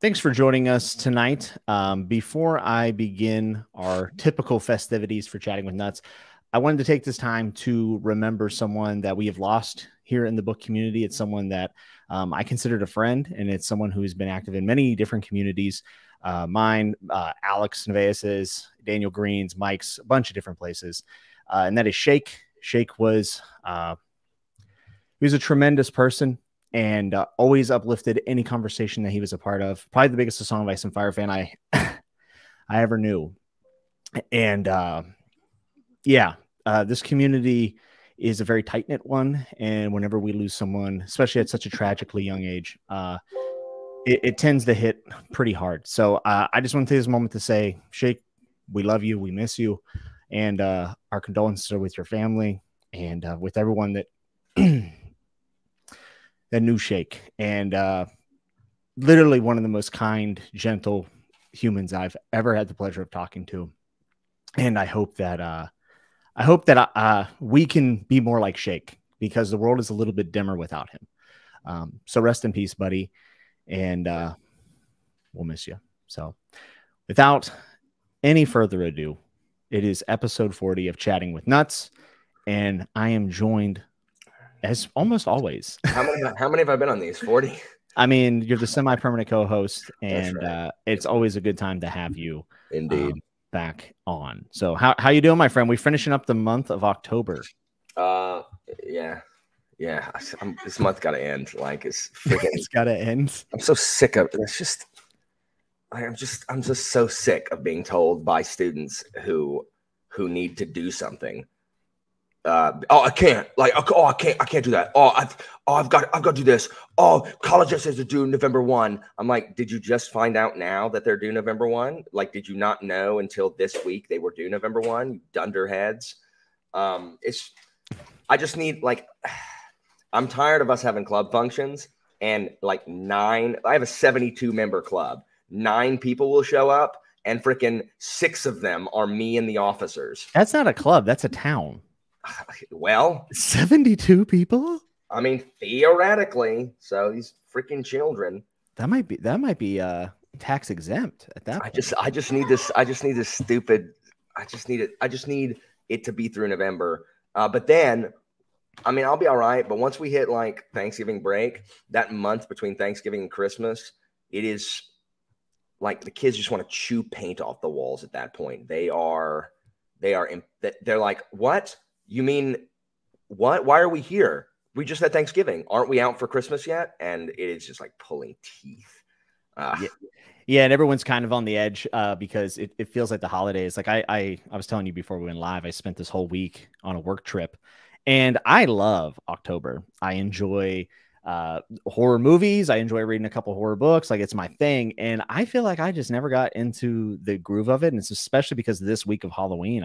Thanks for joining us tonight. Before I begin our typical festivities for Chatting with Nuts, I wanted to take this time to remember someone that we have lost here in the book community. It's someone that I considered a friend, and it's someone who's been active in many different communities. Mine, Alex Neveas's, Daniel Green's, Mike's, a bunch of different places. And that is Shake. Shake was he was a tremendous person, and always uplifted any conversation that he was a part of. Probably the biggest Song of Ice and Fire fan I ever knew. And this community is a very tight-knit one, and whenever we lose someone, especially at such a tragically young age, it tends to hit pretty hard. So I just want to take this moment to say, Shake, we love you, we miss you, and our condolences are with your family and with everyone that... that new Shake, and literally one of the most kind, gentle humans I've ever had the pleasure of talking to. And I hope that we can be more like Shake, because the world is a little bit dimmer without him. So rest in peace, buddy, and we'll miss you. So, without any further ado, it is episode 40 of Chatting with Nuts, and I am joined. As almost always. How many have I been on these? 40? I mean, you're the semi-permanent co-host, and right. It's always a good time to have you indeed back on. So how you doing, my friend? We're finishing up the month of October. Yeah. This month got to end. Like, it's freaking... It's got to end. I'm so sick of it. It's just... I'm just so sick of being told by students who need to do something. Oh, I can't. Like, oh, I can't do that. Oh, I've got to do this. Oh, college essays are due November 1. I'm like, did you just find out now that they're due November 1? Like, did you not know until this week they were due November 1? You dunderheads. I just need, like, I'm tired of us having club functions and like I have a 72-member club. 9 people will show up, and freaking 6 of them are me and the officers. That's not a club. That's a town. Well, 72 people. I mean, theoretically, so these freaking children. That might be tax exempt at that point. I just need this. I just need this stupid. I just need it to be through November. But then, I mean, I'll be all right. But once we hit like Thanksgiving break, that month between Thanksgiving and Christmas, it is like the kids just want to chew paint off the walls at that point. They're like, what? You mean what? Why are we here? We just had Thanksgiving. Aren't we out for Christmas yet? And it is just like pulling teeth. Yeah, and everyone's kind of on the edge because it feels like the holidays. Like I was telling you before we went live, I spent this whole week on a work trip, and I love October. I enjoy horror movies. I enjoy reading a couple horror books. Like, it's my thing. And I feel like I just never got into the groove of it. And it's especially because this week of Halloween,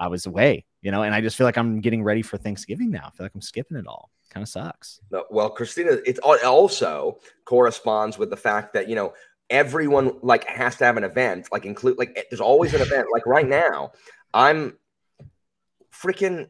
I was away, you know, and I just feel like I'm getting ready for Thanksgiving now. I feel like I'm skipping it all. Kind of sucks. Well, Christina, it also corresponds with the fact that, you know, everyone like has to have an event, like there's always an event. Like right now I'm freaking...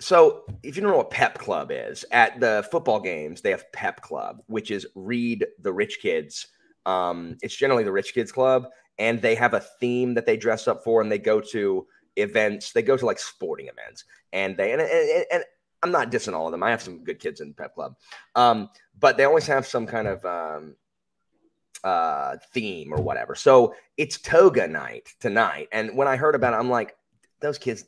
So if you don't know what Pep Club is, at the football games, they have Pep Club, which is read the rich kids. It's generally the rich kids club, and they have a theme that they dress up for, and they go to events. They go to like sporting events, and and I'm not dissing all of them. I have some good kids in Pep Club, but they always have some kind of theme or whatever. So it's toga night tonight, and when I heard about it, I'm like, those kids,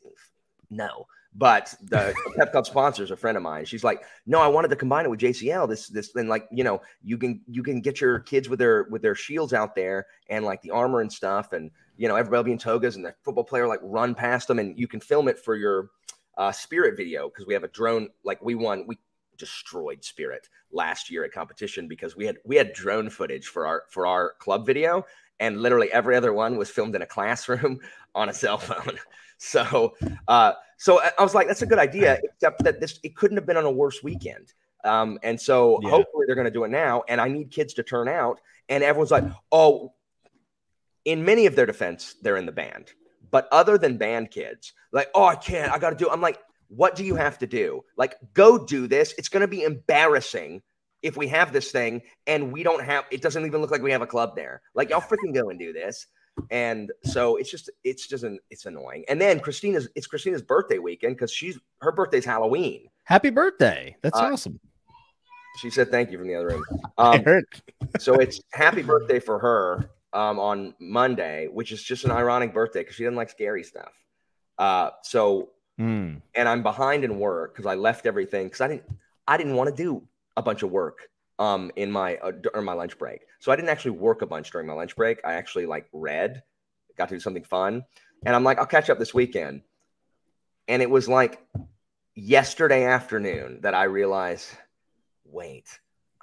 no. But the Pep Club sponsor is a friend of mine. She's like, no, I wanted to combine it with JCL. This then, like, you know, you can get your kids with their shields out there and like the armor and stuff, and you know, everybody will be in togas, and the football player like run past them, and you can film it for your Spirit video, because we have a drone. Like we destroyed Spirit last year at competition because we had drone footage for our club video, and literally every other one was filmed in a classroom on a cell phone. So so I was like, that's a good idea, except that it couldn't have been on a worse weekend. And so yeah. Hopefully they're going to do it now, and I need kids to turn out. And everyone's like, oh, in many of their defense, they're in the band. But other than band kids, like, oh, I can't, I got to do it. I'm like, what do you have to do? Like, go do this. It's going to be embarrassing. if we have this thing and we don't have, it doesn't even look like we have a club there. Like, y'all freaking go and do this. And so it's annoying. And then it's Christina's birthday weekend because her birthday's Halloween. Happy birthday. That's awesome. She said thank you from the other room. So it's happy birthday for her on Monday, which is just an ironic birthday because she doesn't like scary stuff. And I'm behind in work because I left everything because I didn't want to do a bunch of work during my lunch break. So I didn't actually work a bunch during my lunch break. I actually read, got to do something fun. And I'm like, I'll catch up this weekend. And it was like yesterday afternoon that I realized, wait,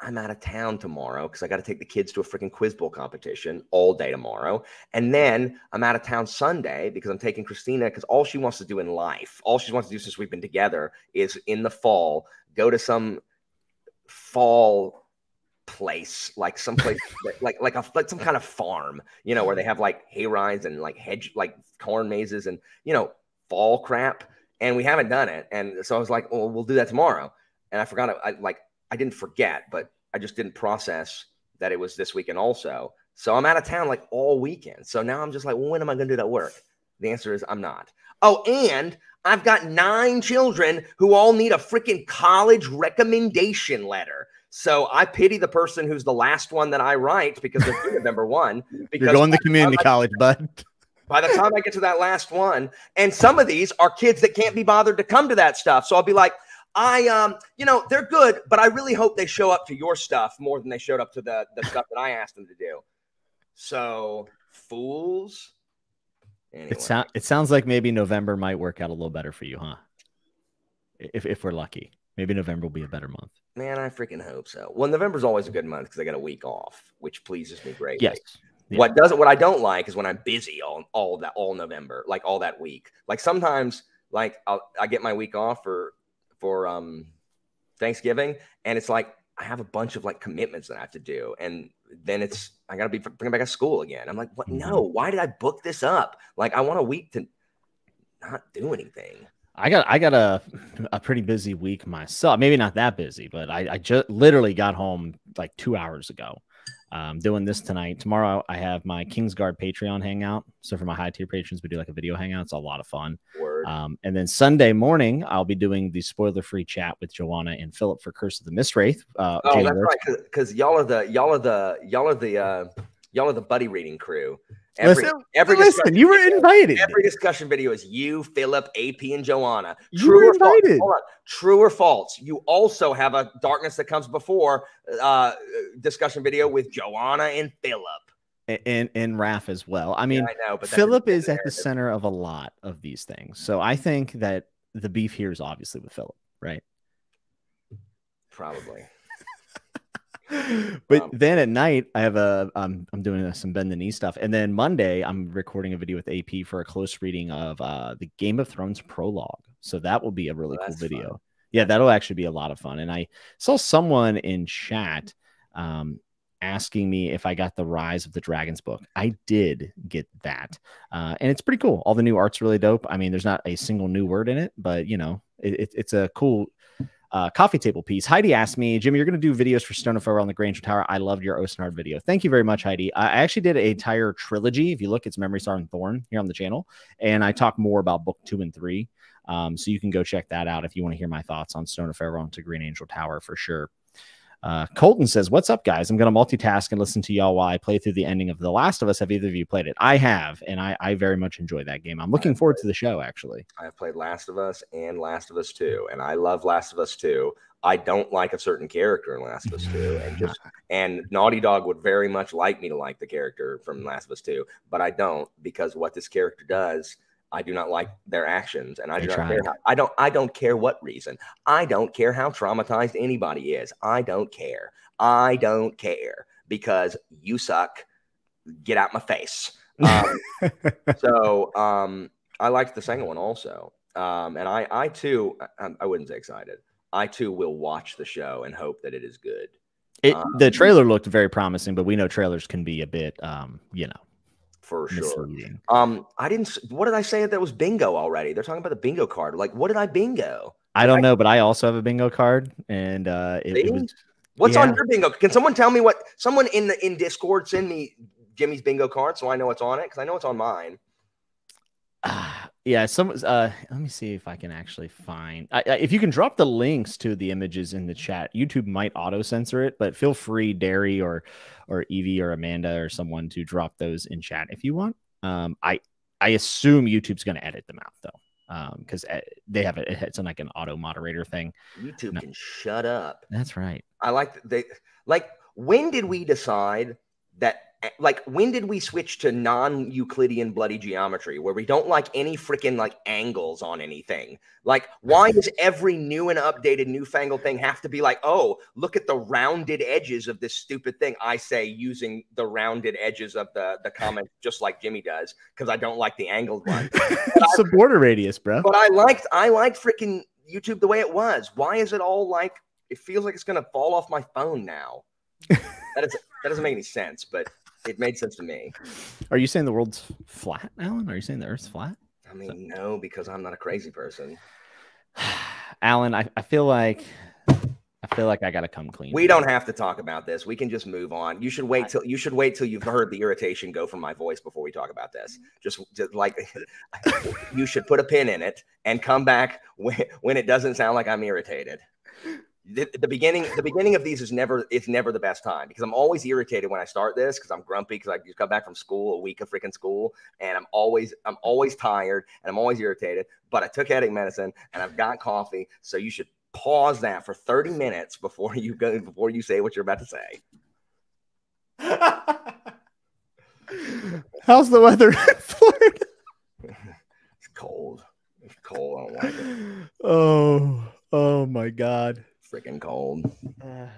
I'm out of town tomorrow because I got to take the kids to a freaking quiz bowl competition all day tomorrow. And then I'm out of town Sunday because I'm taking Christina because all she wants to do in life, all she wants to do since we've been together is in the fall, go to some fall place, like someplace like some kind of farm, where they have hay rides and hedge, corn mazes and, fall crap. And we haven't done it. And so I was like, well, we'll do that tomorrow. And I forgot, I didn't forget, but I just didn't process that it was this weekend also. So I'm out of town all weekend. So now I'm just like, well, when am I going to do that work? The answer is I'm not. Oh, and I've got 9 children who all need a freaking college recommendation letter. So I pity the person who's the last one that I write because they're student number one. Because you're going to community college, bud. By the time I get to that last one, and some of these are kids that can't be bothered to come to that stuff. So I'll be like, they're good, but I really hope they show up to your stuff more than they showed up to the stuff that I asked them to do. So fools. Anyway. It sounds like maybe November might work out a little better for you, huh? If we're lucky, maybe November will be a better month. Man, I freaking hope so. Well, November's always a good month because I got a week off, which pleases me greatly. Yes. Yeah. What I don't like is when I'm busy all November, all that week. Sometimes, I get my week off for Thanksgiving, and it's I have a bunch of commitments that I have to do, and then I gotta be bringing back to school again. I'm like, what? No, why did I book this up? I want a week to not do anything. I got a pretty busy week myself. Maybe not that busy, but I just literally got home 2 hours ago. Doing this tonight. Tomorrow I have my Kingsguard Patreon hangout. So for my high tier patrons, we do a video hangout. It's a lot of fun. And then Sunday morning, I'll be doing the spoiler free chat with Joanna and Philip for Curse of the Mistwraith. That's right, because y'all are the buddy reading crew. Listen, you were invited. Every discussion video is you, Philip, AP, and Joanna. True or false? Hold on. True or false? You also have a Darkness That Comes Before discussion video with Joanna and Philip. And Raph as well. I mean, I know, but Philip is at the center of a lot of these things. So I think that the beef here is obviously with Philip, right? Probably. But then at night I have I'm doing some Bend the Knee stuff, and then Monday I'm recording a video with AP for a close reading of the Game of Thrones prologue. So that will be a really cool video. Fun. Yeah, that'll actually be a lot of fun. And I saw someone in chat asking me if I got the Rise of the Dragons book. I did get that, and it's pretty cool. All the new art's really dope. I mean, there's not a single new word in it, but it's a cool. Coffee table piece. Heidi asked me, Jimmy, you're going to do videos for Stone of Farewell on the Green Angel Tower. I loved your Osenard video. Thank you very much, Heidi. I actually did an entire trilogy. If you look, it's Memory Star and Thorn here on the channel. And I talk more about book 2 and 3. So you can go check that out if you want to hear my thoughts on Stone of Farewell to Green Angel Tower for sure. Colton says, what's up, guys? I'm going to multitask and listen to y'all while I play through the ending of The Last of Us. Have either of you played it? I have, and I very much enjoy that game. I'm looking forward to the show, actually. I have played Last of Us and Last of Us 2, and I love Last of Us 2. I don't like a certain character in Last of Us 2, and Naughty Dog would very much like me to like the character from Last of Us 2, but I don't, because what this character does, I do not like their actions, and I don't care what reason. I don't care how traumatized anybody is. I don't care. I don't care because you suck. Get out my face. I liked the second one also, and I wouldn't say excited. I too will watch the show and hope that it is good. The trailer looked very promising, but we know trailers can be a bit, for sure. I didn't. What did I say that was bingo already? They're talking about the bingo card. What did I bingo? I don't know, but I also have a bingo card, and it was What's on your bingo? Can someone tell me what? Someone in the Discord send me Jimmy's bingo card so I know what's on it, because I know it's on mine. Yeah, some. Let me see if I can actually find. If you can drop the links to the images in the chat, YouTube might auto censor it, but feel free, Derry or Evie or Amanda or someone to drop those in chat if you want. I assume YouTube's going to edit them out though, because they have it. It's like an auto moderator thing. YouTube can shut up. That's right. I like like. When did we decide that? Like, when did we switch to non-Euclidean bloody geometry where we don't like any freaking like angles on anything? Like, why does every new and updated newfangled thing have to be like, oh, look at the rounded edges of this stupid thing? I say using the rounded edges of the comment just like Jimmy does, because I don't like the angled one. It's a border radius, bro. But I liked freaking YouTube the way it was. Why is it all like, it feels like it's going to fall off my phone now? That doesn't make any sense, but it made sense to me. Are you saying the world's flat, Alan? Are you saying the Earth's flat? I mean, no, because I'm not a crazy person. Alan, I feel like I gotta come clean. We don't have to talk about this. We can just move on. You should wait till you've heard the irritation go from my voice before we talk about this. Just like you should put a pin in it and come back when it doesn't sound like I'm irritated. The beginning of these is never the best time, because I'm always irritated when I start this, because I'm grumpy, because I just got back from school, a week of freaking school, and I'm always tired and I'm always irritated. But I took headache medicine and I've got coffee, so you should pause that for 30 minutes before you say what you're about to say. How's the weather in Florida? It's cold. It's cold. I don't like it. Oh my God. Freaking cold. They're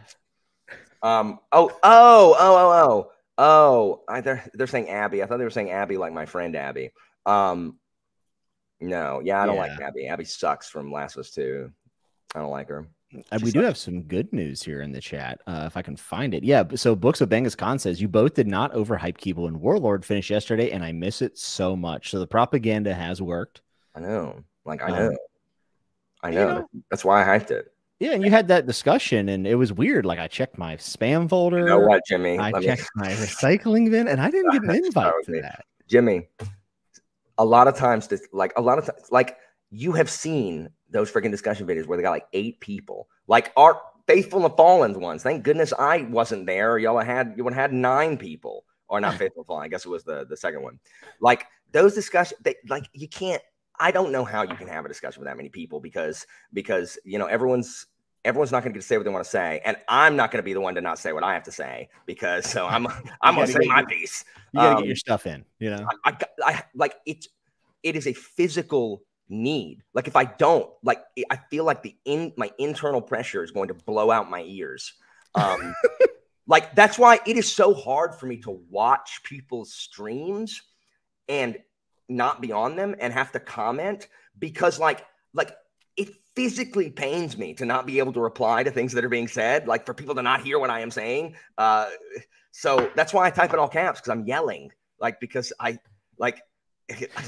saying Abby. I thought they were saying Abby like my friend Abby. No, I don't like Abby. Abby sucks from Last of Us 2. I don't like her. We do have some good news here in the chat, if I can find it. Yeah, so Books of Bengus Khan says, you both did not overhype Keeble and Warlord finish yesterday, and I miss it so much. So the propaganda has worked. I know. Like, I know. I know. You know. That's why I hyped it. Yeah, and you had that discussion, and it was weird. Like, I checked my spam folder. You know what, Jimmy? I checked my recycling bin, and I didn't get an invite to that. Jimmy, a lot of times, you have seen those freaking discussion videos where they got like 8 people. Like our Faithful and Fallen ones. Thank goodness I wasn't there. Y'all had 9 people, or not Faithful and Fallen. I guess it was the second one. Like those discussions, like you can't. I don't know how you can have a discussion with that many people, because you know everyone's not going to get to say what they want to say, and I'm not going to be the one to not say what I have to say, because I'm going to say my piece. You got to get your stuff in, you know. I like it is a physical need. Like if I don't, like I feel like my internal pressure is going to blow out my ears. Like that's why it is so hard for me to watch people's streams and not be on them and have to comment, because like it physically pains me to not be able to reply to things that are being said, like for people to not hear what I am saying. So that's why I type in all caps, because I'm yelling, like, because I like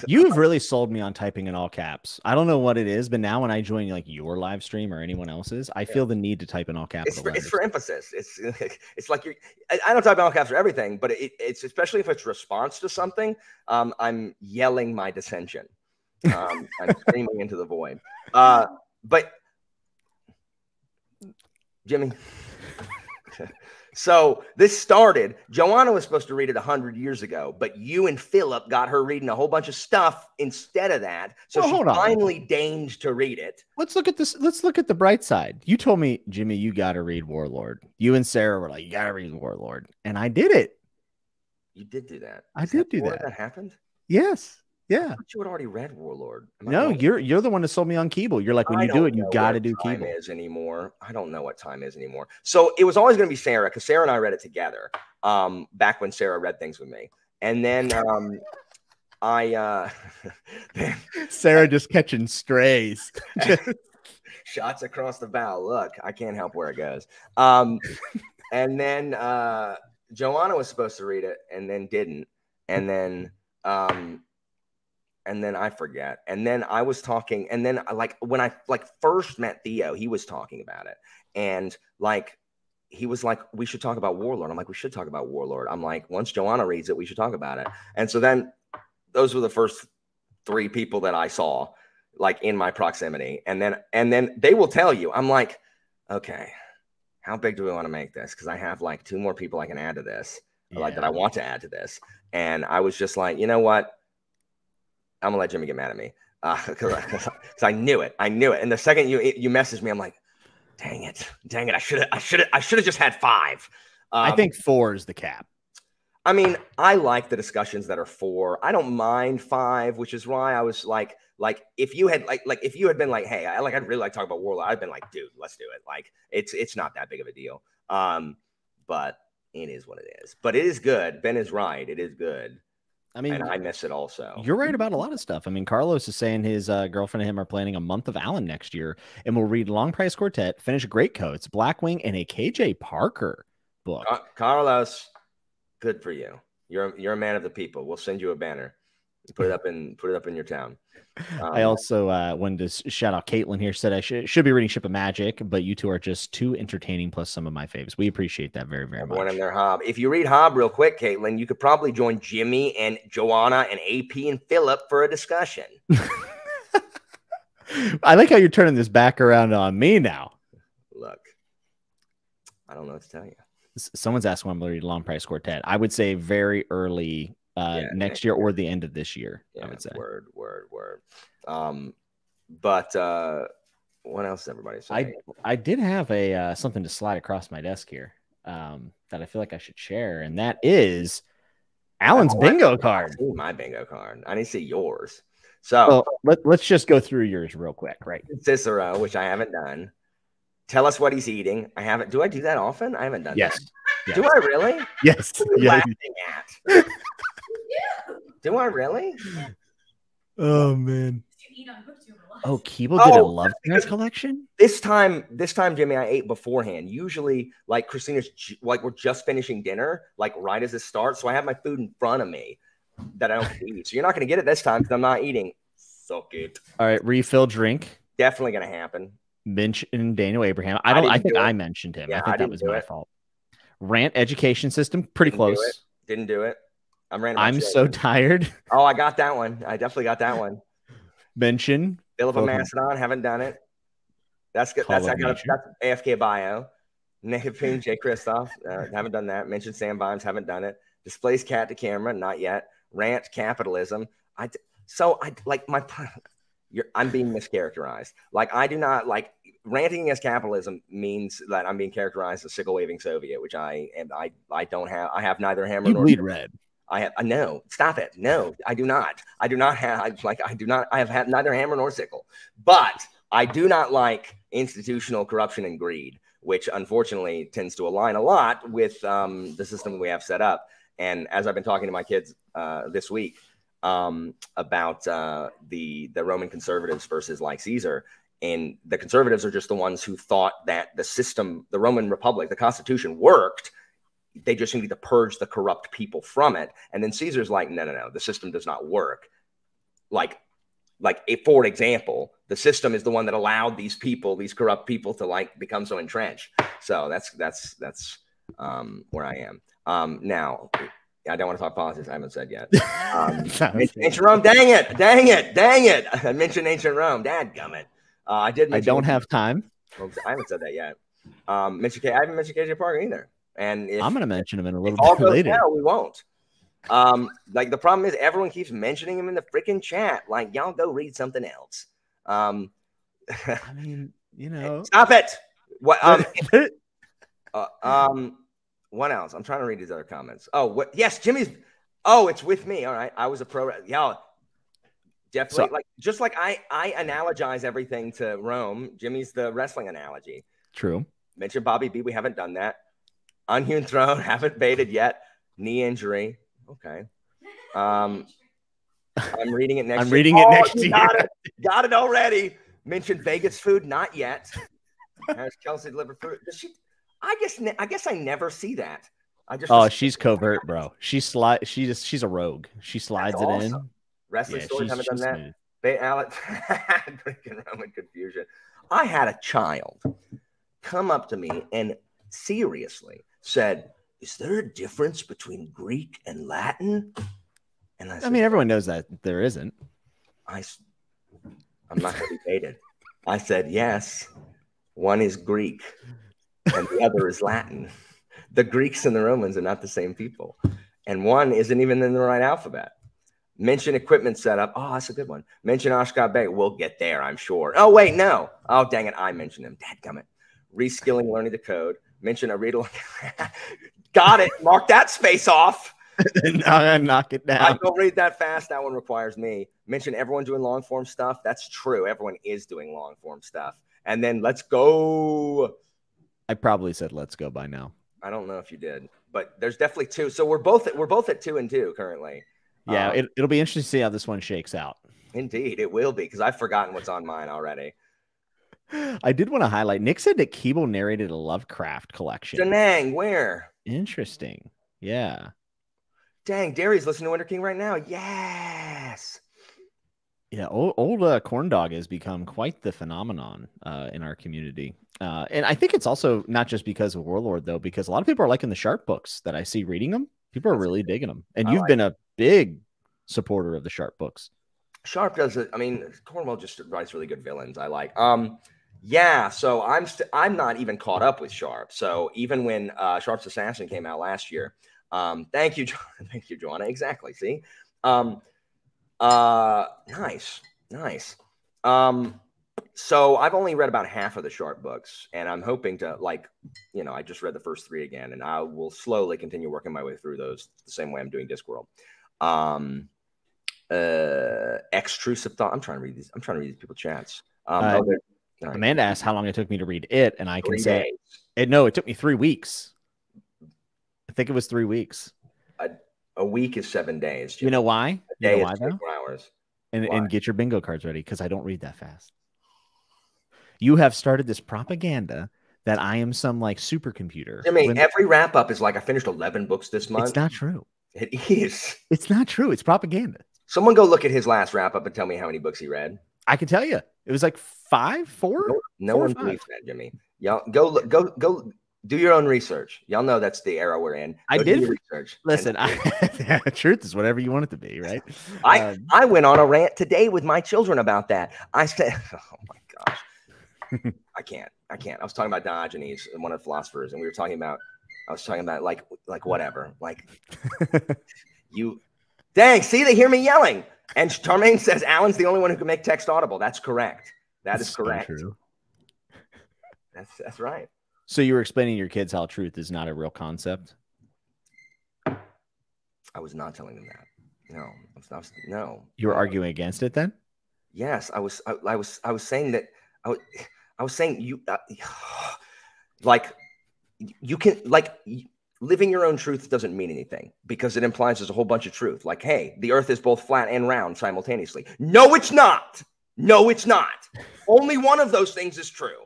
you've really sold me on typing in all caps. I don't know what it is, but now when I join like your live stream or anyone else's, I feel the need to type in all capital. It's for emphasis. It's like I don't type in all caps for everything, but it's especially if it's response to something. I'm yelling my dissension. I'm screaming into the void. But Jimmy. So this started, Joanna was supposed to read it 100 years ago, but you and Philip got her reading a whole bunch of stuff instead of that. So well, she finally deigned to read it. Let's look at this. Let's look at the bright side. You told me, Jimmy, you got to read Warlord. You and Sarah were like, you got to read Warlord. And I did it. You did do that. Is that that happened? Yes. Yeah. I thought you had already read Warlord. No, you're the one that sold me on Keeble. You're like, when you do it, you got to do Keeble. I don't know what time is anymore. So it was always going to be Sarah, because Sarah and I read it together back when Sarah read things with me. And then Sarah just catching strays. Shots across the bow. Look, I can't help where it goes. And then Joanna was supposed to read it and then didn't. And then I forget. And then I was talking. And then like when I like first met Theo, he was talking about it. And like he was like, we should talk about Warlord. I'm like, we should talk about Warlord. I'm like, once Joanna reads it, we should talk about it. And so then those were the first three people that I saw like in my proximity. And then they will tell you, I'm like, okay, how big do we want to make this? Cause I have like 2 more people I can add to this. Yeah. Like that I want to add to this. And I was just like, you know what? I'm gonna let Jimmy get mad at me. Cause I knew it. I knew it. And the second you messaged me, I'm like, Dang it. I should have just had 5. I think 4 is the cap. I mean, I like the discussions that are 4. I don't mind 5, which is why I was like if you had been like, hey, I'd really like to talk about Warlord. I've been like, dude, let's do it. Like it's not that big of a deal. But it is what it is. But it is good. Ben is right. It is good. I mean, and I miss it also. You're right about a lot of stuff. I mean, Carlos is saying his girlfriend and him are planning a month of Allen next year, and we'll read Long Price Quartet, finish Greatcoats, Blackwing, and a K.J. Parker book. Carlos, good for you. You're a man of the people. We'll send you a banner. Put it up in your town. I also wanted to shout out Caitlin here. Said I should be reading Ship of Magic, but you two are just too entertaining. Plus some of my faves. We appreciate that very, very much. Everyone in their Hob. If you read Hob real quick, Caitlin, you could probably join Jimmy and Joanna and AP and Philip for a discussion. I like how you're turning this back around on me now. Look, I don't know what to tell you. Someone's asked when I'm going to read Long Price Quartet. I would say very early. Next year or the end of this year, yeah, I would say. Word. But what else did everybody say? I did have a something to slide across my desk here that I feel like I should share, and that is Alan's bingo card. My bingo card. I need to see yours. So well, let's just go through yours real quick, right? Cicero, which I haven't done. Tell us what he's eating. I haven't. Do I do that often? I haven't done. Yes. That. Yes. Do I really? Yes. What are you laughing at? Do I really? Oh man! Oh, Keeble did a Love Fingers collection this time, Jimmy. I ate beforehand. Usually, like Christina's, like we're just finishing dinner, like right as it starts. So I have my food in front of me that I don't eat. So you're not going to get it this time because I'm not eating. Suck it. All right, refill drink. Definitely going to happen. Mention Daniel Abraham. I think I mentioned him. Yeah, I think that was my fault. Rant education system. Pretty close. Didn't do it. I'm so tired. Oh, I got that one. I definitely got that one. Mention Philip of Macedon. Haven't done it. That's good. That's AFK bio. Nehapin J. Kristoff. Haven't done that. Mention Sam Vimes. Haven't done it. Displays cat to camera. Not yet. Rant capitalism. I'm being mischaracterized. Like I do not like ranting against capitalism means that I'm being characterized as sickle waving Soviet, which I don't have. I have neither hammer nor bleed red. No, stop it. No, I do not. I do not have like I do not. I have had neither hammer nor sickle, but I do not like institutional corruption and greed, which unfortunately tends to align a lot with the system we have set up. And as I've been talking to my kids this week about the Roman conservatives versus like Caesar, and the conservatives are just the ones who thought that the system, the Roman Republic, the Constitution worked. They just need to purge the corrupt people from it. And then Caesar's like, no, the system does not work. For example, the system is the one that allowed these people, these corrupt people to like become so entrenched. So that's where I am. Now I don't want to talk politics. I haven't said yet. Ancient Rome. Dang it. I mentioned Ancient Rome. Dadgummit. I don't have time. I haven't said that yet. I haven't mentioned K.J. Parker either. And I'm going to mention him in a little bit later. Well, we won't. The problem is everyone keeps mentioning him in the freaking chat. Like, y'all go read something else. I mean, you know. Stop it. What? What else? I'm trying to read these other comments. Oh, what? Yes, Jimmy's. Oh, it's with me. All right, I was a pro. Y'all definitely I analogize everything to Rome. Jimmy's the wrestling analogy. True. Mention Bobby B. We haven't done that. Unhewn Throne, haven't baited yet. Knee injury. Okay. I'm reading it next year. Got it already. Mentioned Vegas food, not yet. Has Kelsey delivered food? I guess I never see that. She's covert, bro. She's a rogue. She slides it in. Wrestling stories haven't done that. Alex freaking Roman confusion. I had a child come up to me and seriously said, is there a difference between Greek and Latin? And I said, I mean, everyone knows that there isn't. I'm not going to be baited. I said, yes, one is Greek and the other is Latin. The Greeks and the Romans are not the same people. And one isn't even in the right alphabet. Mention equipment setup. Oh, that's a good one. Mention Oshkosh Bay. We'll get there, I'm sure. Oh, wait, no. Oh, dang it. I mentioned him. Dadgummit. Reskilling, learning to code. Mention a read-along. Got it. Mark that space off. Knock it down. I don't read that fast. That one requires me. Mention everyone doing long-form stuff. That's true. Everyone is doing long-form stuff. And then let's go. I probably said let's go by now. I don't know if you did, but there's definitely two. So we're both at 2 and 2 currently. Yeah, it'll be interesting to see how this one shakes out. Indeed, it will be, because I've forgotten what's on mine already. I did want to highlight, Nick said that Keeble narrated a Lovecraft collection. Danang, where? Interesting. Yeah. Dang, Derry's listening to Winter King right now. Yes. Yeah, old Corndog has become quite the phenomenon in our community. And I think it's also not just because of Warlord, though, because a lot of people are liking the Sharp books that I see reading them. People are really digging them. And you've been a big supporter of the Sharp books. Sharp does it. I mean, Cornwell just writes really good villains. I like. Yeah. So I'm not even caught up with Sharp. So even when Sharp's Assassin came out last year, thank you, thank you, Joanna. Exactly. See, nice, nice. So I've only read about half of the Sharp books, and I'm hoping to, like, you know, I just read the first three again, and I will slowly continue working my way through those the same way I'm doing Discworld. Extrusive thought. I'm trying to read these. I'm trying to read these people's chats. Right. Amanda asked how long it took me to read it, and I can say it. No, it took me 3 weeks. I think it was 3 weeks. A week is 7 days. Jim. You know why? A day, you know why, is 24 hours. And get your bingo cards ready, because I don't read that fast. You have started this propaganda that I am some, like, supercomputer. I mean, every wrap up is like, I finished 11 books this month. It's not true. It is. It's not true. It's propaganda. Someone go look at his last wrap up and tell me how many books he read. I can tell you. It was like four or five. Believes that, Jimmy. Y'all go do your own research. Y'all know that's the era we're in. Go do your research. Listen, truth is whatever you want it to be, right? I went on a rant today with my children about that. I said, oh my gosh. I was talking about Diogenes, one of the philosophers, and we were talking about, I was talking about like whatever, like you, dang, see, they hear me yelling. And Charmaine says, Alan's the only one who can make text audible. That's correct. That's correct. True. That's right. So you were explaining to your kids how truth is not a real concept. I was not telling them that. No, no. You were arguing against it then? Yes. I was saying that, I was saying you like you can, like, living your own truth doesn't mean anything, because it implies there's a whole bunch of truth. Like, hey, the earth is both flat and round simultaneously. No, it's not. No, it's not. Only one of those things is true.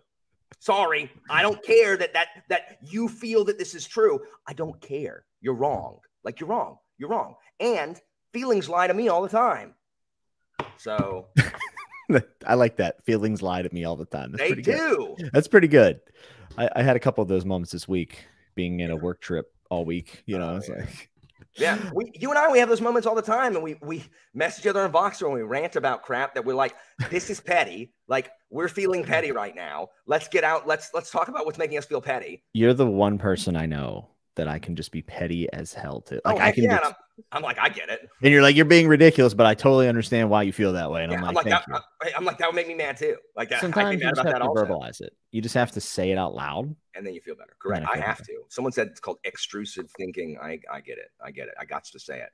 Sorry. I don't care that you feel that this is true. I don't care. You're wrong. Like, you're wrong. You're wrong. And feelings lie to me all the time. So I like that. Feelings lie to me all the time. That's pretty good. That's pretty good. I had a couple of those moments this week, being in a work trip all week. You know, I was like, yeah, you and I have those moments all the time, and we mess each other on Voxer and we rant about crap that we're like, this is petty. Like, we're feeling petty right now. Let's get out. Let's talk about what's making us feel petty. You're the one person I know that I can just be petty as hell to. Like, I'm like, I get it. And you're like, you're being ridiculous, but I totally understand why you feel that way. And yeah, I'm like, that would make me mad too. Like, sometimes you just have to verbalize it. You just have to say it out loud. And then you feel better. Correct. I have to. Someone said it's called extrusive thinking. I get it. I get it. I got to say it.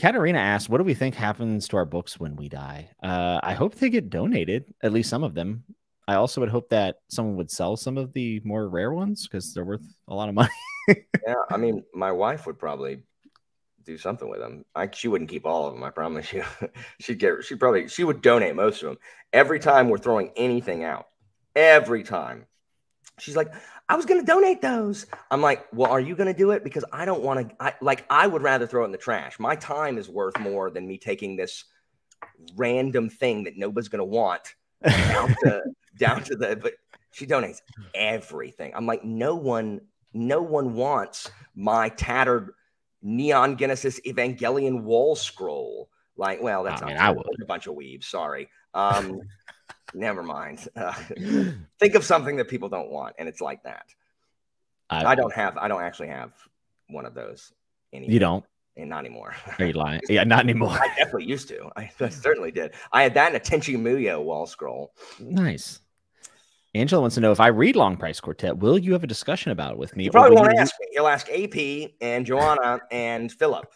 Katarina asked, what do we think happens to our books when we die? I hope they get donated, at least some of them. I also would hope that someone would sell some of the more rare ones, because they're worth a lot of money. Yeah, I mean, my wife would probably do something with them. She wouldn't keep all of them, I promise you. She would donate most of them. Every time we're throwing anything out, every time she's like, I was gonna donate those. I'm like, well, are you gonna do it? Because I don't want to. I would rather throw it in the trash. My time is worth more than me taking this random thing that nobody's gonna want down to the. But She donates everything. I'm like, no one wants my tattered Neon Genesis Evangelion wall scroll. Like, well, that's not a bunch of weebs. Sorry. Never mind. Think of something that people don't want, and it's like that. I don't actually have one of those anymore. You don't? And not anymore. Are you lying? Yeah, not anymore. I definitely used to. I certainly did. I had that and a Tenchi Muyo wall scroll. Nice. Angela wants to know, if I read Long Price Quartet, will you have a discussion about it with me? You probably won't ask me. You'll ask AP and Joanna and Philip.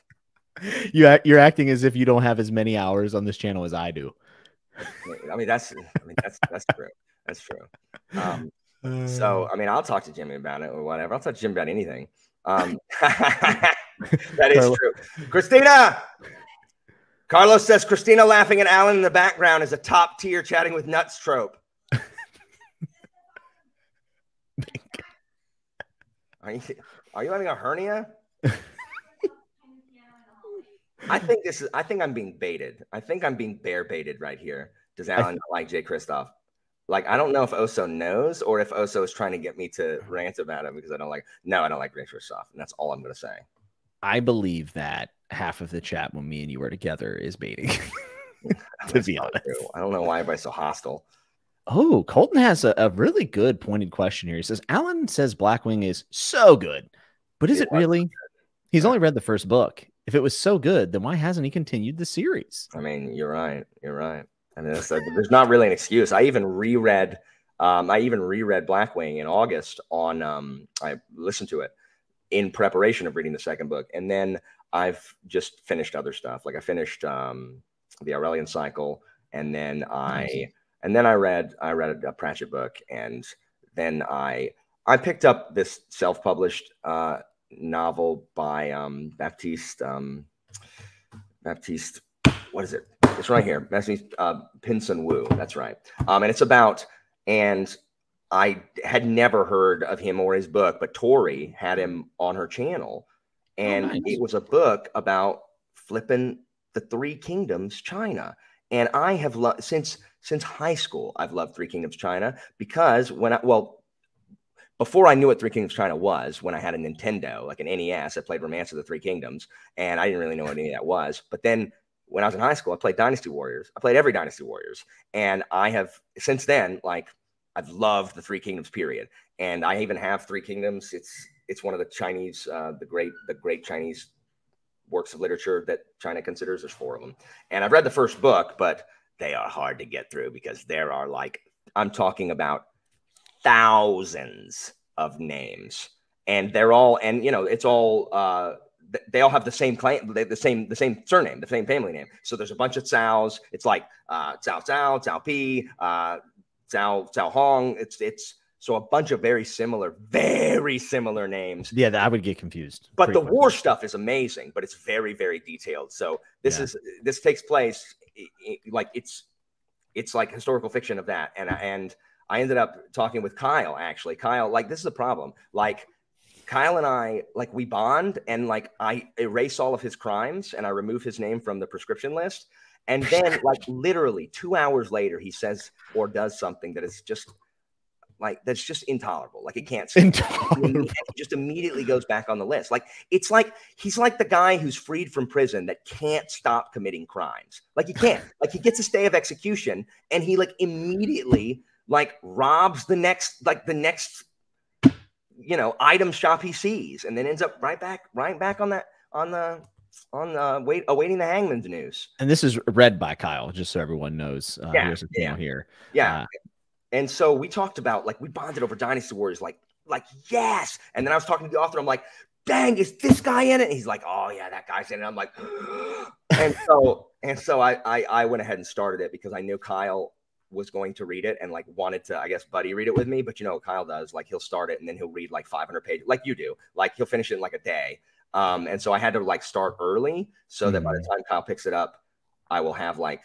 You're acting as if you don't have as many hours on this channel as I do. I mean that's true. That's true. So I mean, I'll talk to Jimmy about it or whatever. I'll talk to Jimmy about anything. That is true. Christina. Carlos says Christina laughing at Alan in the background is a top tier Chatting with Nuts trope. Are you having a hernia? I think I'm being baited. I think I'm being bear baited right here. Does Alan not like Jay Kristoff? Like, I don't know if Oso knows or if Oso is trying to get me to rant about it because I don't like Jay Kristoff, and that's all I'm gonna say. I believe that half of the chat when me and you were together is baiting. To be honest, I don't know why everybody's so hostile. Oh, Colton has a really good pointed question here. He says, Alan says Blackwing is so good, but is it really? He's only read the first book. If it was so good, then why hasn't he continued the series? I mean, you're right. You're right. I mean, there's not really an excuse. I even reread Blackwing in August. I listened to it in preparation of reading the second book, and then I've just finished other stuff. Like I finished the Aurelian Cycle, and then I read a Pratchett book, and then I picked up this self-published novel by Baptiste, what is it? It's right here. Baptiste Pinson Wu. That's right. And it's about, and I had never heard of him or his book, but Tori had him on her channel, and it was a book about flipping the Three Kingdoms, China. And I have loved since high school. I've loved Three Kingdoms, China, because before I knew what Three Kingdoms China was, when I had a Nintendo, like an NES, I played Romance of the Three Kingdoms, and I didn't really know what any of that was. But then when I was in high school, I played Dynasty Warriors. I played every Dynasty Warriors. And I have, since then, like, I've loved the Three Kingdoms period. And I even have Three Kingdoms. It's one of the Chinese, the great Chinese works of literature that China considers. There's four of them. And I've read the first book, but they are hard to get through because there are, like, I'm talking about thousands of names, and they're all, and you know, it's all they all have the same claim, the same surname, the same family name. So there's a bunch of Caos. It's like Cao Pi, Cao Hong. It's so a bunch of very similar names. Yeah, I would get confused. But the war stuff is amazing, but it's very, very detailed. So this takes place like it's like historical fiction of that, and I ended up talking with Kyle, actually. Kyle, like, this is a problem. Like, Kyle and I, like, we bond, and, like, I erase all of his crimes, and I remove his name from the prescription list. And then, like, literally 2 hours later, he says or does something that is just, like, that's just intolerable. Like, it can't stand. It just immediately goes back on the list. Like, it's like he's like the guy who's freed from prison that can't stop committing crimes. Like, he can't. Like, he gets a stay of execution, and he, like, immediately – like robs the next, you know, item shop he sees, and then ends up right back awaiting the hangman's noose. And this is read by Kyle, just so everyone knows. Here's a channel here. Yeah. And so we talked about, like, we bonded over Dynasty Warriors, like, yes. And then I was talking to the author. I'm like, dang, is this guy in it? And he's like, oh yeah, that guy's in it. I'm like, and so I went ahead and started it because I knew Kyle was going to read it and, like, wanted to, I guess, buddy read it with me. But you know what Kyle does, like, he'll start it and then he'll read like 500 pages like you do. Like, he'll finish it in like a day. And so I had to, like, start early so that by the time Kyle picks it up, I will have, like,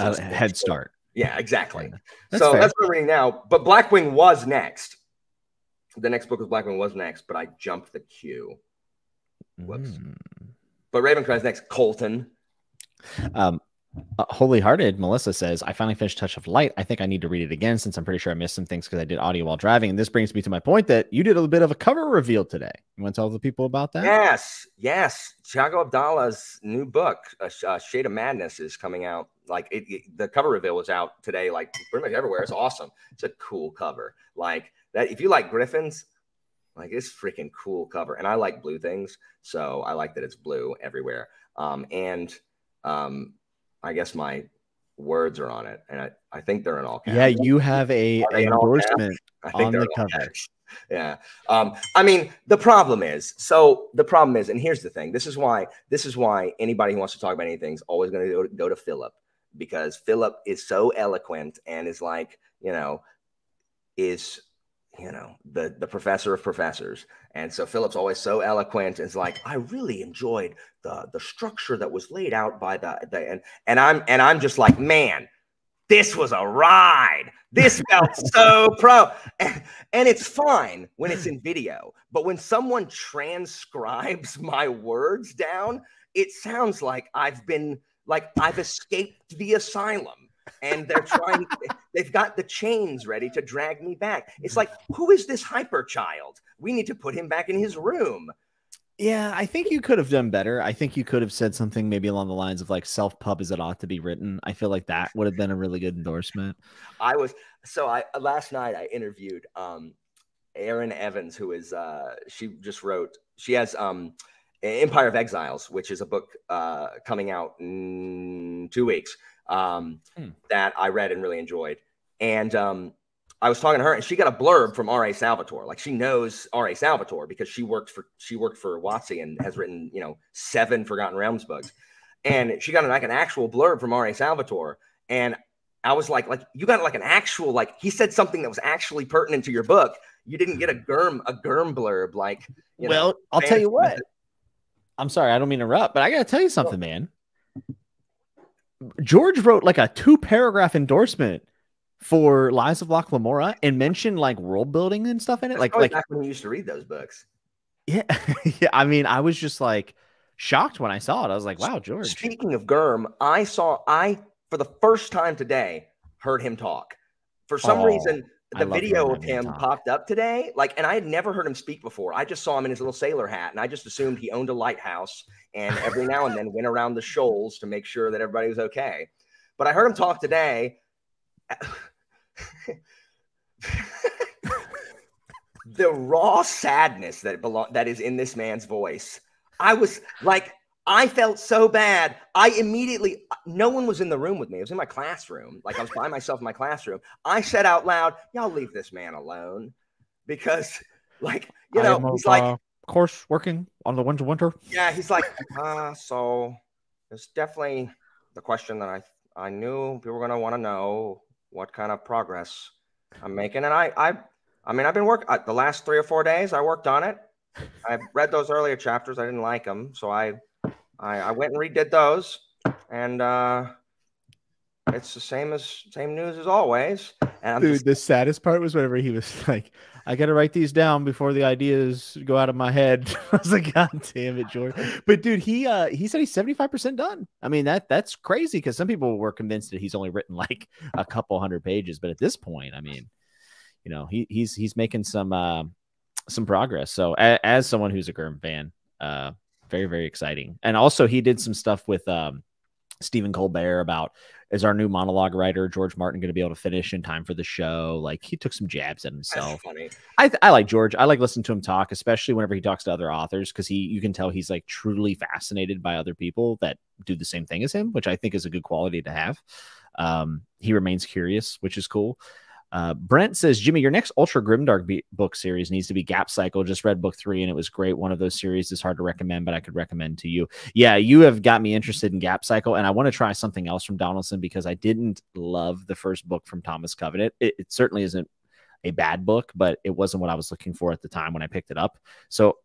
a head start. Yeah, exactly. That's what I'm reading now. But Blackwing was next. The next book of Blackwing was next, but I jumped the queue. Whoops. But Ravencrest next, Colton. Holy Hearted Melissa says, I finally finished Touch of Light. I think I need to read it again since I'm pretty sure I missed some things because I did audio while driving. And this brings me to my point that you did a little bit of a cover reveal today. You want to tell the people about that? Yes, yes. Tiago Abdallah's new book, A Shade of Madness, is coming out. Like the cover reveal was out today, like pretty much everywhere. It's awesome. It's a cool cover. Like that. If you like griffins, like it's freaking cool cover. And I like blue things, so I like that it's blue everywhere. I guess my words are on it, and I think they're in all caps. Yeah, you have an endorsement on the cover. Yeah. I mean, the problem is, and here's the thing. This is why anybody who wants to talk about anything is always going to go to Philip, because Philip is so eloquent and is like, the professor of professors. And so Philip's always so eloquent and is like, I really enjoyed the structure that was laid out by the and I'm just like, man, this was a ride. This felt so pro. And it's fine when it's in video, but when someone transcribes my words down, it sounds like I've escaped the asylum. And they're trying, they've got the chains ready to drag me back. It's like, who is this hyper child? We need to put him back in his room. Yeah, I think you could have done better. I think you could have said something maybe along the lines of like self-pub as it ought to be written. I feel like that would have been a really good endorsement. Last night I interviewed Erin Evans, who is, she has Empire of Exiles, which is a book coming out in 2 weeks. That I read and really enjoyed. And I was talking to her, and she got a blurb from R.A. Salvatore. Like, she knows R.A. Salvatore because she worked for WotC and has written 7 Forgotten Realms books. And she got an actual blurb from R.A. Salvatore. And I was like you got like an actual, like he said something that was actually pertinent to your book. You didn't get a germ blurb like. I'll tell you what. I'm sorry, I don't mean to interrupt, but I gotta tell you something, man. George wrote like a 2-paragraph endorsement for Lies of Locke Lamora and mentioned like world building and stuff in it. Like back when you used to read those books. Yeah. Yeah. I mean, I was just like shocked when I saw it. I was like, wow, George. Speaking of Gurm, I for the first time today heard him talk. For some reason, the video of him popped up today. Like, and I had never heard him speak before. I just saw him in his little sailor hat, and I just assumed he owned a lighthouse and every now and then went around the shoals to make sure that everybody was okay. But I heard him talk today. The raw sadness that is in this man's voice. I was like, I felt so bad. I immediately, no one was in the room with me. It was in my classroom. Like, I was by myself in my classroom. I said out loud, y'all leave this man alone. Because, like, he's like, of course, working on the winds of winter. Yeah, he's like, so it's definitely the question that I knew people were going to want to know what kind of progress I'm making. And I mean, I've been working the last 3 or 4 days. I worked on it. I read those earlier chapters. I didn't like them. So I went and redid those, and it's the same news as always. And the saddest part was whenever he was like, I got to write these down before the ideas go out of my head. I was like, God damn it, George. But dude, he said he's 75% done. I mean, that's crazy, because some people were convinced that he's only written like a couple hundred pages. But at this point, I mean, he's making some progress. So as someone who's a Gurm fan, very, very exciting. And also he did some stuff with Stephen Colbert about, is our new monologue writer George Martin going to be able to finish in time for the show? Like, he took some jabs at himself. I like George. I like listening to him talk, especially whenever he talks to other authors, because you can tell he's like truly fascinated by other people that do the same thing as him, which I think is a good quality to have. He remains curious, which is cool. Brent says, Jimmy, your next Ultra Grimdark book series needs to be Gap Cycle. Just read book 3 and it was great. One of those series is hard to recommend, but I could recommend to you. Yeah, you have got me interested in Gap Cycle, and I want to try something else from Donaldson, because I didn't love the first book from Thomas Covenant. It certainly isn't a bad book, but it wasn't what I was looking for at the time when I picked it up. So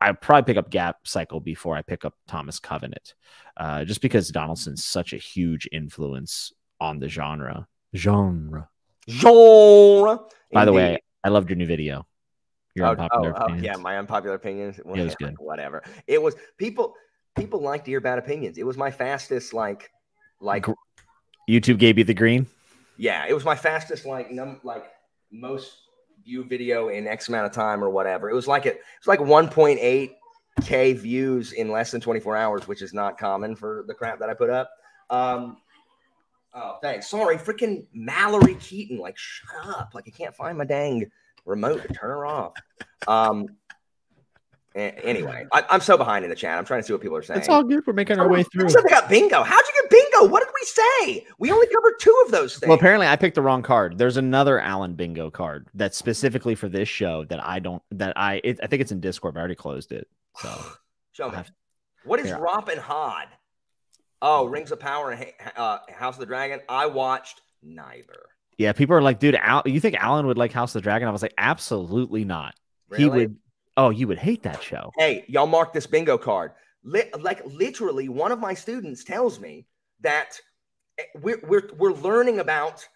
I'd probably pick up Gap Cycle before I pick up Thomas Covenant, just because Donaldson's such a huge influence on the genre. By the way, I loved your new video. Your unpopular opinions. Yeah, my unpopular opinions. Well, it was good. Whatever. It was people like to hear bad opinions. It was my fastest, like Like YouTube gave you the green. Yeah, it was my fastest, like most view video in X amount of time or whatever. It was like it was like 1.8K views in less than 24 hours, which is not common for the crap that I put up. Oh, thanks. Sorry, freaking Mallory Keaton. Like, shut up. Like, I can't find my dang remote to turn her off. Anyway, I'm so behind in the chat. I'm trying to see what people are saying. It's all good. We're making our way through. Except I got bingo. How'd you get bingo? What did we say? We only covered 2 of those things. Well, apparently I picked the wrong card. There's another Alan bingo card that's specifically for this show that I don't, I think it's in Discord, but I already closed it. So show me. What is Romp and Hod? Oh, Rings of Power and House of the Dragon. I watched neither. Yeah, people are like, dude, you think Alan would like House of the Dragon? I was like, absolutely not. Really? He would. Oh, you would hate that show. Hey, y'all mark this bingo card. Like literally one of my students tells me that we're learning about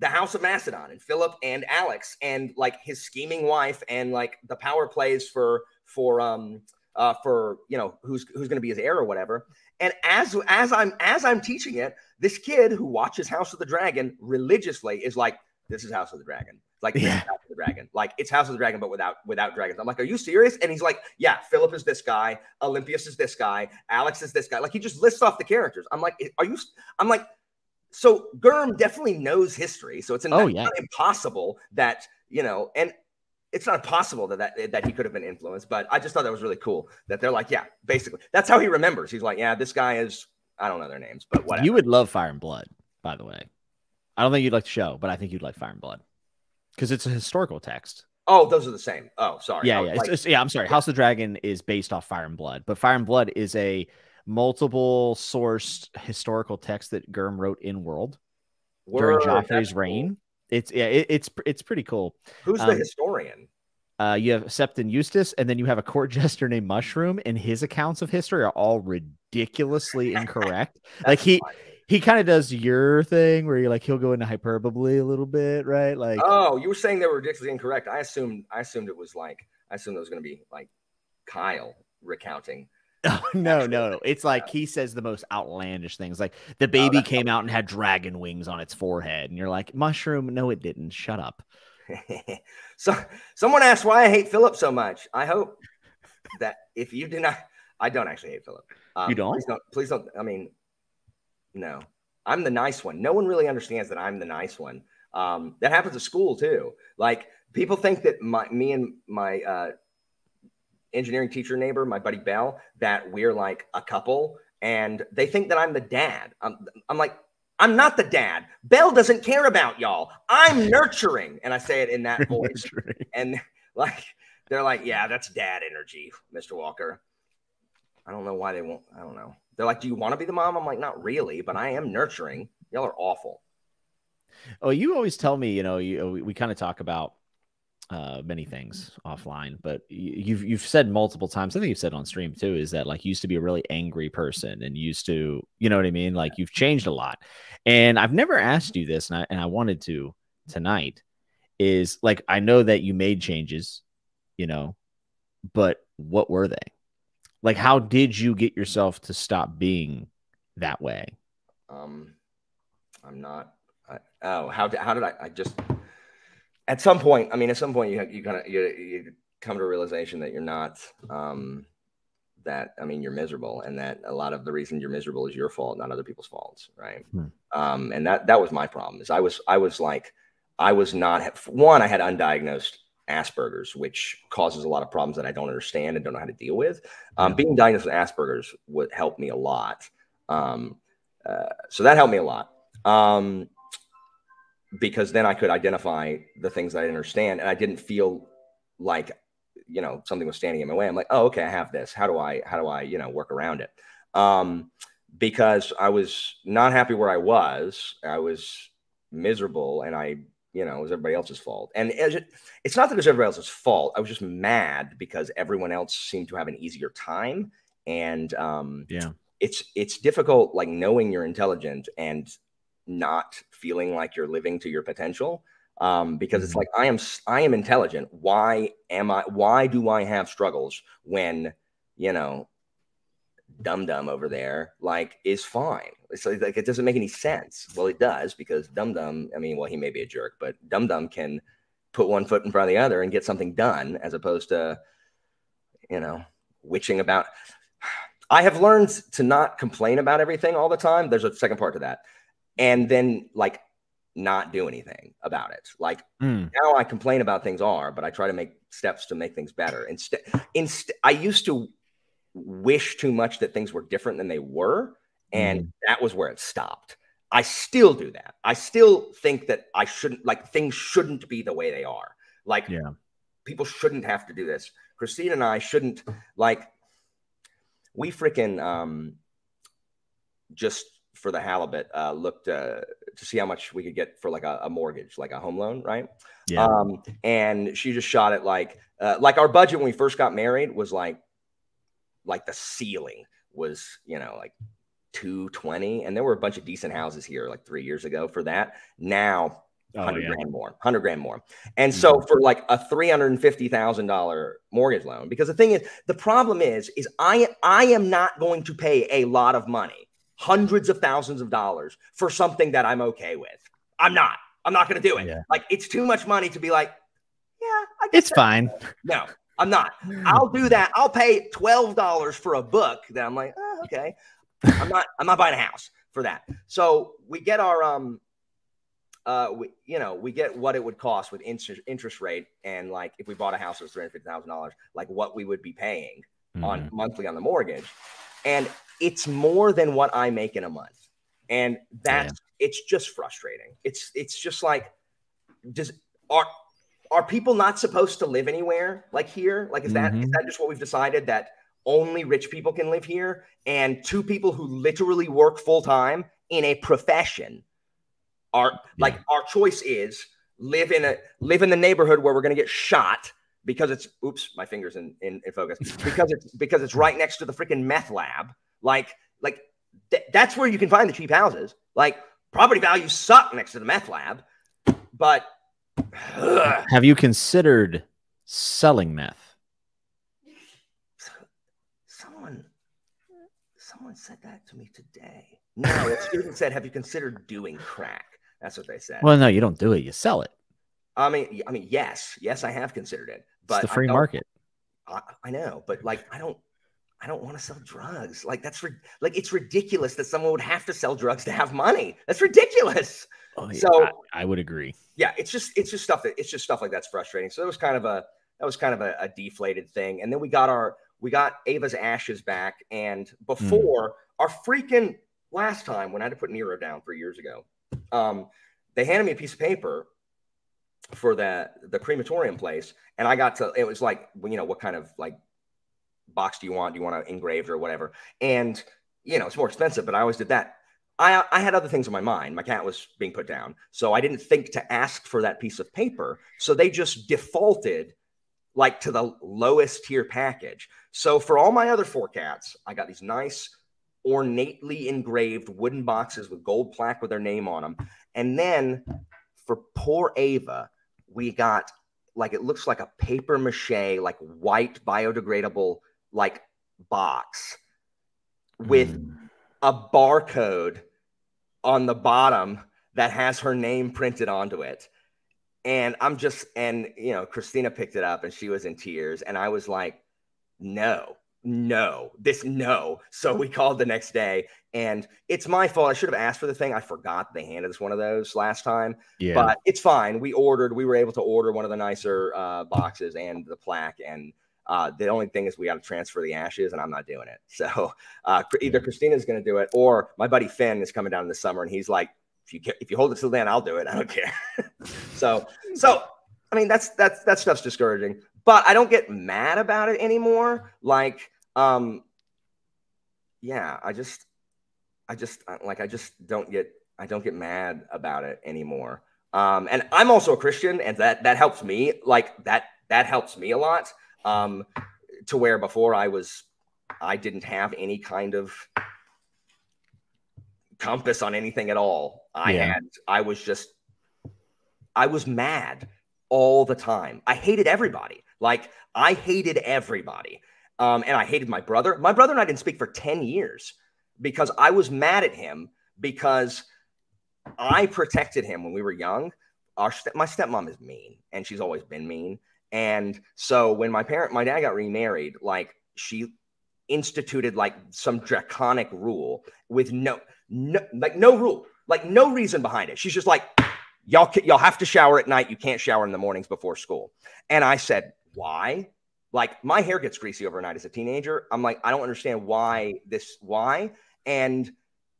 the House of Macedon and Philip and Alex and like his scheming wife and like the power plays for you know who's going to be his heir or whatever. And as I'm teaching it, this kid who watches House of the Dragon religiously is like, this is House of the Dragon. Like, yeah. House of the Dragon. Like, it's House of the Dragon, but without dragons. I'm like, are you serious? And he's like, yeah, Philip is this guy. Olympias is this guy. Alex is this guy. Like, he just lists off the characters. I'm like, are you? I'm like, so Gurm definitely knows history. So it's not impossible that, you know, and it's not impossible that he could have been influenced, but I just thought that was really cool that they're like, yeah, basically. That's how he remembers. He's like, yeah, this guy is, I don't know their names, but whatever. You would love Fire and Blood, by the way. I don't think you'd like the show, but I think you'd like Fire and Blood because it's a historical text. Oh, those are the same. Oh, sorry. Yeah, yeah. Like, yeah, I'm sorry. House of the Dragon is based off Fire and Blood, but Fire and Blood is a multiple sourced historical text that Gurm wrote in World during Joffrey's reign. It's yeah, it's pretty cool. Who's the historian? You have Septon Eustace, and then you have a court jester named Mushroom, and his accounts of history are all ridiculously incorrect. Like he kind of does your thing where you're like he'll go into hyperbole a little bit, right? Like, oh, you were saying they were ridiculously incorrect. I assumed it was like it was going to be like Kyle recounting. No. It's like he says the most outlandish things. Like the baby came out and had dragon wings on its forehead. And you're like, Mushroom, no, it didn't. Shut up. So someone asked why I hate Philip so much. I hope that if you do not, I don't actually hate Philip. You don't? Please don't. I mean, no, I'm the nice one. No one really understands that I'm the nice one. That happens at school too. Like people think that me and my engineering teacher neighbor, my buddy Bell, that we're like a couple, and they think that I'm the dad. I'm like, I'm not the dad. Bell doesn't care about y'all. I'm nurturing, and I say it in that voice. And like, they're like, yeah, that's dad energy, Mr. Walker. I don't know why they won't. I don't know. They're like, do you want to be the mom? I'm like, not really, but I am nurturing. Y'all are awful. Oh, you always tell me, you know, we kind of talk about many things offline, but you've said multiple times, I think you've said on stream too, is that like you used to be a really angry person and used to, you know what I mean? Like you've changed a lot. And I've never asked you this, and I wanted to tonight, is like, I know that you made changes, you know, but what were they? Like, how did you get yourself to stop being that way? At some point, I mean, at some point, you come to a realization that you're not, you're miserable, and that a lot of the reason you're miserable is your fault, not other people's faults, right? Mm. And that was my problem. Is I had undiagnosed Asperger's, which causes a lot of problems that I don't understand and don't know how to deal with. Being diagnosed with Asperger's would help me a lot. So that helped me a lot. Because then I could identify the things that I didn't understand, and I didn't feel like, you know, something was standing in my way. I'm like, oh, okay, I have this. How do I, you know, work around it? Because I was not happy where I was. I was miserable, and it was everybody else's fault. And it's not that it was everybody else's fault. I was just mad because everyone else seemed to have an easier time. And it's difficult, like knowing you're intelligent and not feeling like you're living to your potential, because it's like, I am intelligent. Why do I have struggles when, you know, Dum Dum over there, like, is fine. It's like it doesn't make any sense. Well, it does, because Dum Dum, I mean, well, he may be a jerk, but Dum Dum can put one foot in front of the other and get something done, as opposed to, you know, witching about. I have learned to not complain about everything all the time. There's a second part to that. And then, like, not do anything about it. Like, now I complain about things but I try to make steps to make things better. I used to wish too much that things were different than they were. And that was where it stopped. I still do that. I still think that I shouldn't, like, things shouldn't be the way they are. Like, people shouldn't have to do this. Christine and I shouldn't, like, we freaking just for the halibut looked to see how much we could get for like a mortgage, like a home loan, right? Yeah. And she just shot it like our budget when we first got married was like the ceiling was, you know, like 220, and there were a bunch of decent houses here like 3 years ago for that. Now 100 grand more. And so for like a $350,000 mortgage loan, because the thing is, the problem is I am not going to pay a lot of money, hundreds of thousands of dollars, for something that I'm okay with. I'm not going to do it. Yeah. Like, it's too much money to be like, yeah, I guess it's fine. No, I'm not. I'll do that. I'll pay $12 for a book that I'm like, oh, okay. I'm not buying a house for that. So we get our, we get what it would cost with interest rate, and like if we bought a house that was $350,000, like what we would be paying on monthly on the mortgage, and it's more than what I make in a month, and that's it's just frustrating. It's just like, are people not supposed to live anywhere like here? Like, is that just what we've decided, that only rich people can live here, and two people who literally work full time in a profession? Our choice is live in the neighborhood where we're going to get shot because it's, oops, my finger's in focus, because it's right next to the freaking meth lab. That's where you can find the cheap houses. Like, property values suck next to the meth lab. But have you considered selling meth? Someone said that to me today. No, a student said, have you considered doing crack? That's what they said. Well, no, you don't do it. You sell it. I mean, yes, I have considered it, but it's the free market. I know, but like, I don't want to sell drugs. Like, it's ridiculous that someone would have to sell drugs to have money. That's ridiculous. Oh, yeah, so I would agree. Yeah, it's just stuff like that's frustrating. So that was kind of a deflated thing, and then we got Ava's ashes back, and before our freaking last time when I had to put Nero down 3 years ago. They handed me a piece of paper for the crematorium place, and it was like, you know, what kind of like box do you want? Do you want it engraved or whatever? And, you know, it's more expensive, but I always did that. I had other things in my mind. My cat was being put down, so I didn't think to ask for that piece of paper. So they just defaulted like to the lowest tier package. So for all my other four cats, I got these nice ornately engraved wooden boxes with gold plaque with their name on them. And then for poor Ava, we got like, it looks like a paper mache, like white biodegradable, like box with a barcode on the bottom that has her name printed onto it. And you know, Christina picked it up and she was in tears. And I was like, no. So we called the next day, and it's my fault. I should have asked for the thing. I forgot they handed us one of those last time. Yeah. But it's fine. We were able to order one of the nicer boxes and the plaque. And the only thing is we got to transfer the ashes, and I'm not doing it. So either Christina's going to do it, or my buddy Finn is coming down in the summer, and he's like, if you hold it till then, I'll do it. I don't care. so I mean, that stuff's discouraging, but I don't get mad about it anymore. Like, I just don't get mad about it anymore. And I'm also a Christian, and that helps me. Like that helps me a lot. To where before I didn't have any kind of compass on anything at all. I was mad all the time. I hated everybody. And I hated my brother. My brother and I didn't speak for 10 years because I was mad at him because I protected him when we were young. My stepmom is mean, and she's always been mean. And so when my dad got remarried, like, she instituted like some draconic rule with no reason behind it. She's just like, y'all have to shower at night. You can't shower in the mornings before school. And I said, why? Like, my hair gets greasy overnight as a teenager. I'm like, I don't understand why. And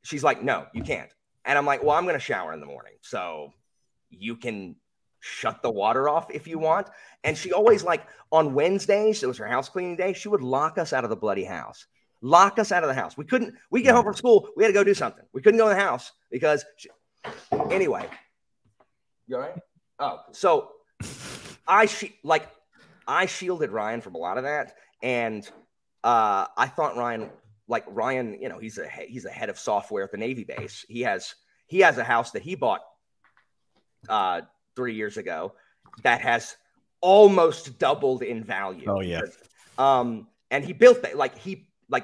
she's like, no, you can't. And I'm like, well, I'm going to shower in the morning, so you can shut the water off if you want. And she always, like, on Wednesdays, it was her house cleaning day, she would lock us out of the bloody house. Lock us out of the house. We couldn't, we get home from school, we had to go do something. We couldn't go in the house because she, anyway. You all right? Oh, so I shielded Ryan from a lot of that. And I thought Ryan, you know, he's a head of software at the Navy base. He has a house that he bought 3 years ago that has almost doubled in value. Oh yeah. And he built that, like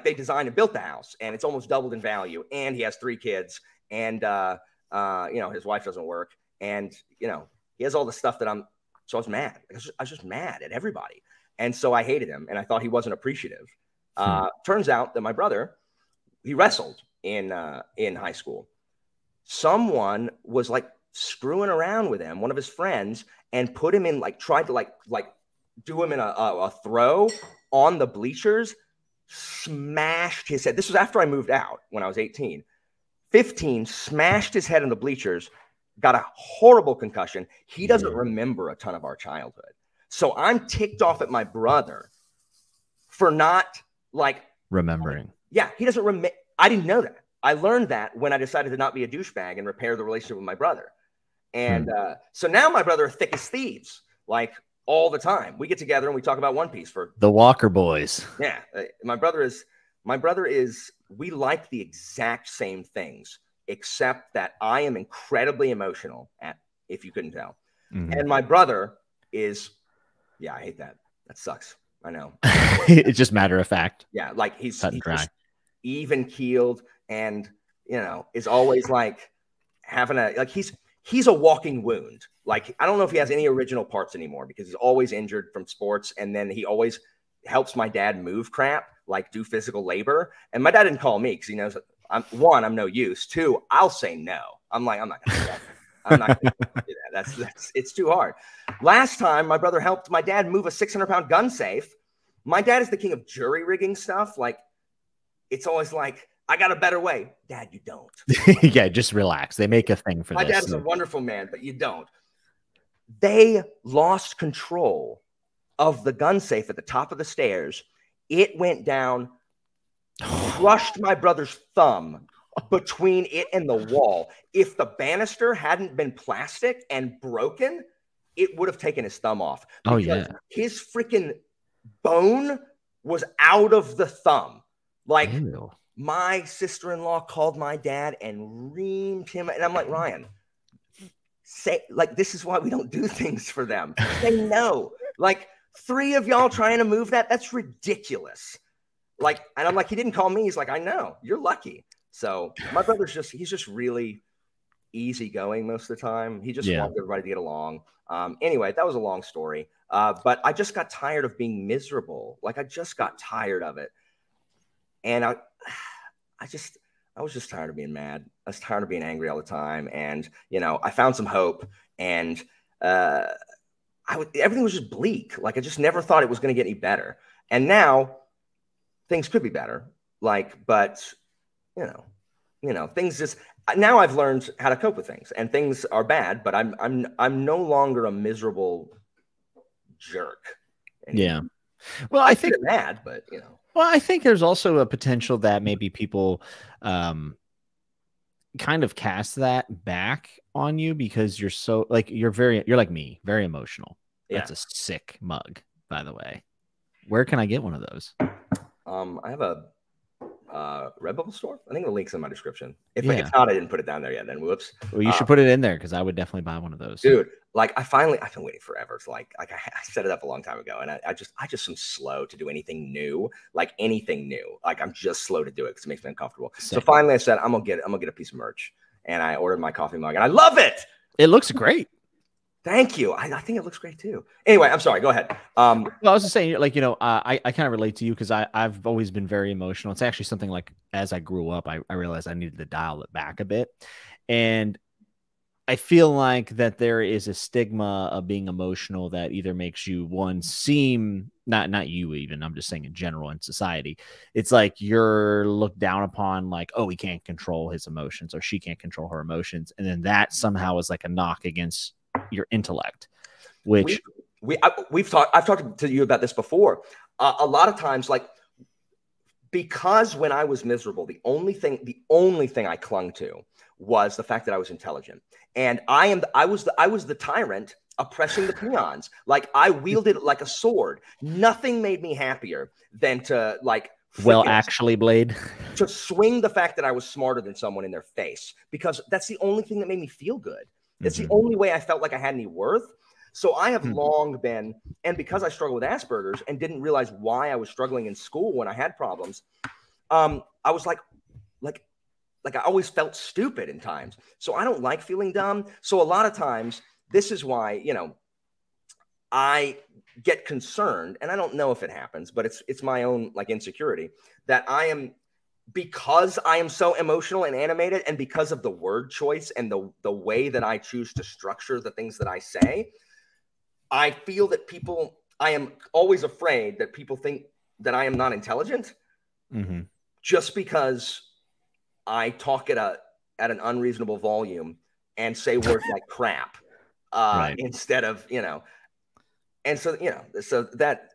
they designed and built the house, and it's almost doubled in value. And he has 3 kids, and you know, his wife doesn't work, and you know, he has all the stuff that so I was mad. I was just mad at everybody. And so I hated him, and I thought he wasn't appreciative. Turns out that my brother, he wrestled in high school. Someone was like screwing around with him, one of his friends, and put him in, like, tried to like do him in a throw on the bleachers, smashed his head. This was after I moved out when I was 18. 15, smashed his head in the bleachers, got a horrible concussion. He doesn't remember a ton of our childhood. So I'm ticked off at my brother for not, like, remembering. Yeah, he doesn't remember. I didn't know that. I learned that when I decided to not be a douchebag and repair the relationship with my brother. And so now my brother are thick as thieves, like, all the time. We get together and we talk about One Piece for the Walker Boys. Yeah, my brother is. We like the exact same things, except that I am incredibly emotional. If you couldn't tell, and my brother is. Yeah, I hate that. That sucks. I know. It's just matter of fact. Yeah, like he's even keeled, and you know, is always like having a, like, he's a walking wound. Like, I don't know if he has any original parts anymore because he's always injured from sports, and then he always helps my dad move crap, like do physical labor. And my dad didn't call me because he knows I'm no use. 2, I'll say no. I'm not gonna do that. I'm not gonna do that. That's it's too hard. Last time my brother helped my dad move a 600-pound gun safe. My dad is the king of jury rigging stuff. Like, it's always like, I got a better way. Dad, you don't. Yeah, just relax. They make a thing for this. My dad is a wonderful man, but you don't. They lost control of the gun safe at the top of the stairs. It went down, crushed my brother's thumb between it and the wall. If the banister hadn't been plastic and broken, it would have taken his thumb off. Oh, yeah. His freaking bone was out of the thumb. Like, ew. My sister-in-law called my dad and reamed him. And I'm like, Ryan, say, like, this is why we don't do things for them. They know. Like, 3 of y'all trying to move that? That's ridiculous. Like, and I'm like, he didn't call me. He's like, I know. You're lucky. So my brother's just, he's just really easygoing most of the time. He just wants everybody to get along. Anyway, that was a long story. But I just got tired of being miserable. Like, I just got tired of it. And I was just tired of being mad. I was tired of being angry all the time. And, you know, I found some hope, and everything was just bleak. Like, I just never thought it was going to get any better. And now things could be better. Like, but you know, things just, now I've learned how to cope with things, and things are bad, but I'm no longer a miserable jerk. And, yeah. Well, I think mad, but you know. Well, I think there's also a potential that maybe people kind of cast that back on you because you're so, like, you're like me, very emotional. Yeah. That's a sick mug, by the way. Where can I get one of those? I have a Redbubble store. I think the link's in my description. If it's not, I didn't put it down there yet. Then whoops. Well, you should put it in there because I would definitely buy one of those, dude. Like I've been waiting forever. It's like I set it up a long time ago, and I just am slow to do anything new, like anything new. Like I'm just slow to do it because it makes me uncomfortable. Same. So finally I said, I'm gonna get a piece of merch, and I ordered my coffee mug, and I love it. It looks great. Thank you. I think it looks great too. Anyway, I'm sorry. Go ahead. Well, I was just saying, like, you know, I kind of relate to you because I've always been very emotional. It's actually something like as I grew up, I realized I needed to dial it back a bit. And I feel like that there is a stigma of being emotional that either makes you one seem not you even, I'm just saying in general in society, it's like you're looked down upon like, oh, he can't control his emotions or she can't control her emotions. And then that somehow is like a knock against your intellect, which I've talked to you about this before. A lot of times, like, because when I was miserable, the only thing I clung to was the fact that I was intelligent, and I was the tyrant oppressing the peons. Like I wielded it like a sword. Nothing made me happier than to Blade, to swing the fact that I was smarter than someone in their face, because that's the only thing that made me feel good. It's the only way I felt like I had any worth. So I have long been, and because I struggle with Asperger's and didn't realize why I was struggling in school when I had problems, I was like I always felt stupid in times. So I don't like feeling dumb. So a lot of times, this is why, you know, I get concerned, and I don't know if it happens, but it's my own like insecurity that I am. Because I am so emotional and animated, and because of the word choice and the way that I choose to structure the things that I say, I feel that people, I am always afraid that people think that I am not intelligent just because I talk at an unreasonable volume and say words like crap instead of, you know. And so, you know, so that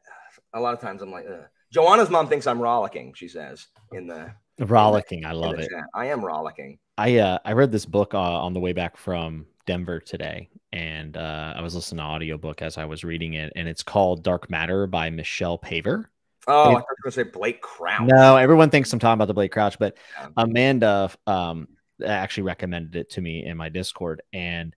a lot of times I'm like, ugh. Joanna's mom thinks I'm rollicking, she says in the rollicking. I love it. I am rollicking. I read this book on the way back from Denver today, and I was listening to an audiobook as I was reading it, and it's called Dark Matter by Michelle Paver. Oh, I thought you were going to say Blake Crouch. No, everyone thinks I'm talking about the Blake Crouch, but yeah. Amanda actually recommended it to me in my Discord, and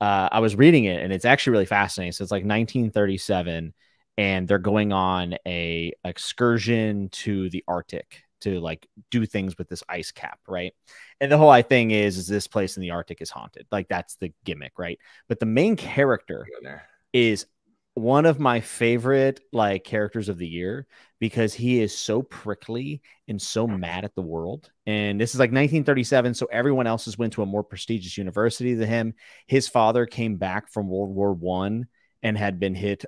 I was reading it, and it's actually really fascinating. So it's like 1937. And they're going on a excursion to the Arctic to like do things with this ice cap, right? And the whole thing is this place in the Arctic is haunted. Like that's the gimmick, right? But the main character is one of my favorite like characters of the year because he is so prickly and so mad at the world. And this is like 1937, so everyone else has went to a more prestigious university than him. His father came back from World War I and had been hit.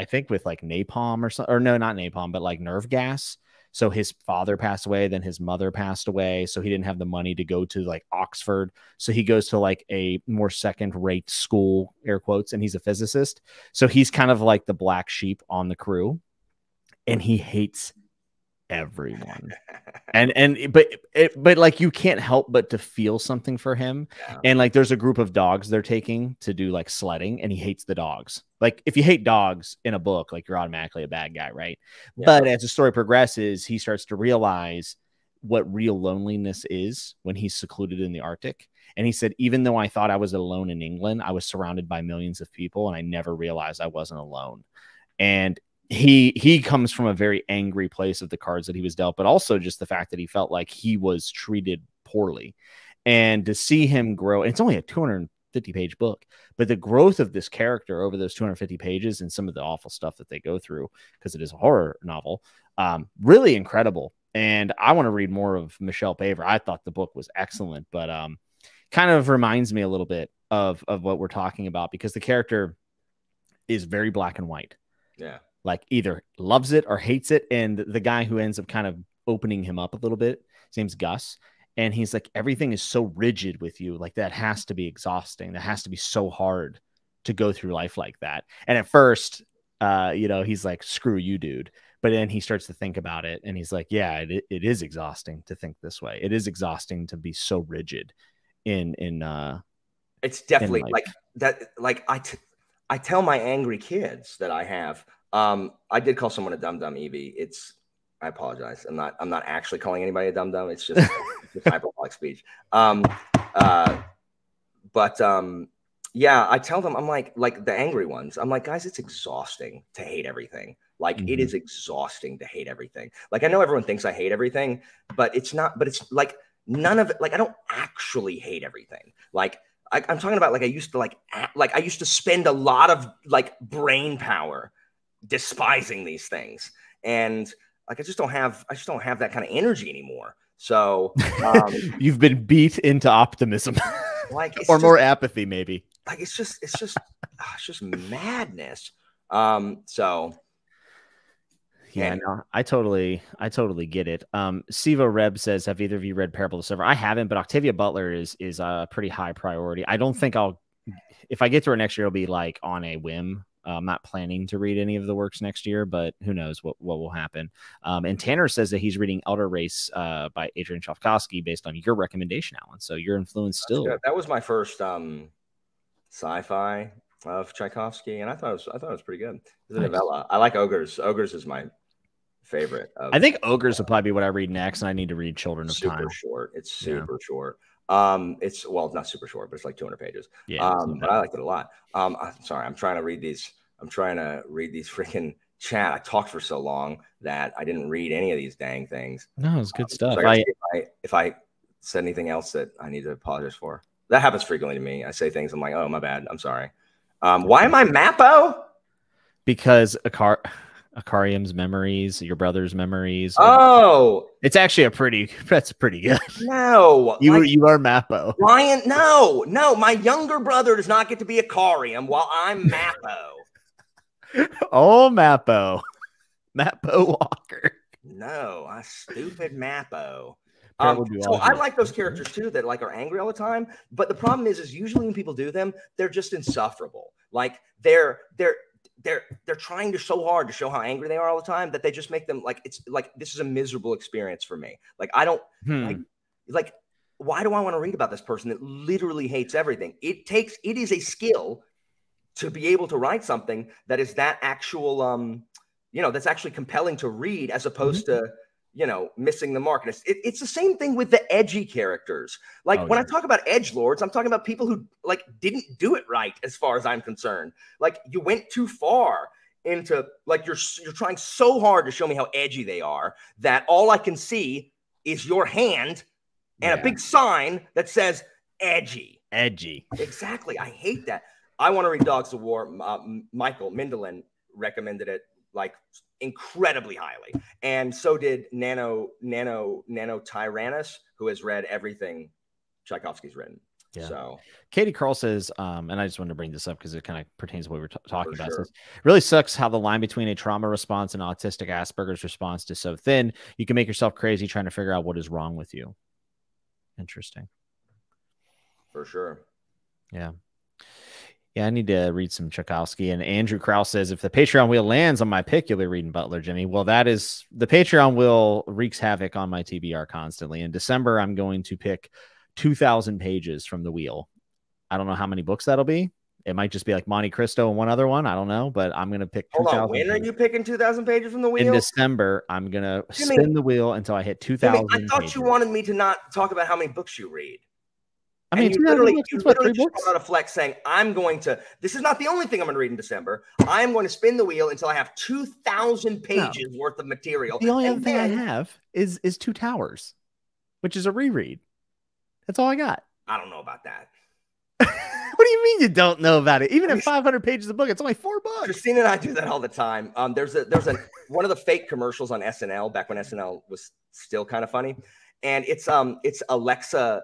I think with like napalm or something, or no, not napalm, but like nerve gas. So his father passed away, then his mother passed away. So he didn't have the money to go to like Oxford. So he goes to like a more second rate school, air quotes, and he's a physicist. So he's kind of like the black sheep on the crew, and he hates everyone. But like you can't help but to feel something for him. Yeah. And like there's a group of dogs they're taking to do like sledding, and he hates the dogs. Like if you hate dogs in a book, like you're automatically a bad guy, right? Yeah. But as the story progresses, he starts to realize what real loneliness is when he's secluded in the Arctic. And he said, even though I thought I was alone in England, I was surrounded by millions of people, and I never realized I wasn't alone. And he comes from a very angry place of the cards that he was dealt, but also just the fact that he felt like he was treated poorly, and to see him grow. And it's only a 250-page book, but the growth of this character over those 250 pages and some of the awful stuff that they go through, because it is a horror novel, really incredible. And I want to read more of Michelle Paver. I thought the book was excellent, but kind of reminds me a little bit of what we're talking about, because the character is very black and white. Yeah. Like either loves it or hates it. And the guy who ends up kind of opening him up a little bit, his name's Gus. And he's like, everything is so rigid with you. Like that has to be exhausting. That has to be so hard to go through life like that. And at first, you know, he's like, screw you, dude. But then he starts to think about it, and he's like, yeah, it is exhausting to think this way. It is exhausting to be so rigid in it's definitely like that. Like I tell my angry kids that I have, I did call someone a dum-dum, Evie. I apologize. I'm not actually calling anybody a dum-dum. It's just hyperbolic speech. But Yeah, I tell them, I'm like the angry ones. I'm like, guys, it's exhausting to hate everything. Like, it is exhausting to hate everything. Like, I know everyone thinks I hate everything, but it's not, but it's like none of it. Like, I don't actually hate everything. Like, I'm talking about, like, I used to I used to spend a lot of like brain power despising these things. And like, I just don't have that kind of energy anymore. So you've been beat into optimism, like, or just, more apathy, maybe. Like, it's just it's just madness. So. Yeah, no, I totally get it. Siva Reb says, have either of you read Parable of the Server? I haven't, but Octavia Butler is a pretty high priority. I don't think I'll, if I get to her next year, it'll be like on a whim. I'm not planning to read any of the works next year, but who knows what will happen. And Tanner says that he's reading Elder Race by Adrian Shavkovsky based on your recommendation, Alan. So your influence still. That was my first sci-fi of Tchaikovsky, and I thought it was pretty good. It's a novella. I like Ogres. Ogres is my favorite. I think Ogres will probably be what I read next, and I need to read Children of Time. Super short. It's super short. It's, well, not super short, but it's like 200 pages. Yeah, but I liked it a lot. I'm sorry, I'm trying to read these freaking chat. I talked for so long that I didn't read any of these dang things. No, it's good stuff. So if I said anything else that I need to apologize for, that happens frequently to me. I say things, I'm like, oh, my bad, I'm sorry. Why am I Mappo? Because Akarium's memories, your brother's memories. Oh, it's actually that's pretty good. No, you are Mappo. Ryan, no, my younger brother does not get to be Akarium while I'm Mappo. Oh, Mappo Walker. No, I stupid Mappo. So I like those characters too that like are angry all the time. But the problem is usually when people do them, they're just insufferable. Like they're trying so hard to show how angry they are all the time that they just make them like, it's like, this is a miserable experience for me. Like, I don't like, why do I want to read about this person that literally hates everything? It is a skill to be able to write something that is that actual, that's actually compelling to read as opposed to, missing the mark. It's the same thing with the edgy characters. Like when I talk about edgelords, I'm talking about people who like didn't do it right as far as I'm concerned. Like you went too far into like you're trying so hard to show me how edgy they are that all I can see is your hand and a big sign that says edgy. Edgy. Exactly. I hate that. I want to read Dogs of War. Michael Mindelin recommended it like incredibly highly, and so did Nano Tyrannus, who has read everything Tchaikovsky's written. So Katie Carl says, and I just wanted to bring this up because it kind of pertains to what we were talking about. Sure. Says, really sucks how the line between a trauma response and autistic Asperger's response is so thin. You can make yourself crazy trying to figure out what is wrong with you. Interesting. For sure. Yeah, I need to read some Tchaikovsky. And Andrew Krause says, if the Patreon wheel lands on my pick, you'll be reading Butler, Jimmy. Well, that is, the Patreon wheel wreaks havoc on my TBR constantly. In December, I'm going to pick 2,000 pages from the wheel. I don't know how many books that'll be. It might just be like Monte Cristo and one other one. I don't know, but I'm going to pick 2,000. Hold on, when are you picking 2,000 pages from the wheel? In December, I'm going to spin the wheel until I hit 2,000 pages. I thought you wanted me to not talk about how many books you read. I mean, you literally just brought out a flex saying, I'm going to, this is not the only thing I'm going to read in December. I'm going to spin the wheel until I have 2,000 pages worth of material. The only other thing I have is Two Towers, which is a reread. That's all I got. I don't know about that. What do you mean you don't know about it? Even at 500 pages a book, it's only $4. Christina and I do that all the time. There's one of the fake commercials on SNL back when SNL was still kind of funny. And it's Alexa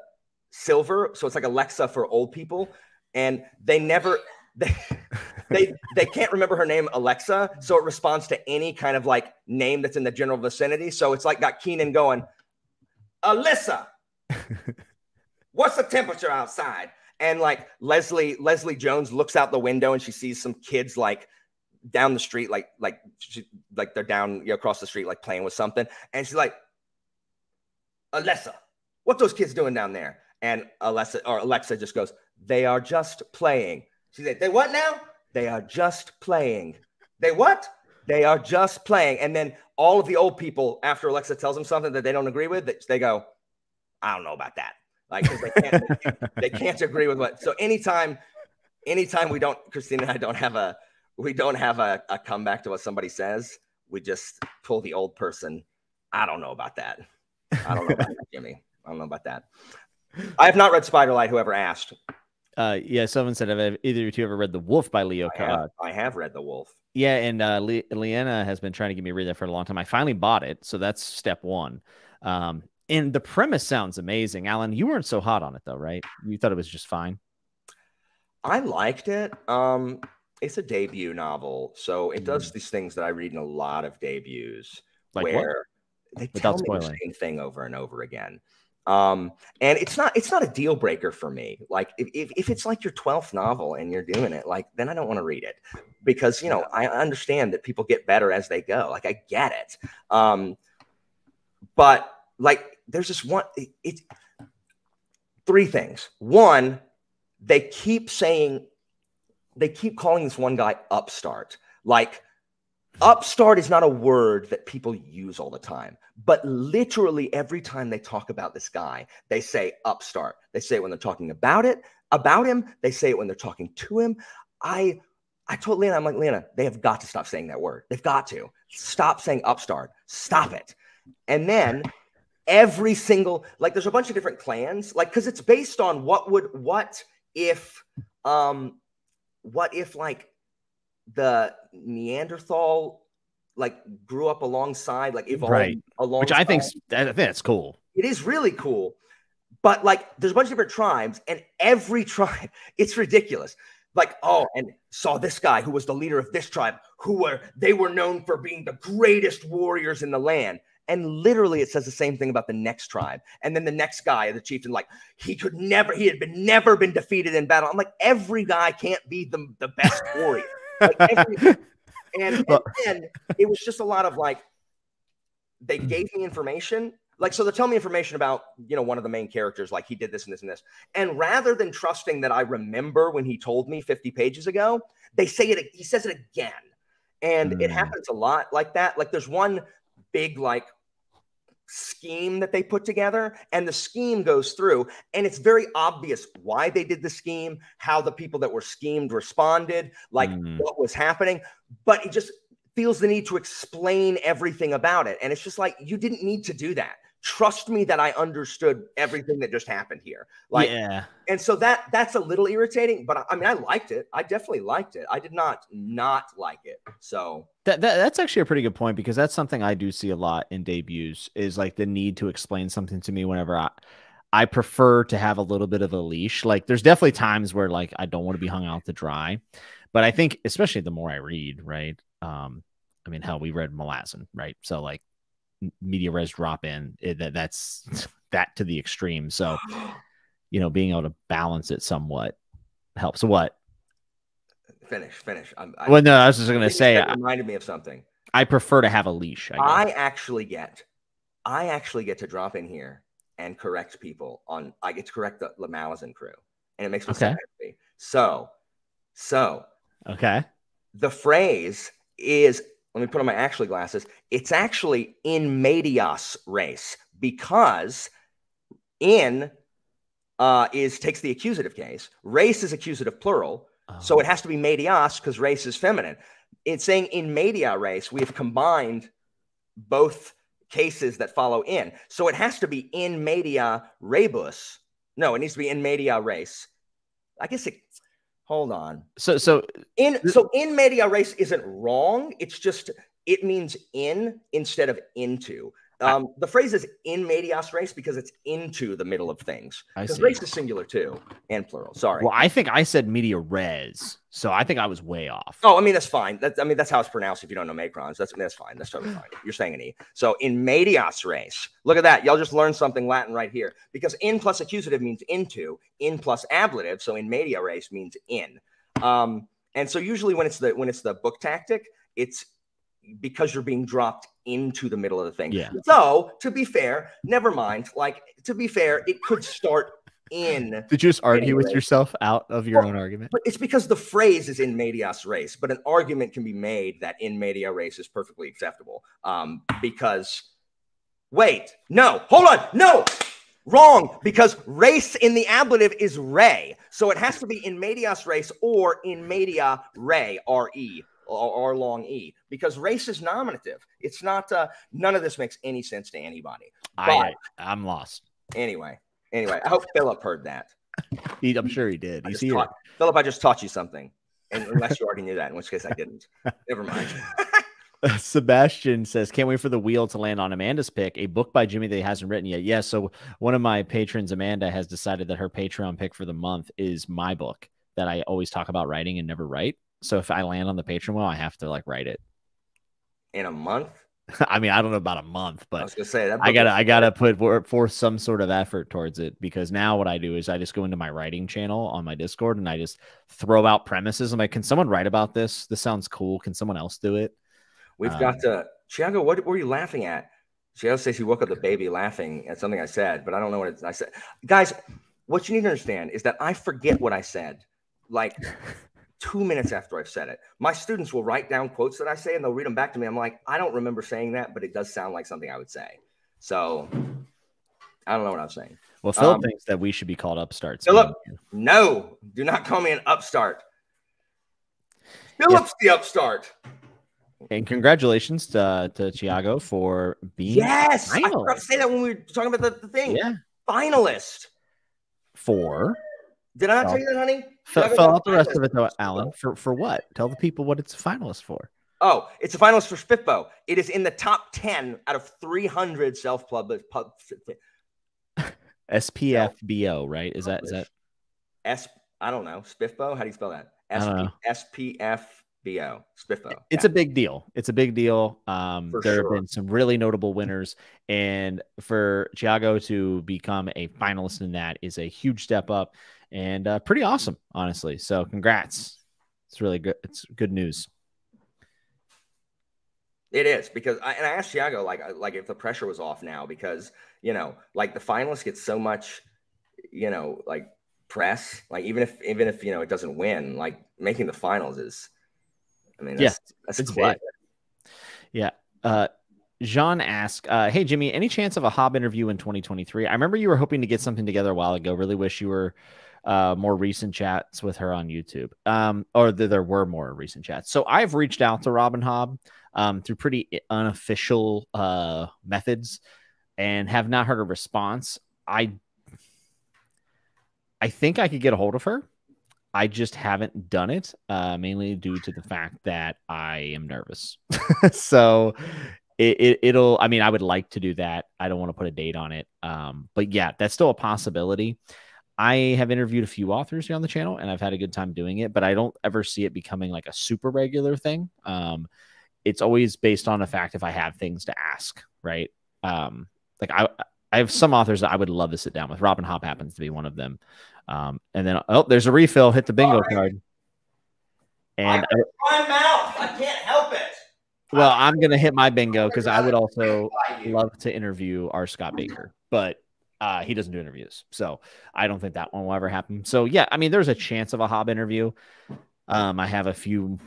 Silver, so it's like Alexa for old people, and they can't remember her name, Alexa, so it responds to any kind of like name that's in the general vicinity. So it's like got Keenan going, Alyssa, what's the temperature outside? And like Leslie Jones looks out the window and she sees some kids like down the street, like they're down across the street like playing with something, and she's like, Alyssa, what those kids doing down there? And Alexa just goes, they are just playing. She's like, they what now? They are just playing. They what? They are just playing. And then all of the old people, after Alexa tells them something that they don't agree with, they go, I don't know about that. Like, because they can't agree with what. So anytime anytime we don't, Christine and I don't have a, we don't have a comeback to what somebody says. We just pull the old person. I don't know about that. I don't know about that, Jimmy. I don't know about that. I have not read Spiderlight, whoever asked. Yeah, someone said, have either of you ever read The Wolf by Leo Cog? I have read The Wolf. Yeah, and Leanna has been trying to get me to read that for a long time. I finally bought it, so that's step one. And the premise sounds amazing. Alan, you weren't so hot on it, though, right? You thought it was just fine? I liked it. It's a debut novel, so it does these things that I read in a lot of debuts. Like where what? They Without tell spoiling. Me the same thing over and over again. And it's not a deal breaker for me. Like if it's like your 12th novel and you're doing it, like, then I don't want to read it because, you know, I understand that people get better as they go. Like I get it. But like, there's just one, it's three things. One, they keep calling this one guy Upstart. Like Upstart is not a word that people use all the time, but literally every time they talk about this guy, they say Upstart. They say it when they're talking about him. They say it when they're talking to him. I told Leanna, I'm like, Leanna, they have got to stop saying that word. They've got to stop saying Upstart. Stop it. And then every single, like, there's a bunch of different clans, like, because it's based on what if like the Neanderthal like grew up alongside, like evolved alongside, which I think that's cool. It is really cool, but like there's a bunch of different tribes, and every tribe, it's ridiculous. Like, oh, and saw this guy who was the leader of this tribe, they were known for being the greatest warriors in the land. And literally it says the same thing about the next tribe. And then the next guy, the chieftain, like he had never been defeated in battle. I'm like, every guy can't be the best warrior. Like and then it was just a lot of like, they gave me information. Like, so they tell me information about, you know, one of the main characters, like he did this and this and this. And rather than trusting that I remember when he told me 50 pages ago, he says it again. And it happens a lot like that. Like there's one big like scheme that they put together, and the scheme goes through, and it's very obvious why they did the scheme, how the people that were schemed responded, like what was happening, but it just feels the need to explain everything about it. And it's just like, you didn't need to do that. Trust me that I understood everything that just happened here. Like, yeah. And so that's a little irritating, but I mean, I liked it. I definitely liked it. I did not like it. So that's actually a pretty good point, because that's something I do see a lot in debuts, is like the need to explain something to me whenever I prefer to have a little bit of a leash. Like there's definitely times where like, I don't want to be hung out to dry, but I think especially the more I read, right. I mean, hell, we read Malazan, right? So like, media res drop in that's to the extreme, so you know, being able to balance it somewhat helps. What finish well, no, I was just gonna say it reminded me of something. I prefer to have a leash. I actually get to drop in here and correct people on, I get to correct the Malazan crew, and it makes me happy. So okay, the phrase is, let me put on my actually glasses. It's actually in medias res, because in takes the accusative case. Race is accusative plural. Oh. So it has to be medias because race is feminine. It's saying in media res, we have combined both cases that follow in. So it has to be in media rebus. No, it needs to be in media res. I guess it... Hold on. So in media res isn't wrong. It's just, it means in instead of into. The phrase is in medias res because it's into the middle of things. Because race is singular too and plural. Sorry. Well, I think I said media res, so I think I was way off. Oh, I mean, that's fine. That's how it's pronounced if you don't know macrons. That's fine. That's totally fine. You're saying an E. So in medias res. Look at that. Y'all just learned something Latin right here. Because in plus accusative means into, in plus ablative, so in media res means in. And so usually when it's the book tactic, it's because you're being dropped into the middle of the thing. Yeah. So to be fair, never mind. Like, to be fair, it could start in. Did you just argue with yourself out of your own argument? But it's because the phrase is in medias res, but an argument can be made that in media res is perfectly acceptable. Because wait, no, hold on. No, Wrong, because race in the ablative is re. So it has to be in medias res or in media re, R-E, or long E, because race is nominative. It's not, none of this makes any sense to anybody. I'm lost. Anyway, I hope Philip heard that. I'm sure he did. He's here. Philip, I just taught you something, unless you already knew that, in which case I didn't. Never mind. Sebastian says, can't wait for the wheel to land on Amanda's pick, a book by Jimmy that he hasn't written yet. Yes, so one of my patrons, Amanda, has decided that her Patreon pick for the month is my book that I always talk about writing and never write. So if I land on the Patreon wheel, I have to like write it. In a month? I mean, I don't know about a month, but I was gonna say, that I gotta put forth some sort of effort towards it, because now what I do is I just go into my writing channel on my Discord and I just throw out premises. I'm like, can someone write about this? This sounds cool. Can someone else do it? We've got to Tiago. What were you laughing at? Tiago says she woke up the baby laughing at something I said, but I don't know what I said. Guys, what you need to understand is that I forget what I said like 2 minutes after I've said it. My students will write down quotes that I say and they'll read them back to me. I'm like, I don't remember saying that, but it does sound like something I would say. So I don't know what I'm saying. Well, Philip thinks that we should be called upstarts. Philip, no, do not call me an upstart. Philip's the upstart. And congratulations to Tiago for being finalist. I forgot to say that when we were talking about the thing. Yeah. Finalist. For? Did I not tell you that, honey? Fill out the rest of it, though, Alan. For what? Tell the people what it's a finalist for. Oh, it's a finalist for FIFPO. It is in the top 10 out of 300 self-published. SPFBO, right? Is that? I don't know. SPFBO? How do you spell that? SPFBO. It's a big deal. It's a big deal. There have been some really notable winners, and for Tiago to become a finalist in that is a huge step up, and pretty awesome, honestly. So congrats. It's really good. It's good news. It is, because I asked Tiago like if the pressure was off now, because, you know, like the finalist gets so much, you know, like press, like even if, you know, it doesn't win, like making the finals is, I mean, that's what. Yeah. Jean asks, hey, Jimmy, any chance of a Hob interview in 2023? I remember you were hoping to get something together a while ago. Really wish you were more recent chats with her on YouTube, or there were more recent chats. So I've reached out to Robin Hob through pretty unofficial methods and have not heard a response. I think I could get a hold of her. I just haven't done it, mainly due to the fact that I am nervous. So it'll, I mean, I would like to do that. I don't want to put a date on it. But yeah, that's still a possibility. I have interviewed a few authors here on the channel and I've had a good time doing it, but I don't ever see it becoming like a super regular thing. It's always based on the fact if I have things to ask, right? Like I have some authors that I would love to sit down with. Robin Hob happens to be one of them. And then, oh, there's a refill. Hit the bingo card. And my mouth, I can't help it. Well, I'm going to hit my bingo because I would also love to interview our Scott Baker, but he doesn't do interviews. So I don't think that one will ever happen. So yeah, I mean, there's a chance of a Hob interview. I have a few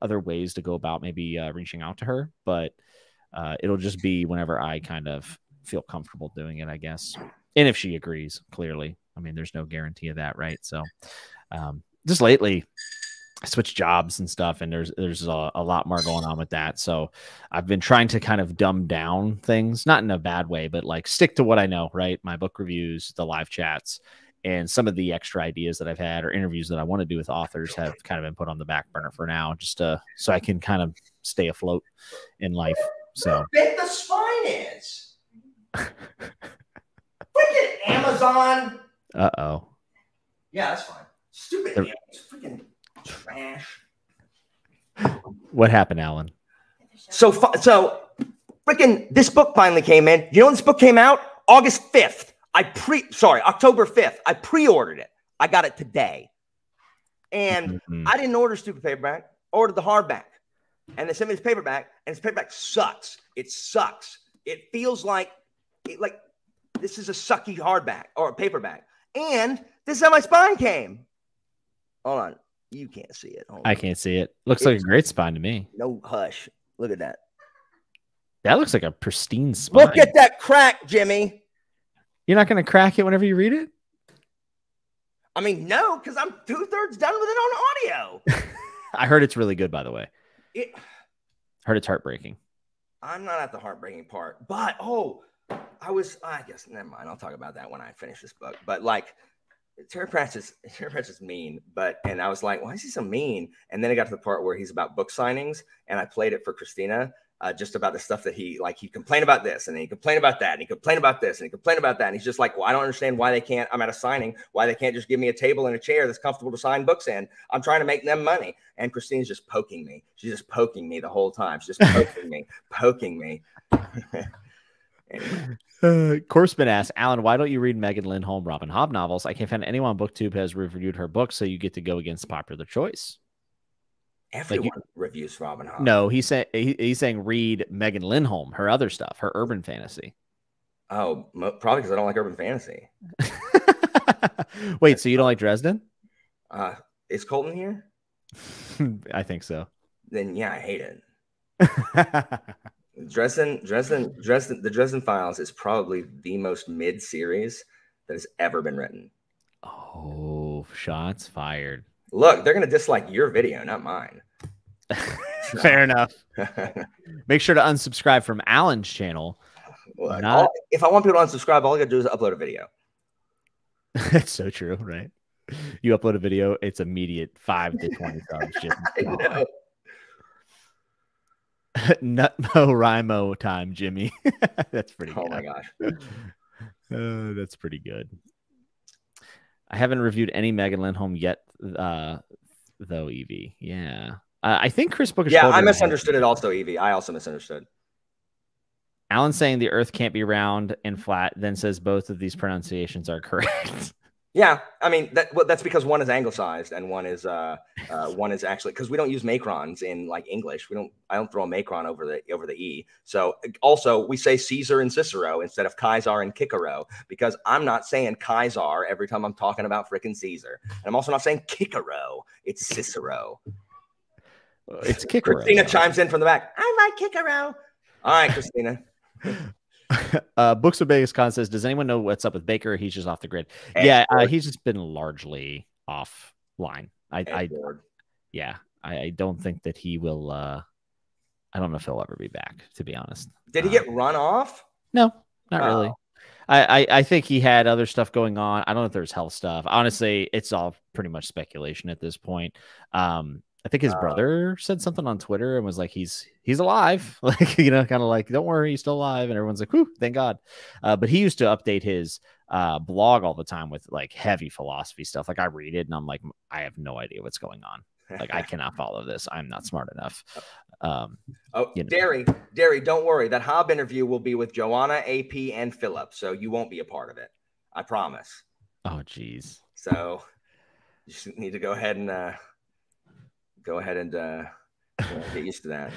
other ways to go about maybe reaching out to her, but it'll just be whenever I kind of feel comfortable doing it, I guess. And if she agrees, clearly. I mean, there's no guarantee of that, right? So just lately I switched jobs and stuff, and there's a lot more going on with that. So I've been trying to kind of dumb down things, not in a bad way, but like stick to what I know, right? My book reviews, the live chats, and some of the extra ideas that I've had or interviews that I want to do with authors have kind of been put on the back burner for now, just so I can kind of stay afloat in life. So the spine is freaking Amazon. Uh-oh. Yeah, that's fine. Stupid. It's freaking trash. What happened, Alan? So freaking this book finally came in. You know when this book came out? August 5th. October 5th. I pre-ordered it. I got it today. And I didn't order stupid paperback. I ordered the hardback. And they sent me this paperback, and this paperback sucks. It sucks. It feels like this is a sucky hardback or a paperback. And this is how my spine came. Hold on. You can't see it. I can't see it. Looks like a great spine to me. No, hush. Look at that. That looks like a pristine spine. Look at that crack, Jimmy. You're not going to crack it whenever you read it? I mean, no, because I'm 2/3 done with it on audio. I heard it's really good, by the way. I heard it's heartbreaking. I'm not at the heartbreaking part, but I guess, never mind. I'll talk about that when I finish this book. But like, Terry Pratchett's mean, and I was like, why is he so mean? And then it got to the part where he's about book signings, and I played it for Christina, just about the stuff that he complained about this, and then he complained about that, and he complained about this, and he complained about that, and he's just like, well, I don't understand why they can't. I'm at a signing, why they can't just give me a table and a chair that's comfortable to sign books in. I'm trying to make them money, and Christina's just poking me. She's just poking me the whole time. She's just poking me. Anyway. Corsman asks, Alan, why don't you read Megan Lindholm Robin Hobb novels? I can't find anyone on BookTube has reviewed her book, so you get to go against popular choice. Everyone reviews Robin Hobb. No, he's saying read Megan Lindholm, her other stuff, her urban fantasy. Oh, probably because I don't like urban fantasy. Wait, so you don't like Dresden? Is Colton here? I think so. Then yeah, I hate it. The Dresden Files is probably the most mid series that has ever been written. Oh, shots fired. Look, they're going to dislike your video, not mine. Fair enough. Make sure to unsubscribe from Alan's channel. Look, if I want people to unsubscribe, all I got to do is upload a video. That's so true, right? You upload a video, it's immediate 5 to 20 subs. I know. Nutmo Rhymo time, Jimmy. That's pretty good. Oh my gosh. That's pretty good. I haven't reviewed any Megan Lindholm yet, though, Evie. Yeah. I think Chris Booker. Yeah, I misunderstood it also, Evie. I also misunderstood. Alan's saying the earth can't be round and flat, then says both of these pronunciations are correct. Yeah, I mean that's because one is anglicized and one is actually, because we don't use macrons in like English. I don't throw a macron over the e. So also we say Caesar and Cicero instead of Kaisar and Kikero, because I'm not saying Kaisar every time I'm talking about freaking Caesar, and I'm also not saying Kikero. It's Cicero. It's Kikero. Christina chimes in from the back. I like Kikero. All right, Christina. Books of Vegas Con says, does anyone know what's up with Baker? He's just off the grid. And yeah, he's just been largely offline. I don't think that he will. I don't know if he'll ever be back, to be honest. Did he get run off? No, not really. I think he had other stuff going on. I don't know if there's health stuff. Honestly, it's all pretty much speculation at this point. I think his brother said something on Twitter and was like, he's alive. Like, you know, kind of like, don't worry, he's still alive. And everyone's like, whew, thank God. But he used to update his blog all the time with like heavy philosophy stuff. Like I read it and I'm like, I have no idea what's going on. Like I cannot follow this. I'm not smart enough. Derry, don't worry. That Hob interview will be with Joanna, AP, and Philip. So you won't be a part of it. I promise. Oh, geez. So you just need to go ahead and get used to that.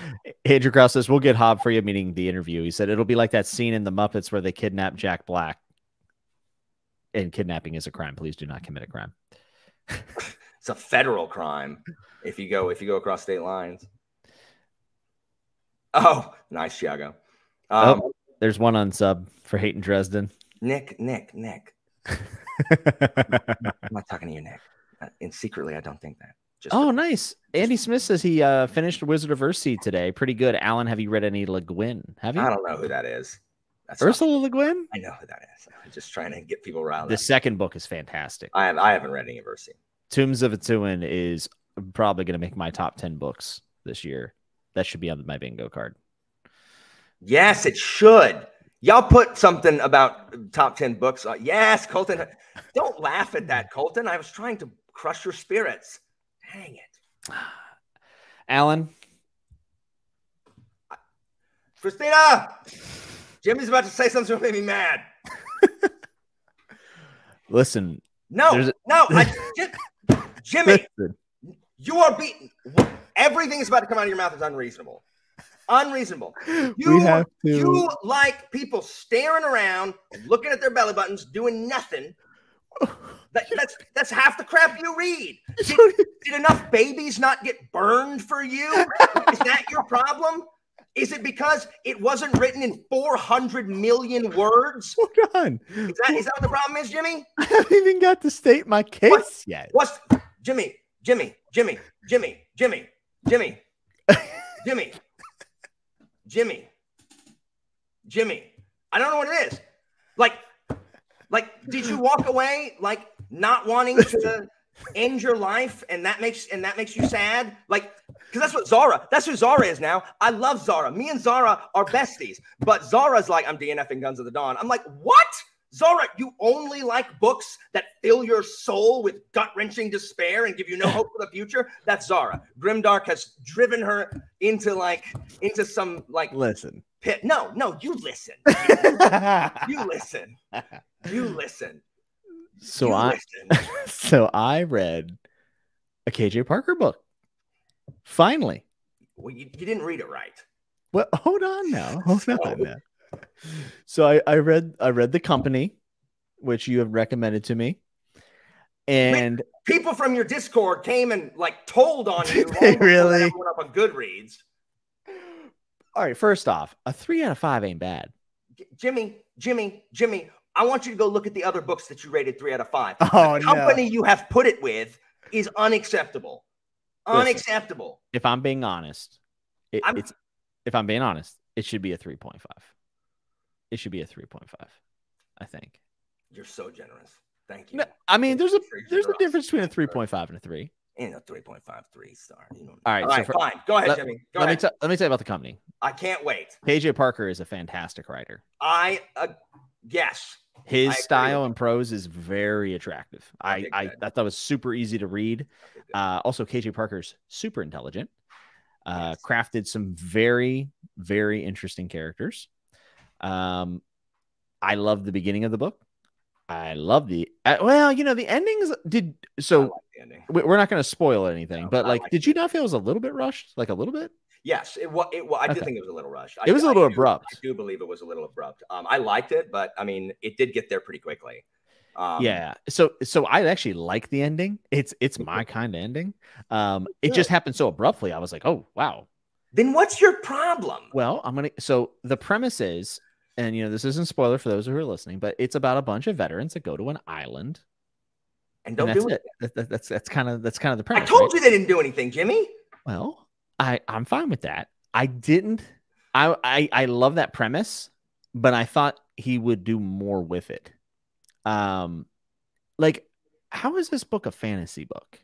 Andrew Krause says, we'll get Hob for you, meaning the interview. He said, it'll be like that scene in The Muppets where they kidnap Jack Black. And kidnapping is a crime. Please do not commit a crime. It's a federal crime if you go across state lines. Oh, nice, Tiago. There's one unsub for hating Dresden. Nick. I'm not talking to you, Nick. And secretly, I don't think that. Oh, nice. Andy Smith says he finished Wizard of Earthsea today. Pretty good. Alan, have you read any Le Guin? Have you? I don't know who that is. That's Ursula Le Guin? I know who that is. I'm just trying to get people riled up. The second book is fantastic. I haven't read any of Earthsea. Tombs of Ituin is probably going to make my top 10 books this year. That should be on my bingo card. Yes, it should. Y'all put something about top 10 books. Yes, Colton. Don't laugh at that, Colton. I was trying to crush your spirits. Dang it. Alan. Christina! Jimmy's about to say something that made me mad. Listen. Jimmy, listen. You are beaten. Everything is about to come out of your mouth is unreasonable. Unreasonable. You like people staring around, looking at their belly buttons, doing nothing. That's half the crap you read. Did enough babies not get burned for you? Is that your problem? Is it because it wasn't written in 400 million words? Hold on. Is that what the problem is, Jimmy? I haven't even got to state my case yet. What's Jimmy. I don't know what it is. Like, did you walk away like not wanting to end your life, and that makes you sad? Like, because that's what Zara, that's who Zara is now. I love Zara. Me and Zara are besties. But Zara's like, I'm DNFing Guns of the Dawn. I'm like, what? Zara, you only like books that fill your soul with gut-wrenching despair and give you no hope for the future? That's Zara. Grimdark has driven her into some listen. Pit. No, no, you listen. You listen. You listen. So I read a K.J. Parker book. Finally. Well, you didn't read it right. Well, hold on now. So I read The Company, which you have recommended to me, and people from your Discord came and like told on you. They really went up on Goodreads. All right, first off, a 3 out of 5 ain't bad. Jimmy, I want you to go look at the other books that you rated 3 out of 5. Oh, the Company you have put it with is unacceptable. Unacceptable. Listen, if I'm being honest, it should be a 3.5. It should be a 3.5, I think. You're so generous. Thank you. No, I mean, there's a difference between a 3.5 and a 3. And a 3.5, 3 star. You know. All right, fine. Go ahead, Jimmy. Let me tell you about The Company. I can't wait. K.J. Parker is a fantastic writer. Yes. His style and prose is very attractive. I thought it was super easy to read. Also, K.J. Parker's super intelligent. Crafted some very, very interesting characters. I love the beginning of the book. I love the the endings. We're not going to spoil anything, but did you not feel it was a little bit rushed? Like a little bit? Yes, I did think it was a little rushed. It was a little abrupt. I do believe it was a little abrupt. I liked it, but I mean, it did get there pretty quickly. Yeah. So I actually like the ending. It's my kind of ending. It just happened so abruptly. I was like, oh, wow. Then what's your problem? Well, so the premise is, and this isn't spoiler for those who are listening, but it's about a bunch of veterans that go to an island. And don't do it. That's kind of the premise. I told you they didn't do anything, Jimmy. Well, I'm fine with that. I didn't. I love that premise, but I thought he would do more with it. How is this book a fantasy book?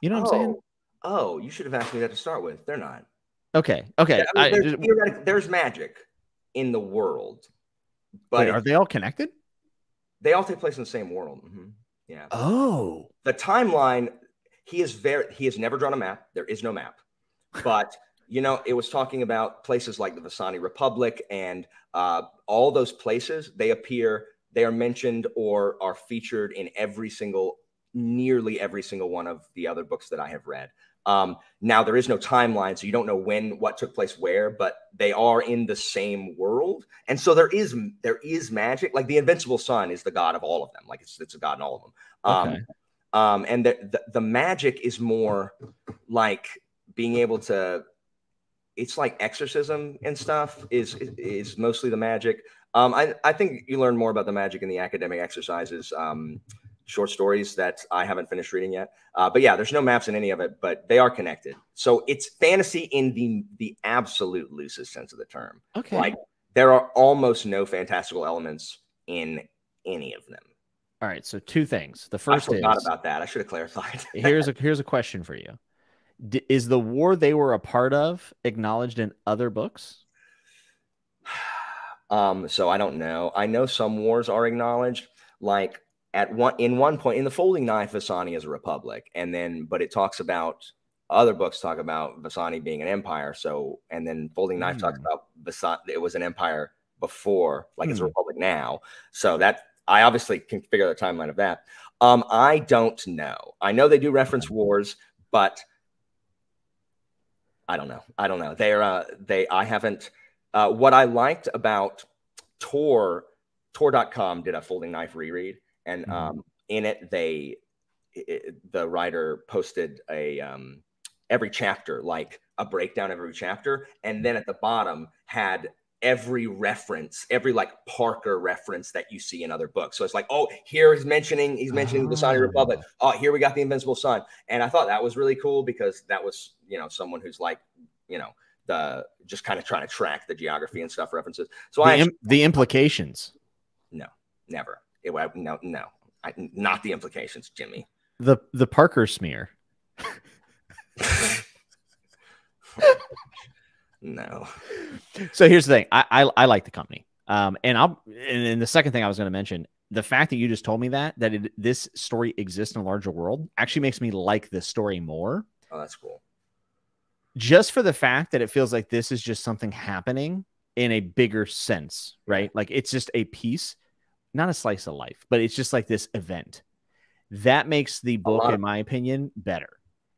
You know what I'm saying? Oh, you should have asked me that to start with. They're not. Okay. I mean, there's magic in the world, but are they all connected? They all take place in the same world. Mm-hmm. Yeah. Oh, the timeline. He has never drawn a map. There is no map, but it was talking about places like the Vasani Republic and all those places. They are mentioned or are featured in nearly every single one of the other books that I have read. Now there is no timeline, so you don't know what took place where, but they are in the same world. And so there is magic. Like the Invincible Sun is the god of all of them. Like it's a god in all of them. And the magic is more like being able to, it's like exorcism and stuff is mostly the magic. I think you learn more about the magic in the academic exercises, short stories that I haven't finished reading yet. But yeah, there's no maps in any of it, but they are connected. So it's fantasy in the absolute loosest sense of the term. Okay. Like there are almost no fantastical elements in any of them. All right. So two things. The first is, I forgot about that. I should have clarified. Here's a question for you. Is the war they were a part of acknowledged in other books? So I don't know. I know some wars are acknowledged, like in the Folding Knife, Vasani is a republic, but it talks about other books talk about Vasani being an empire. So, and then Folding Knife talks about Vasani, it was an empire before, it's a republic now. So that I obviously can figure out the timeline of that. I don't know. I know they do reference wars, but I don't know. What I liked about Tor.com did a Folding Knife reread, and in it the writer posted every chapter, like a breakdown of every chapter. And then at the bottom had every reference, every like Parker reference that you see in other books. So it's like, oh, here he's mentioning the Sonic Republic. Oh, here we got the Invincible Sun. And I thought that was really cool because that was, you know, someone who's like, you know, the just kind of trying to track the geography and stuff references. So the implications. No, never. Not the implications, Jimmy. The Parker smear. No. So here's the thing. I like the company. And the second thing I was going to mention, the fact that you just told me this story exists in a larger world actually makes me like this story more. Oh, that's cool. Just for the fact that it feels like this is just something happening in a bigger sense, right? Like it's just a piece, not a slice of life, but it's just like this event. That makes the book, in my opinion, better.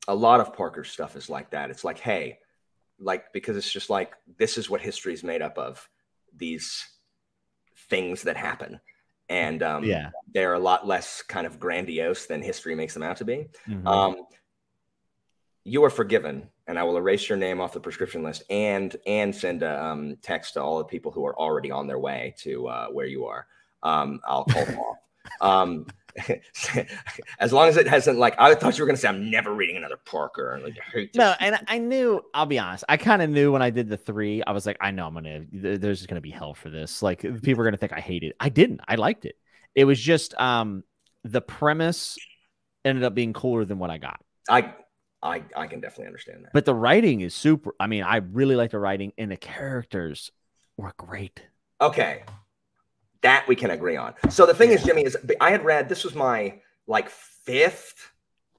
A lot of Parker's stuff is like that. It's like, hey, like, because it's just like, this is what history is made up of, these things that happen. And yeah, they're a lot less kind of grandiose than history makes them out to be. Mm-hmm. You are forgiven, and I will erase your name off the prescription list and send a text to all the people who are already on their way to where you are. I'll call them off. As long as it hasn't, like, I thought you were going to say, I'm never reading another Parker. And, like, I hate this. No, and I knew, I'll be honest, I kind of knew when I did the three, I was like, I know I'm going to, there's going to be hell for this. Like, people are going to think I hate it. I didn't. I liked it. It was just the premise ended up being cooler than what I got. I can definitely understand that. But the writing is super. I mean, I really like the writing, and the characters were great. Okay. That we can agree on. So the thing is, Jimmy, is I had read, this was my like 5th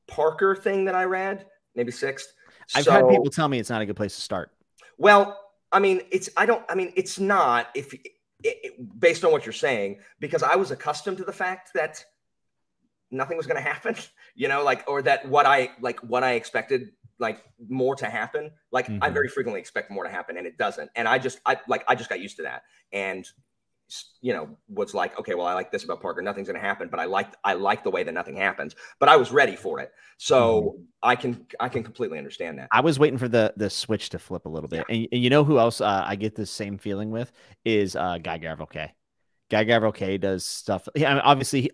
Parker thing that I read, maybe 6th. I've had people tell me it's not a good place to start. Well, I mean, it's not if based on what you're saying, because I was accustomed to the fact that nothing was going to happen, you know, like, or that what I expected, like, more to happen. Like, mm-hmm. I very frequently expect more to happen and it doesn't. And I just got used to that. And, you know, was like, okay, well, I like this about Parker. Nothing's going to happen, but I like the way that nothing happens, but I was ready for it. So I can completely understand that. I was waiting for the switch to flip a little bit. Yeah. And you know who else I get the same feeling with is Guy Gavriel Kay. Guy Gavriel Kay does stuff. Yeah, I mean, obviously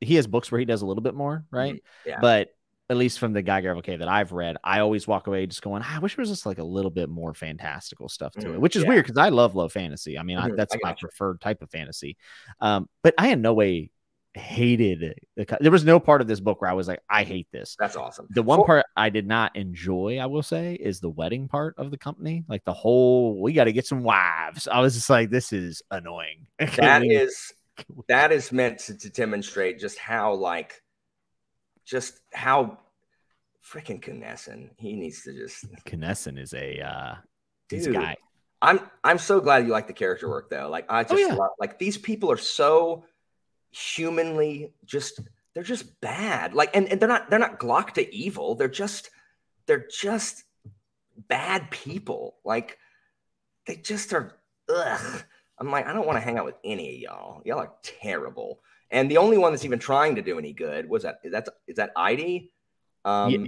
he has books where he does a little bit more, right? Mm-hmm. Yeah. But at least from the Guy Gavriel Kay that I've read, I always walk away just going, I wish there was just like a little bit more fantastical stuff to it, which is weird because I love low fantasy. I mean, that's my preferred type of fantasy. But I in no way hated it. There was no part of this book where I was like, I hate this. That's awesome. The one part I did not enjoy, I will say, is the wedding part of the company. Like the whole, we got to get some wives. I was just like, this is annoying. That is meant to demonstrate just how like, just how freaking Knessing he needs to just. Knessing is a dude, guy. I'm so glad you like the character work though. Like I just love, like these people are so humanly just they're just bad. Like and they're not Glock to evil. They're just bad people. Like they just are. Ugh. I'm like I don't want to hang out with any of y'all. Y'all are terrible. And the only one that's even trying to do any good was is that Idy? Yeah.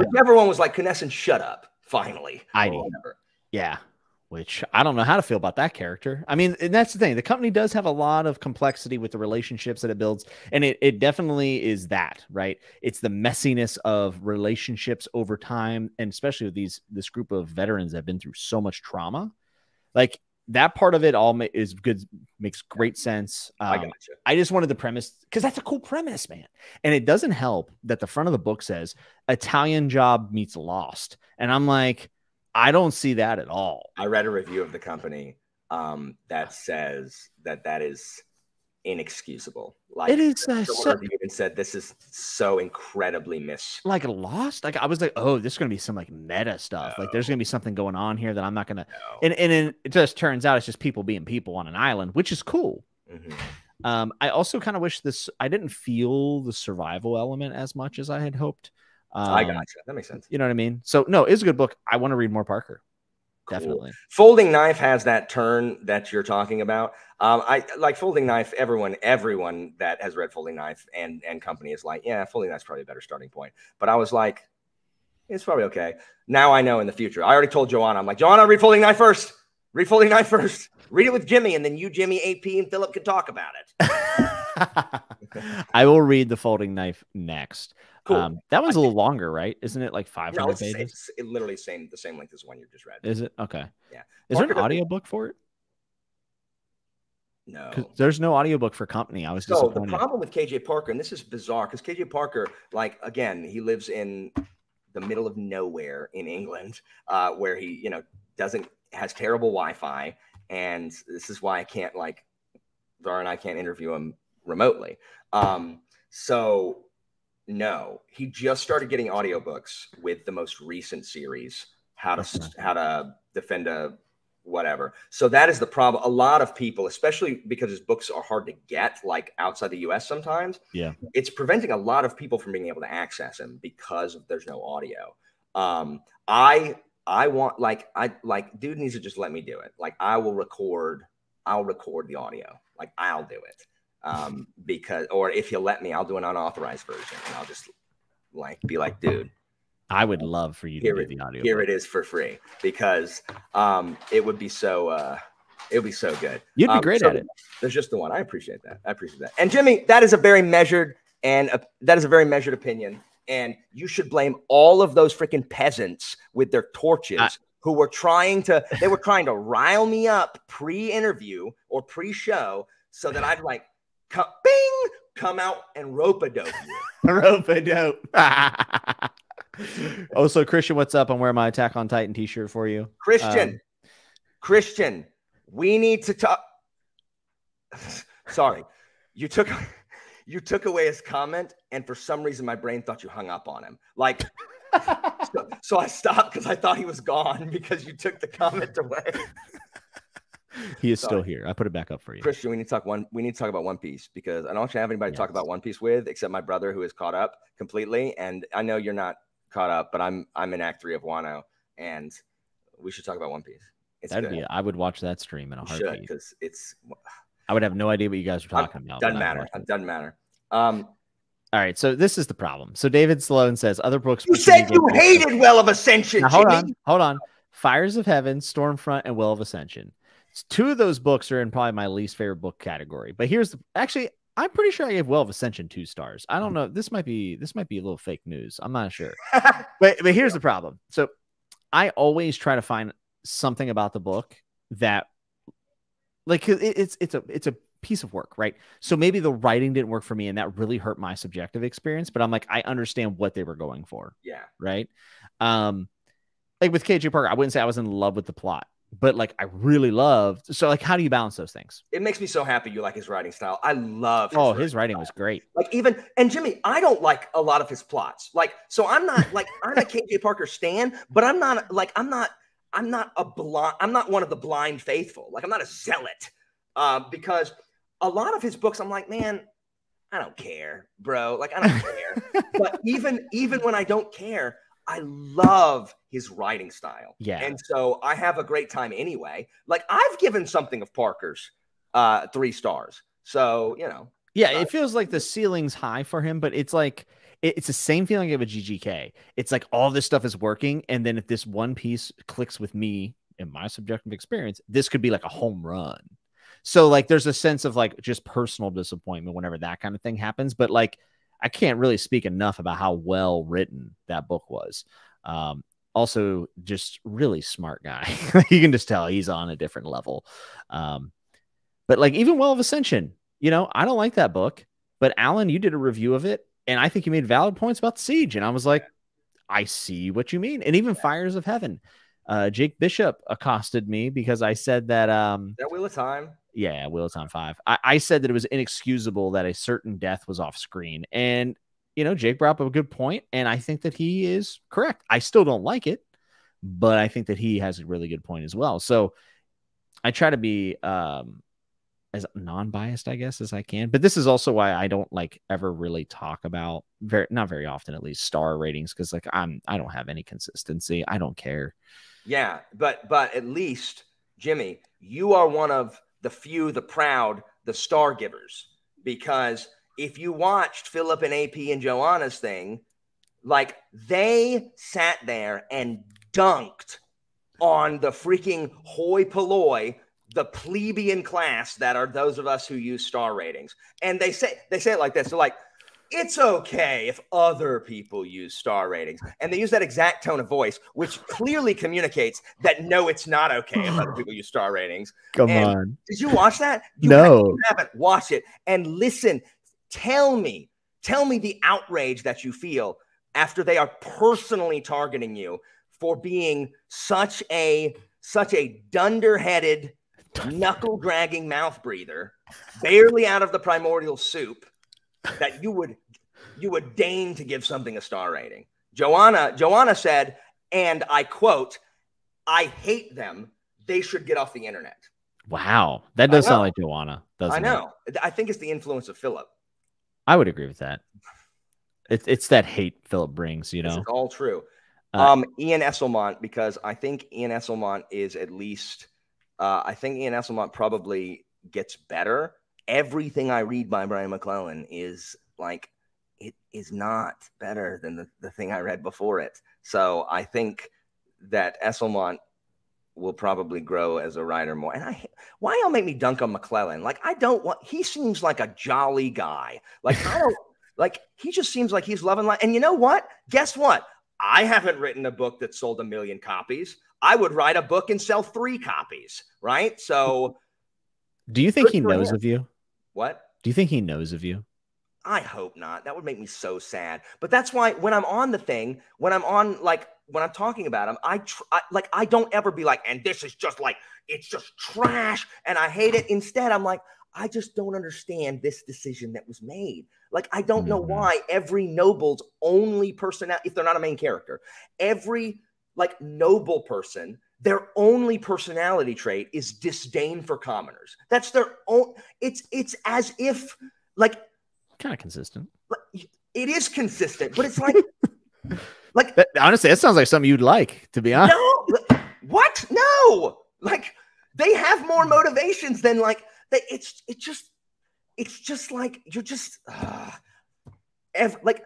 Whichever one was like, Knessing, shut up, finally. Idy. Yeah. Which I don't know how to feel about that character. I mean, and that's the thing. The company does have a lot of complexity with the relationships that it builds. And it definitely is that, right? It's the messiness of relationships over time. And especially with this group of veterans that have been through so much trauma. Like, that part of it all is good, makes great sense. I got you. I just wanted the premise because that's a cool premise, man. And it doesn't help that the front of the book says Italian Job meets Lost. And I'm like, I don't see that at all. I read a review of the company that says that is inexcusable. Like it is even said, this is so incredibly like Lost. Like I was like, oh, there's gonna be some like meta stuff. No. Like there's gonna be something going on here that I'm not gonna. No. And it just turns out it's just people being people on an island, which is cool. Mm-hmm. I also kind of wish I didn't feel the survival element as much as I had hoped. I got you. That makes sense. You know what I mean? So no, it's a good book. I want to read more Parker. Cool. Definitely. Folding Knife has that turn that you're talking about. I like Folding Knife. Everyone that has read Folding Knife and company is like, yeah, Folding Knife's probably a better starting point. But I was like, It's probably okay. Now I know in the future. I already told Joanna. I'm like, Joanna, read Folding Knife first. Read Folding Knife first. Read it with Jimmy, and then you, Jimmy, AP, and Philip can talk about it. I will read the Folding Knife next. Cool. That one's a little longer, right? Isn't it like 500 pages? It's literally the same length as the one you just read. Is it? Okay. Yeah. Is there an audiobook for it? No. There's no audiobook for Company. I was disappointed. So the problem with K.J. Parker, and this is bizarre, because K.J. Parker, like, again, he lives in the middle of nowhere in England, where he, you know, has terrible Wi-Fi, and this is why I can't, like, Zara and I can't interview him remotely. So no, he just started getting audiobooks with the most recent series, how to defend a whatever. So that is the problem. A lot of people, especially because his books are hard to get, like outside the US sometimes. Yeah. It's preventing a lot of people from being able to access him because there's no audio. I dude needs to just let me do it. Like, I'll record the audio. Like, I'll do it. Because, or if he'll let me, I'll do an unauthorized version, and I'll just like be like, dude, I would love for you to do the audio. Here it is for free, because it would be so it would be so good. You'd be great at it. There's just the one. I appreciate that. I appreciate that. And Jimmy, that is a very measured opinion, and you should blame all of those freaking peasants with their torches who were trying to rile me up pre-interview or pre-show so that I'd like come out and rope-a-dope you. Rope-a-dope. Also, Christian, what's up? I'm wearing my Attack on Titan t-shirt for you. Christian, we need to talk. Sorry. You took away his comment, and for some reason my brain thought you hung up on him. Like, so I stopped because I thought he was gone because you took the comment away. He is still here. I put it back up for you. Christian, we need to talk about One Piece, because I don't actually have anybody to talk about One Piece with except my brother, who is caught up completely. And I know you're not caught up, but I'm in Act 3 of Wano, and we should talk about One Piece. I would watch that stream in a heartbeat, because I would have no idea what you guys were talking about. Doesn't matter. All right, so this is the problem. So David Sloan says other books. You said you hated Well of Ascension. Now, hold on. Fires of Heaven, Stormfront, and Well of Ascension. Two of those books are in probably my least favorite book category. But here's the I'm pretty sure I gave Well of Ascension 2 stars. I don't know. This might be a little fake news. I'm not sure. but here's the problem. So I always try to find something about the book that, like, it's a piece of work, right? So maybe the writing didn't work for me, and that really hurt my subjective experience. But I'm like, I understand what they were going for. Yeah. Right. Like with K.J. Parker, I wouldn't say I was in love with the plot, but like I really loved. So like, how do you balance those things? It makes me so happy you like his writing style. I love his writing was great. Like, even, and Jimmy, I don't like a lot of his plots. Like, so I'm not like, I'm a K.J. Parker stan, but I'm not like, I'm not one of the blind faithful. Like, I'm not a zealot, because a lot of his books, I'm like, man, I don't care, bro. Like, I don't care. But even when I don't care, I love his writing style. Yeah. And so I have a great time anyway. Like, I've given something of Parker's 3 stars. So, you know. Yeah, it feels like the ceiling's high for him, but it's like, it's the same feeling of a GGK. It's like all this stuff is working, and then if this one piece clicks with me in my subjective experience, this could be like a home run. So like, there's a sense of like just personal disappointment whenever that kind of thing happens. But like, I can't really speak enough about how well written that book was. Also, just really smart guy. You can just tell he's on a different level. But like, even Well of Ascension, you know, I don't like that book. But Alan, you did a review of it, and I think you made valid points about the Siege. And I was like, I see what you mean. And even Fires of Heaven. Jake Bishop accosted me because I said that... that Wheel of Time. Yeah, Wheel of Time 5. I said that it was inexcusable that a certain death was off screen. And, you know, Jake brought up a good point, and I think that he is correct. I still don't like it, but I think that he has a really good point as well. So I try to be as non-biased, I guess, as I can. But this is also why I don't, like, ever really talk about, not very often at least, star ratings, because, like, I don't have any consistency. I don't care. Yeah, but at least, Jimmy, you are one of the few, the proud, the star givers. Because if you watched Philip and AP and Joanna's thing, Like, they sat there and dunked on the freaking hoi polloi, the plebeian class that are those of us who use star ratings. And they say it like this. They're like, it's okay if other people use star ratings. And they use that exact tone of voice, which clearly communicates that, no, it's not okay if other people use star ratings. Come on. Did you watch that? No, you haven't. Watch it. And listen, tell me the outrage that you feel after they are personally targeting you for being such a dunderheaded, knuckle-dragging mouth breather, barely out of the primordial soup, that you would deign to give something a star rating. Joanna said, and I quote, "I hate them. They should get off the internet." Wow, that does sound like Joanna, doesn't it? I know. I think it's the influence of Philip. I would agree with that. It's that hate Philip brings, you know. It's all true. Ian Esselmont, because I think Ian Esselmont is at least, I think Ian Esselmont probably gets better. Everything I read by Brian McClellan is like, it is not better than the thing I read before it. So I think that Esselmont will probably grow as a writer more. And why y'all make me dunk on McClellan? Like, I don't want, he seems like a jolly guy. Like, I don't, like, he just seems like he's loving life. And you know what? Guess what? I haven't written a book that sold 1 million copies. I would write a book and sell 3 copies, right? So do you think he knows of you? What? Do you think he knows of you? I hope not. That would make me so sad. But that's why when I'm on the thing, when I'm on, like, when I'm talking about him, I don't ever be like, and this is just like, it's just trash and I hate it. Instead, I'm like, I just don't understand this decision that was made. Like, I don't know why every noble's only personality, if they're not a main character, every like noble person, their only personality trait is disdain for commoners. That's their own. It's as if, like, kind of consistent. Like, it is consistent, but it's like, like that, honestly, that sounds like something you'd like, to be honest. No, what? No, like they have more motivations than like. It's just like you're just like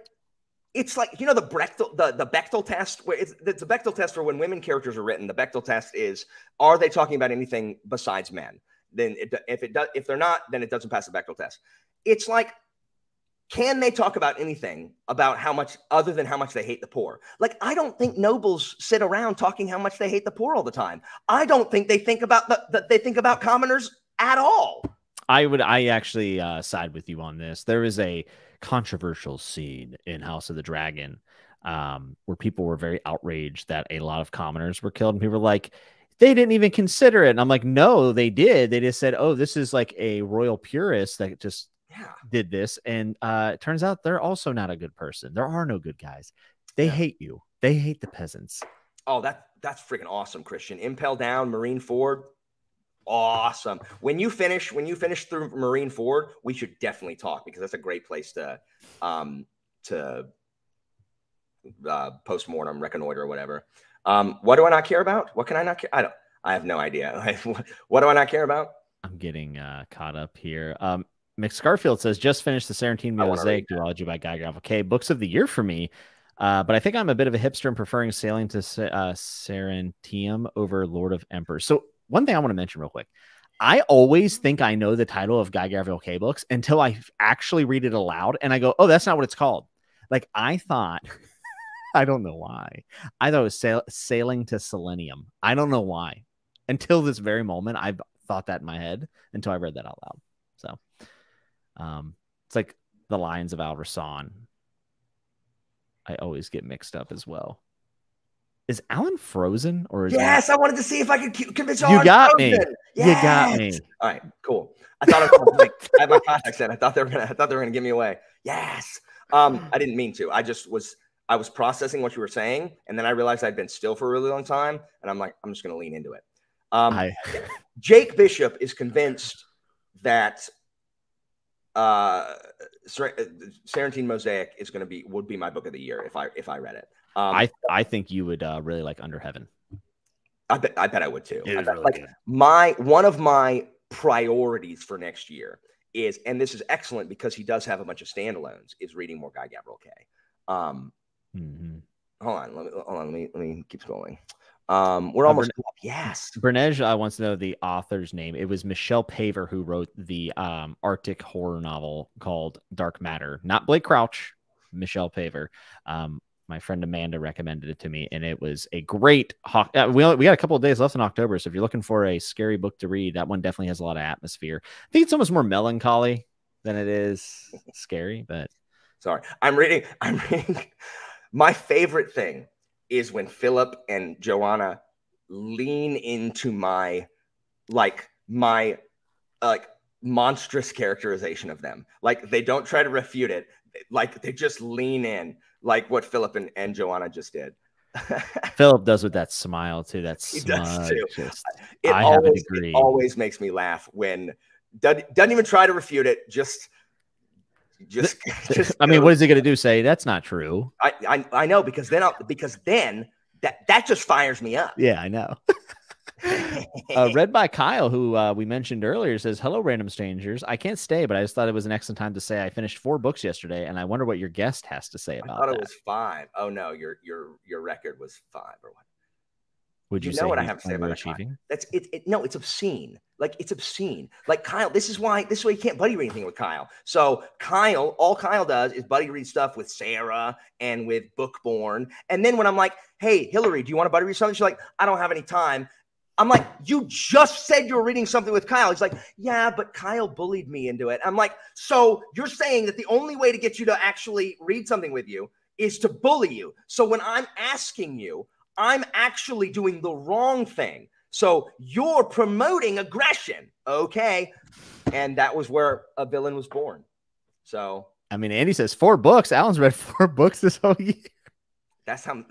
it's like, you know, the Bechdel test, where it's a Bechdel test for when women characters are written. The Bechdel test is, are they talking about anything besides men? Then if they're not, then it doesn't pass the Bechdel test. It's like, can they talk about anything about how much other than how much they hate the poor? Like, I don't think nobles sit around talking how much they hate the poor all the time. I don't think they think about they think about commoners at all. I actually side with you on this. There is a controversial scene in House of the Dragon where people were very outraged that a lot of commoners were killed, and people were like, they didn't even consider it. And I'm like, no, they did. They just said, oh, this is like a royal purist that just did this. And it turns out they're also not a good person. There are no good guys. They hate you. They hate the peasants. Oh, that's freaking awesome, Christian. Impel Down, Marine Ford. Awesome. When you finish through Marine Ford, we should definitely talk, because that's a great place to postmortem, reconnoiter, or whatever. What do I not care about? What can I not care? I have no idea. What do I not care about? I'm getting caught up here. McScarfield says, just finished the Sarantine Mosaic duology by Guy Gravel. Okay, books of the year for me. But I think I'm a bit of a hipster and preferring Sailing to Sarantium over Lord of Emperors. So one thing I want to mention real quick. I always think I know the title of Guy Gravel K books until I actually read it aloud and I go, oh, that's not what it's called. Like, I thought, I don't know why. I thought it was Sailing to Selenium. I don't know why. Until this very moment, I've thought that in my head until I read that out loud. So it's like the Lions of Al-Rasan. I always get mixed up as well. Is Alan frozen or is I wanted to see if I could convince you. You got me. All right, cool. I thought I was like, I had my contacts in. I thought they were gonna give me away. Yes. I didn't mean to. I was processing what you were saying, and then I realized I'd been still for a really long time, and I'm like, I'm just gonna lean into it. Jake Bishop is convinced that Sarantine Mosaic is gonna be would be my book of the year if I read it. I think you would really like Under Heaven. I bet I would too. I bet, really like, one of my priorities for next year is, and this is excellent because he does have a bunch of standalones, is reading more Guy Gabriel Kay. Hold on, let me keep scrolling. We're almost up. Yes. Bernej wants to know the author's name. It was Michelle Paver who wrote the Arctic horror novel called Dark Matter. Not Blake Crouch, Michelle Paver. My friend Amanda recommended it to me, and it was a great we got a couple of days left in October, so if you're looking for a scary book to read, that one definitely has a lot of atmosphere. I think it's almost more melancholy than it is scary, but sorry. I'm reading my favorite thing is when Philip and Joanna lean into my monstrous characterization of them. Like, they don't try to refute it. Like, they just lean in, like what Philip and Joanna just did. Philip does with that smile too. That smile just, it always makes me laugh when doesn't even try to refute it. Just I mean, what is he going to do? Say that's not true? I know, because then that just fires me up. Yeah, I know. Read by Kyle, who we mentioned earlier, says, hello, random strangers. I can't stay, but I just thought it was an excellent time to say I finished 4 books yesterday, and I wonder what your guest has to say about that. I thought it was 5. Oh, no, your record was 5 or what? Would you say know what I have to say about achieving? That's it, no, it's obscene. Like, it's obscene. Like, Kyle, this is why you can't buddy read anything with Kyle. So Kyle, all Kyle does is buddy read stuff with Sarah and with Bookborn. And then when I'm like, hey, Hillary, do you want to buddy read something? She's like, I don't have any time. I'm like, you just said you're reading something with Kyle. He's like, yeah, but Kyle bullied me into it. I'm like, so you're saying that the only way to get you to actually read something with you is to bully you. So when I'm asking you, I'm actually doing the wrong thing. So you're promoting aggression. Okay. And that was where A Villain was born. So, I mean, Andy says 4 books. Alan's read 4 books this whole year. That's how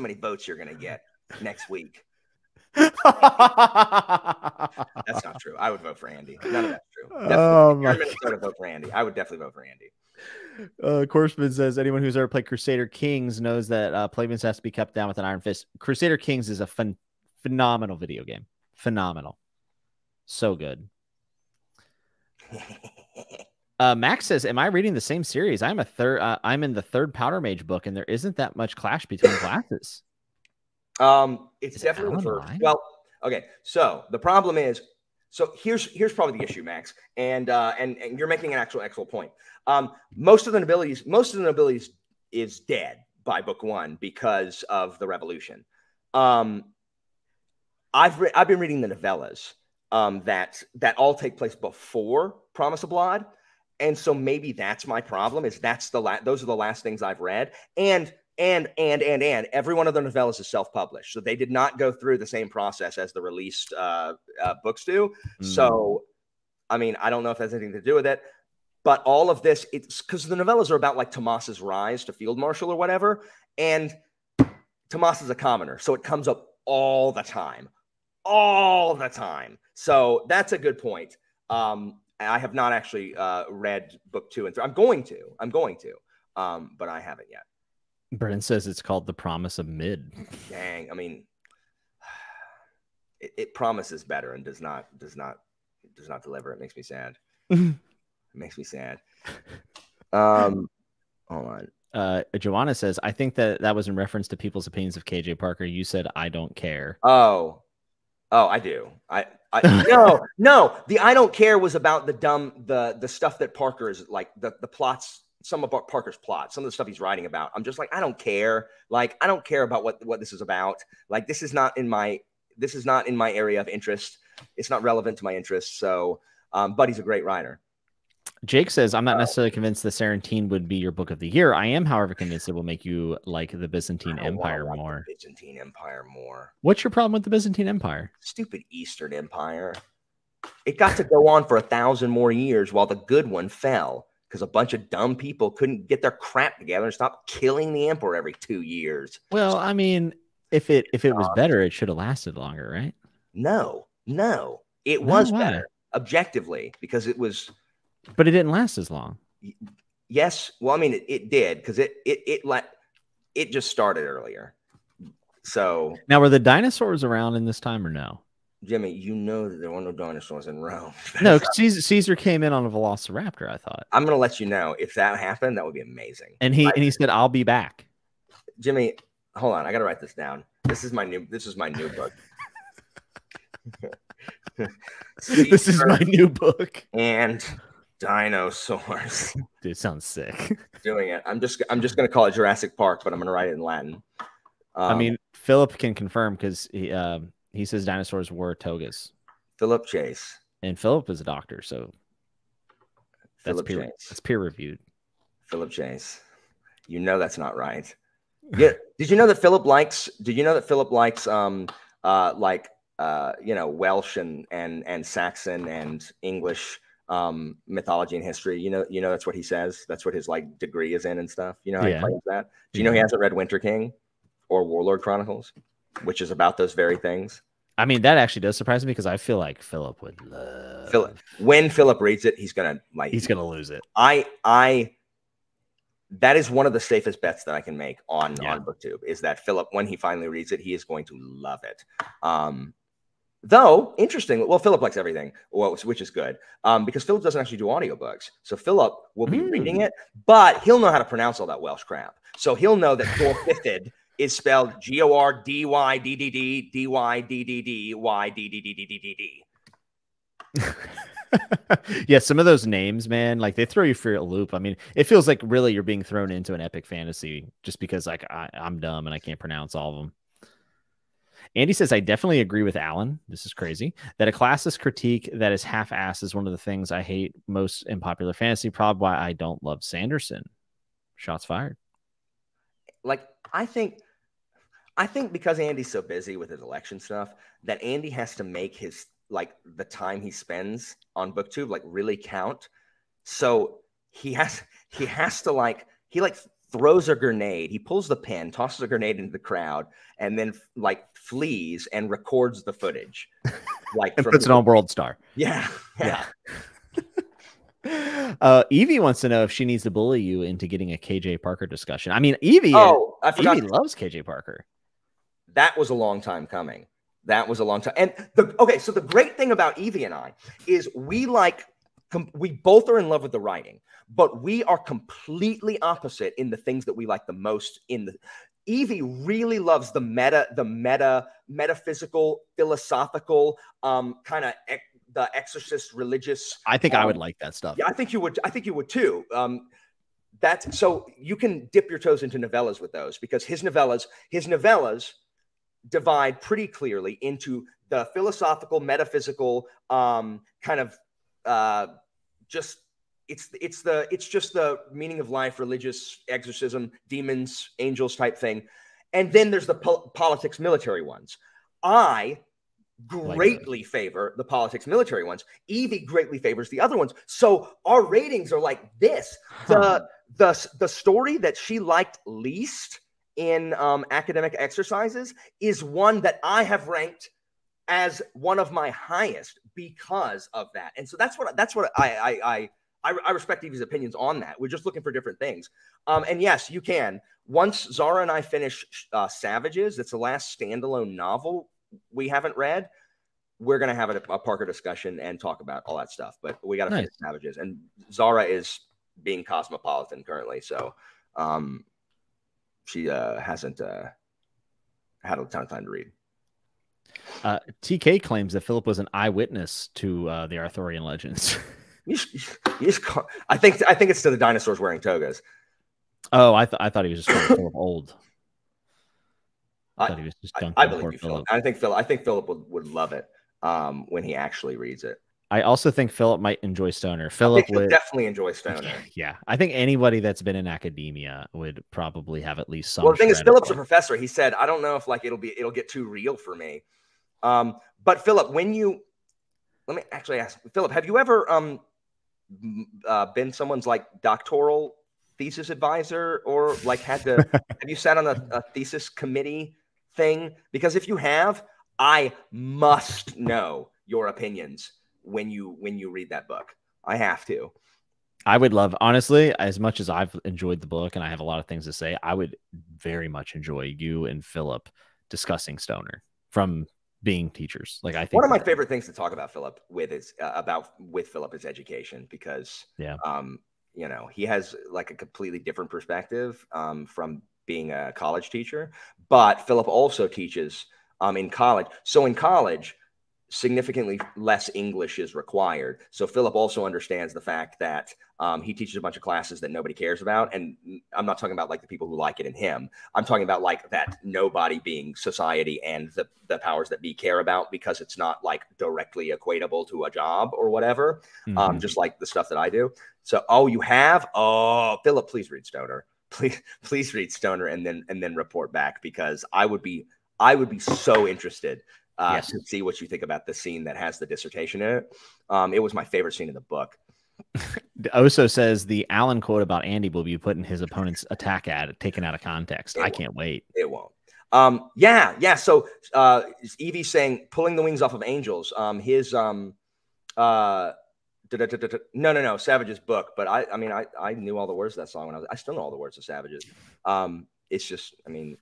many votes you're going to get next week. That's not true. I would vote for Andy. None of that's true. Definitely. You're in Minnesota, vote for Andy. I would definitely vote for Andy. Corseman says, anyone who's ever played Crusader Kings knows that Playman's has to be kept down with an iron fist. Crusader Kings is a phenomenal video game. Phenomenal. So good. Max says, am I reading the same series? I'm in the 3rd Powder Mage book, and there isn't that much clash between classes. It's definitely well, okay. So the problem is, so here's probably the issue, Max, and you're making an actual point. Most of the nobilities is dead by book 1 because of the revolution. I've been reading the novellas that all take place before Promise of Blood, and so maybe that's my problem. Is those are the last things I've read, and every one of the novellas is self-published. So they did not go through the same process as the released books do. Mm. So, I mean, I don't know if that's anything to do with it, but all of this, it's because the novellas are about like Tomas's rise to field marshal or whatever. And Tomas is a commoner. So it comes up all the time, So that's a good point. I have not actually read book 2 and 3. I'm going to, but I haven't yet. Brennan says it's called The Promise of Mid. Dang, I mean, it promises better and does not deliver. It makes me sad. Hold on. Joanna says, I think that was in reference to people's opinions of K.J. Parker. You said I don't care. Oh, I do. I no. The I don't care was about the stuff that Parker is like the plots. Some of Parker's plot, some of the stuff he's writing about. I'm just like, I don't care. Like, I don't care about what this is about. Like, this is not in my area of interest. It's not relevant to my interests. So, but he's a great writer. Jake says, I'm not necessarily convinced the Sarantine would be your book of the year. I am, however, convinced it will make you like the Byzantine Empire more. Byzantine Empire more. What's your problem with the Byzantine Empire? Stupid Eastern Empire. It got to go on for 1,000 more years while the good one fell. Because a bunch of dumb people couldn't get their crap together and stop killing the emperor every 2 years. Well, I mean, if it was better, it should have lasted longer, right? No, it was better objectively because it was. But it didn't last as long. Yes, well, I mean, it did because it just started earlier. So now, were the dinosaurs around in this time or no? Jimmy, you know that there were no dinosaurs in Rome. No, Caesar came in on a velociraptor, I thought. I'm going to let you know. If that happened, that would be amazing. And he said, I'll be back. Jimmy, hold on. I got to write this down. This is my new book. This is my new book. And dinosaurs. Dude, sounds sick. Doing it. I'm just going to call it Jurassic Park, but I'm going to write it in Latin. I mean, Philip can confirm because he says dinosaurs wore togas. Philip Chase. And Philip is a doctor, so that's peer-reviewed. Philip Chase. You know that's not right. Yeah. Did you know that Philip likes? Did you know that Philip likes you know, Welsh and Saxon and English mythology and history? You know that's what he says. That's what his like degree is in and stuff. You know how he claims that. Do you know he hasn't read Winter King or Warlord Chronicles, which is about those very things? I mean, that actually does surprise me because I feel like Philip would love. Philip, when Philip reads it, he's gonna lose it. That is one of the safest bets that I can make on BookTube is that Philip, when he finally reads it, he is going to love it. Though interestingly, well, Philip likes everything, which is good because Philip doesn't actually do audiobooks. So Philip will be reading it, but he'll know how to pronounce all that Welsh crap. So he'll know that forfeited is spelled GORDYDDDDYDDDDYDDDDDD. Yeah, some of those names, man, like they throw you for a loop. I mean, it feels like really you're being thrown into an epic fantasy just because like I'm dumb and I can't pronounce all of them. Andy says, I definitely agree with Alan. This is crazy. That a classist critique that is half-assed is one of the things I hate most in popular fantasy, probably why I don't love Sanderson. Shots fired. Like, I think because Andy's so busy with his election stuff that Andy has to make his like the time he spends on BookTube, like really count. So he throws a grenade. He pulls the pin, tosses a grenade into the crowd, and then like flees and records the footage. Like and puts it on World Star. Yeah. Evie wants to know if she needs to bully you into getting a K.J. Parker discussion. I mean, Evie loves K.J. Parker. That was a long time coming. That was a long time. And so the great thing about Evie and I is we both are in love with the writing, but we are completely opposite in the things that we like the most. Evie really loves the metaphysical, philosophical, kind of the exorcist religious. I think I would like that stuff. Yeah, I think you would too. That's so you can dip your toes into novellas with those because his novellas divide pretty clearly into the philosophical, metaphysical, kind of just it's just the meaning of life, religious exorcism, demons, angels type thing, and then there's the politics, military ones. I greatly favor the politics, military ones. Evie greatly favors the other ones. So our ratings are like this: the story that she liked least in academic exercises is one that I have ranked as one of my highest because of that. And so that's what I respect Evie's opinions on that. We're just looking for different things. And yes, you can. Once Zara and I finish Savages, that's the last standalone novel we haven't read, we're going to have a Parker discussion and talk about all that stuff. But we got to finish Savages. And Zara is being cosmopolitan currently. So, she hasn't had a ton of time to read. TK claims that Philip was an eyewitness to the Arthurian legends. I think it's to the dinosaurs wearing togas. Oh, I thought he was just Philip old. I thought he was just dunking. I believe you, Philip. I think Philip would love it when he actually reads it. I also think Philip might enjoy Stoner. Philip would definitely enjoy Stoner. Yeah. I think anybody that's been in academia would probably have at least some. Well, the thing is, Philip's a professor. He said, I don't know if like it'll get too real for me. But Philip, let me actually ask Philip, have you ever been someone's like doctoral thesis advisor or like have you sat on a thesis committee thing? Because if you have, I must know your opinions when you read that book. I have to. I would love, honestly, as much as I've enjoyed the book and I have a lot of things to say, I would very much enjoy you and Philip discussing Stoner from being teachers. Like I think one of my favorite things to talk about Philip is education because you know, he has like a completely different perspective from being a college teacher, but Philip also teaches in college. So in college, significantly less English is required. So Philip also understands the fact that he teaches a bunch of classes that nobody cares about. And I'm not talking about like the people who like it in him. I'm talking about like that nobody being society and the powers that be care about, because it's not like directly equatable to a job or whatever. Just like the stuff that I do. So, oh, you have, oh, Philip, please read Stoner. Please read Stoner and then report back, because I would be so interested to see what you think about the scene that has the dissertation in it. It was my favorite scene in the book. Oso says the Allen quote about Andy will be put in his opponent's attack ad, taken out of context. I can't wait. It won't. Yeah. So Evie's saying pulling the wings off of angels. No, Savage's book. But I mean, I knew all the words of that song when I still know all the words of Savage's. It's just, I mean,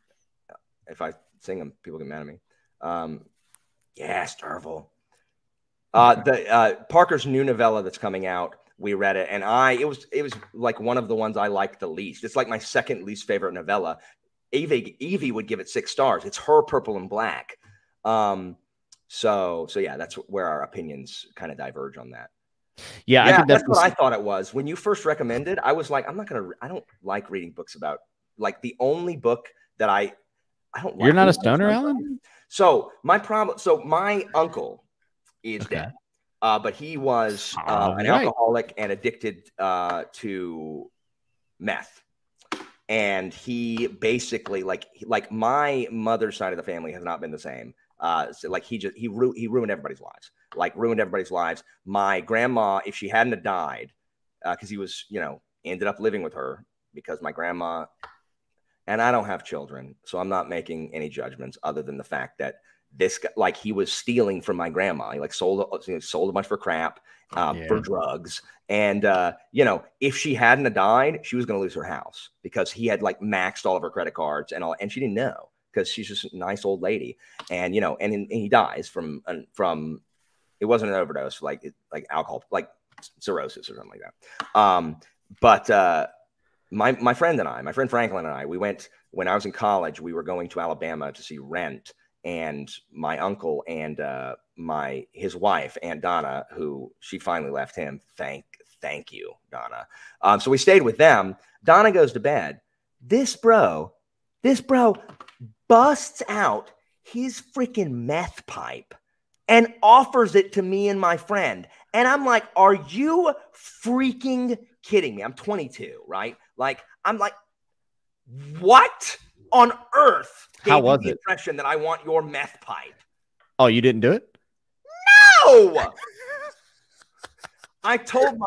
if I sing them, people get mad at me. Yeah, Starvel. Parker's new novella that's coming out, we read it, and it was like one of the ones I liked the least. It's like my second least favorite novella. Evie would give it 6 stars. It's her Purple and Black. So yeah, that's where our opinions kind of diverge on that. Yeah, that's what I thought it was. When you first recommended, I was like, I don't like reading books about, like, the only book that I don't like. You're not a stoner, Alan? So my problem. So my uncle is dead, but he was an alcoholic and addicted to meth. And he basically, like my mother's side of the family has not been the same. So like he ruined everybody's lives. Like ruined everybody's lives. My grandma, if she hadn't have died, because he was, ended up living with her because my grandma. And I don't have children, so I'm not making any judgments other than the fact that this guy, like, he was stealing from my grandma. He sold a bunch for crap, for drugs. And, if she hadn't have died, she was going to lose her house because he had like maxed all of her credit cards and all. And she didn't know because she's just a nice old lady. And, and he dies from it wasn't an overdose, like alcohol, like cirrhosis or something like that. My friend and I, my friend Franklin and I, we went, when I was in college, we were going to Alabama to see Rent, and my uncle and his wife, Aunt Donna, who she finally left him. Thank you, Donna. So we stayed with them. Donna goes to bed. This bro busts out his freaking meth pipe and offers it to me and my friend. And I'm like, are you freaking kidding me? I'm 22, right? Like, I'm like, what on earth gave How was you the it? Impression that I want your meth pipe? Oh, you didn't do it? No! I called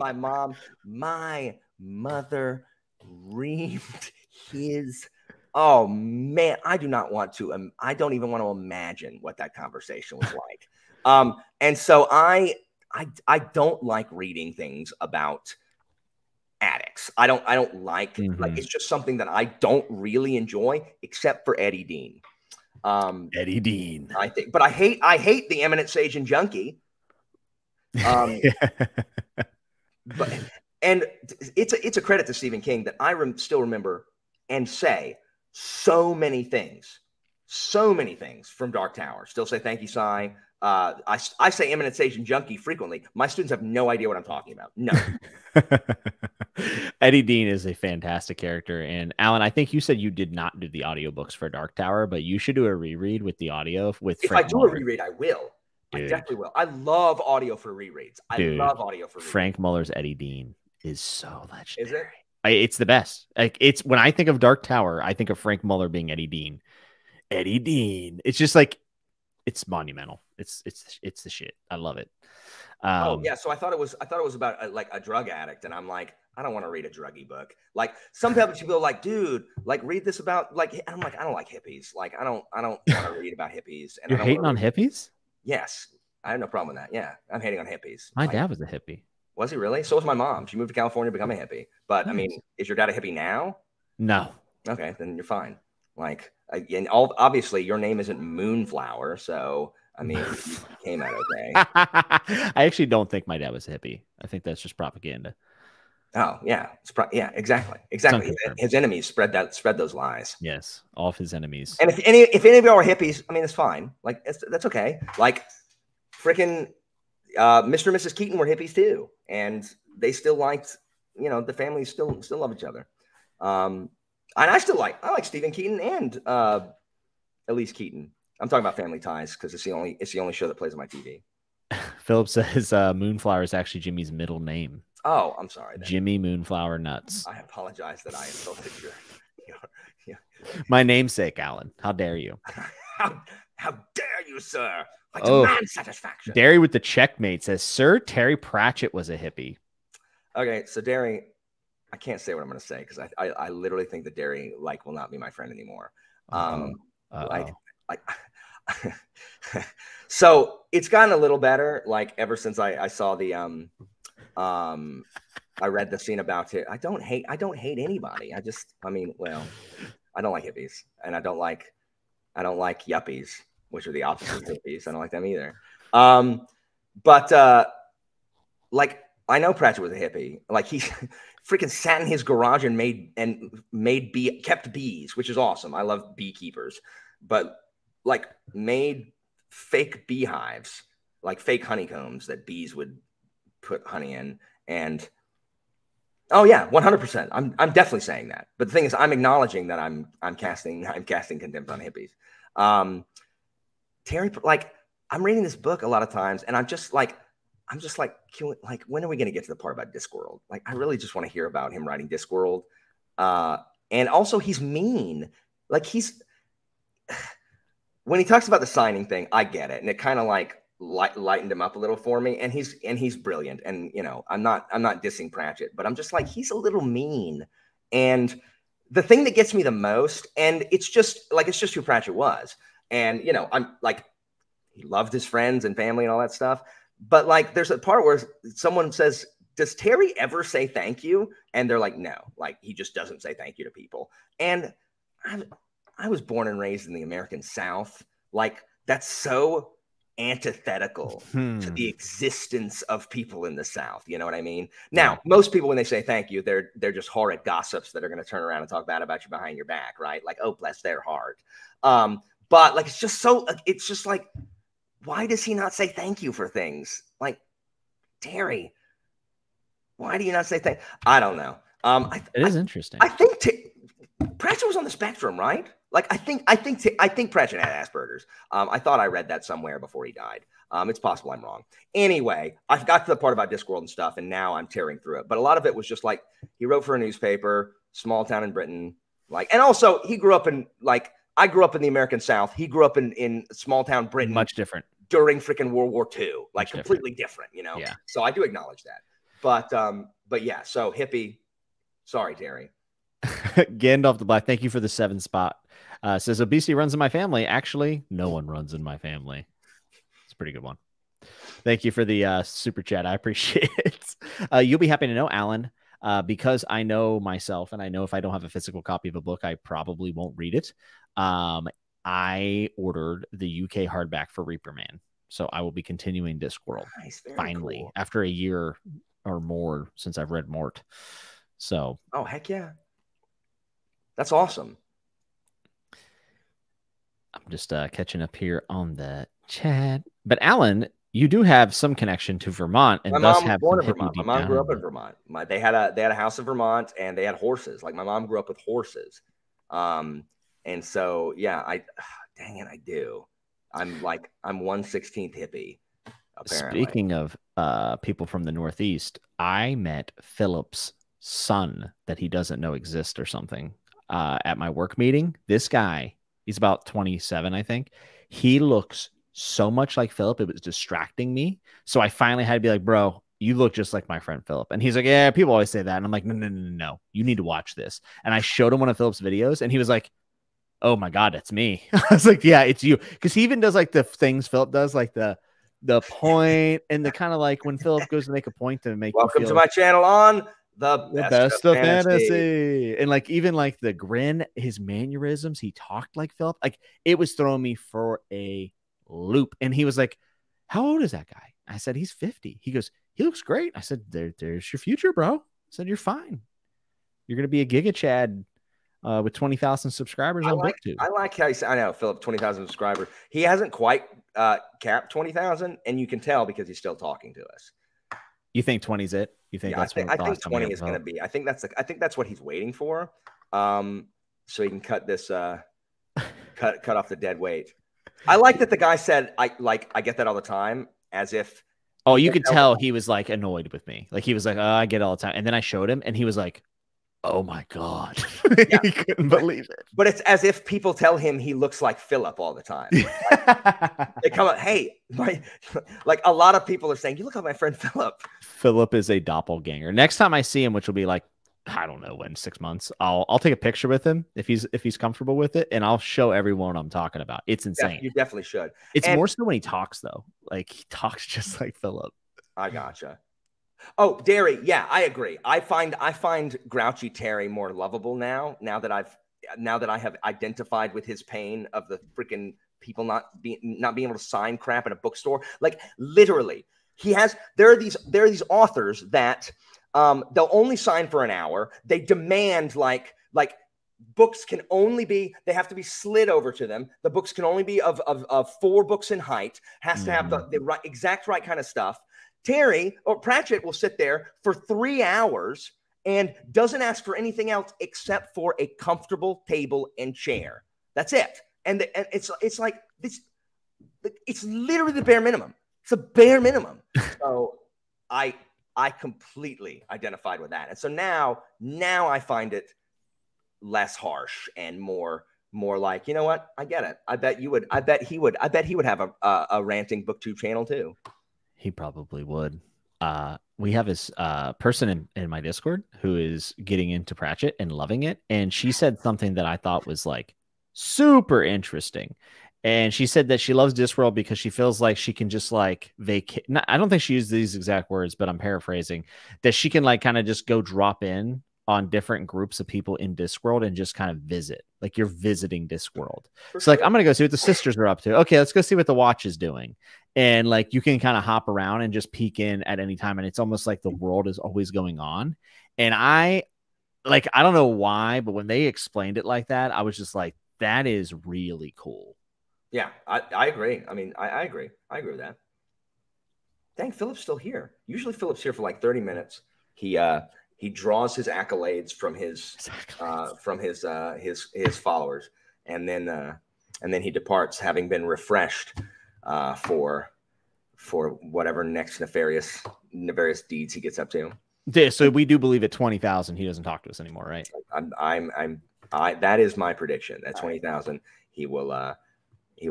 my mom. My mother reamed his. Oh man, I do not want to. I don't even want to imagine what that conversation was like. And so I don't like reading things about addicts. I don't like, like, it's just something that I don't really enjoy, except for Eddie Dean. Eddie Dean, I think, but I hate the Eminent Sage and Junkie. And it's a credit to Stephen King that I still remember and say so many things from Dark Tower. Still say thank you, Cy. I say Eminent Sage and Junkie frequently. My students have no idea what I'm talking about. No. Eddie Dean is a fantastic character. And Alan, I think you said you did not do the audiobooks for Dark Tower, but you should do a reread with the audio. If I do a reread, I will. Dude. I definitely will. I love audio for rereads. Dude, I love audio for rereads. Frank Muller's Eddie Dean is so legendary. Is it? It's the best. Like, it's when I think of Dark Tower, I think of Frank Muller being Eddie Dean. Eddie Dean. It's just like, it's monumental. It's the shit. I love it. So I thought it was about a drug addict, and I'm like, I don't want to read a druggy book. Like, some people are like, dude, like, read this about, like, and I'm like, I don't like hippies. Like, I don't want to read about hippies. And You're hating on hippies? Yes, I have no problem with that. Yeah, I'm hating on hippies. My dad was a hippie. Was he really? So was my mom. She moved to California to become a hippie. But I mean, is your dad a hippie now? No. Okay, then you're fine. Like, and obviously your name isn't Moonflower, so I mean, you came out okay. I actually don't think my dad was a hippie. I think that's just propaganda. Oh yeah, yeah, exactly, exactly. His enemies spread those lies. Yes, all of his enemies. And if any of y'all are hippies, I mean, it's fine. Like that's okay. Like freaking Mr. and Mrs. Keaton were hippies too, and they still liked, you know, the families still love each other. And I like Stephen Keaton and Elise Keaton. I'm talking about Family Ties because it's the only show that plays on my TV. Philip says Moonflower is actually Jimmy's middle name. Oh, I'm sorry. Then. Jimmy Moonflower Nuts. I apologize that I insulted your my namesake, Alan. How dare you? how dare you, sir? I demand satisfaction. Derry with the checkmate says, Sir Terry Pratchett was a hippie. Okay, so Derry, I can't say what I'm going to say because I literally think that Derry like will not be my friend anymore. So it's gotten a little better, like ever since I saw the I read the scene about it. I don't hate anybody. I don't like hippies, and I don't like yuppies, which are the opposite of hippies. I don't like them either. Like I know Pratchett was a hippie. Like he freaking sat in his garage and kept bees, which is awesome. I love beekeepers, but like made fake beehives, like fake honeycombs that bees would put honey in. And oh yeah, 100%. I'm definitely saying that. But the thing is, I'm acknowledging that I'm casting contempt on hippies. Terry, like I'm reading this book a lot of times, and I'm just like, when are we going to get to the part about Discworld? Like, I really just want to hear about him writing Discworld. And also he's mean. Like when he talks about the signing thing, I get it. And it kind of like lightened him up a little for me. And he's brilliant. And, you know, I'm not dissing Pratchett, but I'm just like, he's a little mean. And the thing that gets me the most, and it's just who Pratchett was. And, you know, I'm like, he loved his friends and family and all that stuff. But like, there's a part where someone says, does Terry ever say thank you? And they're like, no, like he just doesn't say thank you to people. And I was born and raised in the American South. Like that's so antithetical to the existence of people in the South. You know what I mean? Now, most people, when they say thank you, they're just horrid gossips that are going to turn around and talk bad about you behind your back. Right. Like, oh, bless their heart. But like, it's just like, why does he not say thank you for things? Like, Terry, why do you not say thank you? I don't know. It is interesting. I think Pratchett was on the spectrum, right? Like, I think Pratchett had Asperger's. I thought I read that somewhere before he died. It's possible I'm wrong. Anyway, I've got to the part about Discworld and stuff, and now I'm tearing through it. But a lot of it was just like, he wrote for a newspaper, small town in Britain. Like, and also, he grew up in, like, I grew up in the American South. He grew up in small town Britain. Much different. During freaking World War II, like completely different, you know? Yeah. So I do acknowledge that. But yeah, so hippie. Sorry, Terry. Gandalf the Black, thank you for the 7th spot. Says, obesity runs in my family. Actually, no one runs in my family. It's a pretty good one. Thank you for the super chat. I appreciate it. You'll be happy to know, Alan, because I know myself, and I know if I don't have a physical copy of a book, I probably won't read it. I ordered the UK hardback for Reaper Man, so I will be continuing Discworld finally after a year or more since I've read Mort. So, oh heck yeah, that's awesome. I'm just catching up here on the chat, but Alan, you do have some connection to Vermont, and thus have born in Vermont. My mom grew up in Vermont. They had a house in Vermont, and they had horses. Like my mom grew up with horses. And so, yeah, dang it, I do. I'm 1/16th hippie, apparently. Speaking of people from the Northeast, I met Philip's son that he doesn't know exists or something at my work meeting. This guy, he's about 27, I think. He looks so much like Philip. It was distracting me. So I finally had to be like, bro, you look just like my friend Philip. And he's like, yeah, people always say that. And I'm like, no, you need to watch this. And I showed him one of Philip's videos, and he was like, oh my God, that's me. I was like, yeah, it's you. Cause he even does like the things Philip does, like the point and the kind of like when Philip goes to make a point to make welcome to my channel on the best of fantasy. And like, even like the grin, his mannerisms, he talked like Philip, like it was throwing me for a loop. And he was like, how old is that guy? I said, he's 50. He goes, he looks great. I said, there's your future, bro. said, you're fine. You're going to be a Giga Chad with 20,000 subscribers on BookTube. I like how he's, I know, Philip, 20,000 subscribers. He hasn't quite capped 20,000, and you can tell because he's still talking to us. You think 20 is it? You think that's what I think 20 is going to be. I think that's what he's waiting for. So he can cut this cut off the dead weight. I like that the guy said I get that all the time, as if you could tell he was like annoyed with me. Like he was like, oh, I get it all the time. And then I showed him and he was like, oh my God. Yeah. He couldn't believe it. But it's as if people tell him he looks like Philip all the time. Like, they come up, hey, like a lot of people are saying, you look like my friend Philip. Philip is a doppelganger. Next time I see him, which will be like, I don't know when, 6 months, I'll take a picture with him if he's comfortable with it, and I'll show everyone I'm talking about. It's insane. Yeah, you definitely should. It's more so when he talks though. Like he talks just like Philip. I gotcha. Oh, Derry. Yeah, I agree. I find Grouchy Terry more lovable now. Now that I have identified with his pain of the freaking people not being able to sign crap in a bookstore. Like literally, he has. There are these authors that they'll only sign for an hour. They demand like books can only be, they have to be slid over to them. The books can only be of 4 books in height. Has to have the right, exact right kind of stuff. Terry or Pratchett will sit there for 3 hours and doesn't ask for anything else except for a comfortable table and chair. That's it. And it's like this. It's literally the bare minimum. It's a bare minimum. So I completely identified with that. And so now I find it less harsh and more like, you know what? I get it. I bet he would have a ranting BookTube channel too. He probably would. We have this person in my Discord who is getting into Pratchett and loving it. And she said something that I thought was like super interesting. And she said that she loves Discworld because she feels like she can just like vacate. I don't think she used these exact words, but I'm paraphrasing that she can like kind of just go drop in on different groups of people in Discworld and just kind of visit. Like you're visiting Discworld. So like, I'm going to go see what the sisters are up to. Okay, let's go see what the watch is doing. And like, you can kind of hop around and just peek in at any time. And it's almost like the world is always going on. And I don't know why, but when they explained it like that, I was just like, that is really cool. Yeah, I agree. I mean, I agree. I agree with that. Dang, Philip's still here. Usually Philip's here for like 30 minutes. He draws his accolades from his followers, and then he departs, having been refreshed for whatever next nefarious deeds he gets up to. Yeah, so we do believe at 20,000 he doesn't talk to us anymore, right? I that is my prediction. At 20,000 he will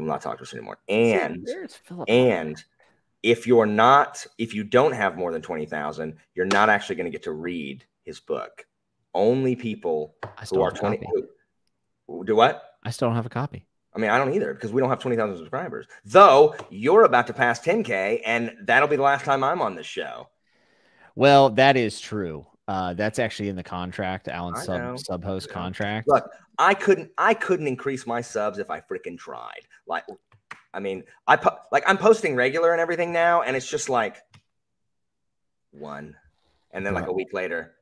not talk to us anymore. And if you don't have more than 20,000, you're not actually going to get to read his book. Only people who are 20 who do what? I still don't have a copy. I mean, I don't either, because we don't have 20,000 subscribers. Though you're about to pass 10K, and that'll be the last time I'm on this show. Well, that is true. That's actually in the contract, Alan's sub-host contract. Look, I couldn't increase my subs if I freaking tried. Like, I mean, I'm posting regular and everything now, and it's just like one, and then like a week later,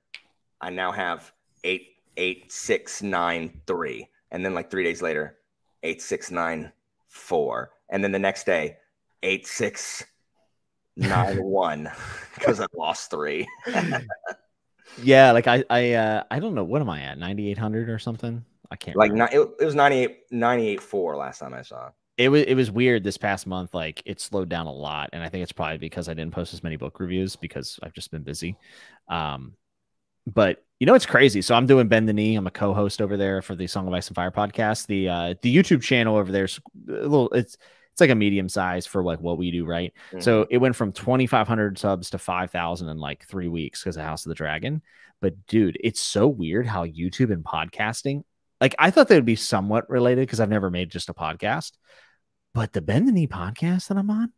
I now have 88693, and then like 3 days later, 8694, and then the next day, 8691, because I lost 3. Yeah, like I don't know, what am I at, 9,800 or something? I can't remember. It was 98.4 last time I saw. It was weird this past month. Like it slowed down a lot, and I think it's probably because I didn't post as many book reviews because I've just been busy. But you know, it's crazy. So I'm doing Bend the Knee. I'm a co-host over there for the Song of Ice and Fire podcast. The YouTube channel over there's a little. It's like a medium size for like what we do, right? Mm-hmm. So it went from 2,500 subs to 5,000 in like 3 weeks because of House of the Dragon. But dude, it's so weird how YouTube and podcasting. Like I thought they would be somewhat related because I've never made just a podcast. But the Bend the Knee podcast that I'm on,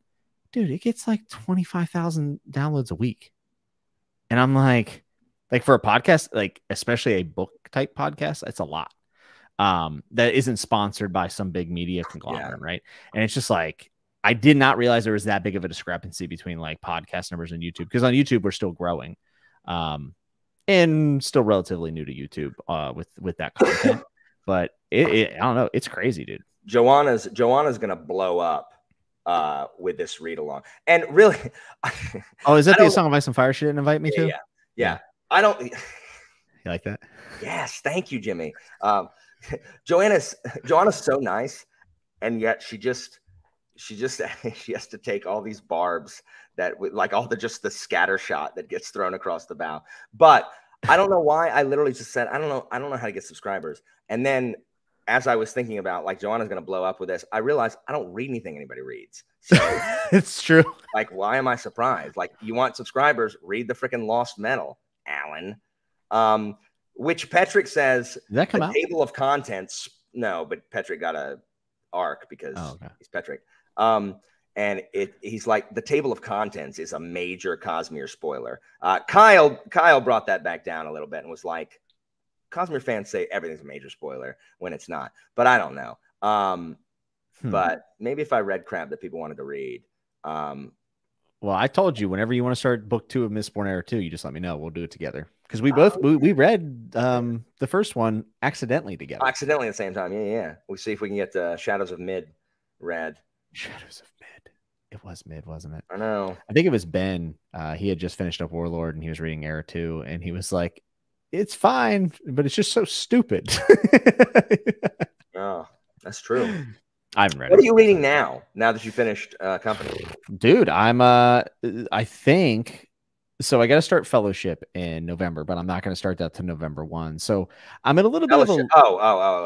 dude, it gets like 25,000 downloads a week. And I'm like for a podcast, like especially a book type podcast, it's a lot. That isn't sponsored by some big media conglomerate, right? And it's just like, I did not realize there was that big of a discrepancy between like podcast numbers and YouTube, because on YouTube, we're still growing. and still relatively new to YouTube with that content. But it, I don't know, it's crazy, dude. Joanna's gonna blow up with this read along, and really, oh, is that the song of Ice and Fire she didn't invite me to? Yeah. I don't. You like that? Yes, thank you, Jimmy. Joanna's so nice, and yet she has to take all these barbs that just the scatter shot that gets thrown across the bow. But I don't know why. I literally just said, I don't know how to get subscribers. And then as I was thinking about Joanna's going to blow up with this, I realized I don't read anything anybody reads. So it's true. Why am I surprised? You want subscribers, read the freaking Lost Metal, Alan. Which Patrick says, did that come out? Table of contents. No, but Patrick got a arc because he's Patrick. And he's like, the table of contents is a major Cosmere spoiler. Kyle brought that back down a little bit and was like, Cosmere fans say everything's a major spoiler when it's not. But I don't know. But maybe if I read crap that people wanted to read. Well, I told you, whenever you want to start book 2 of Mistborn Era 2, you just let me know. We'll do it together. Because we read the first one accidentally together. Accidentally at the same time. Yeah. We'll see if we can get the Shadows of Mid read. Shadows of Mid. It was Mid, wasn't it? I know. I think it was Ben. He had just finished up Warlord and he was reading Era 2, and he was like, it's fine, but it's just so stupid. Oh, that's true. I haven't read it. What are you reading now? Now that you finished Company, dude, I think so. I got to start Fellowship in November, but I'm not going to start that to November 1. So I'm in a little bit of a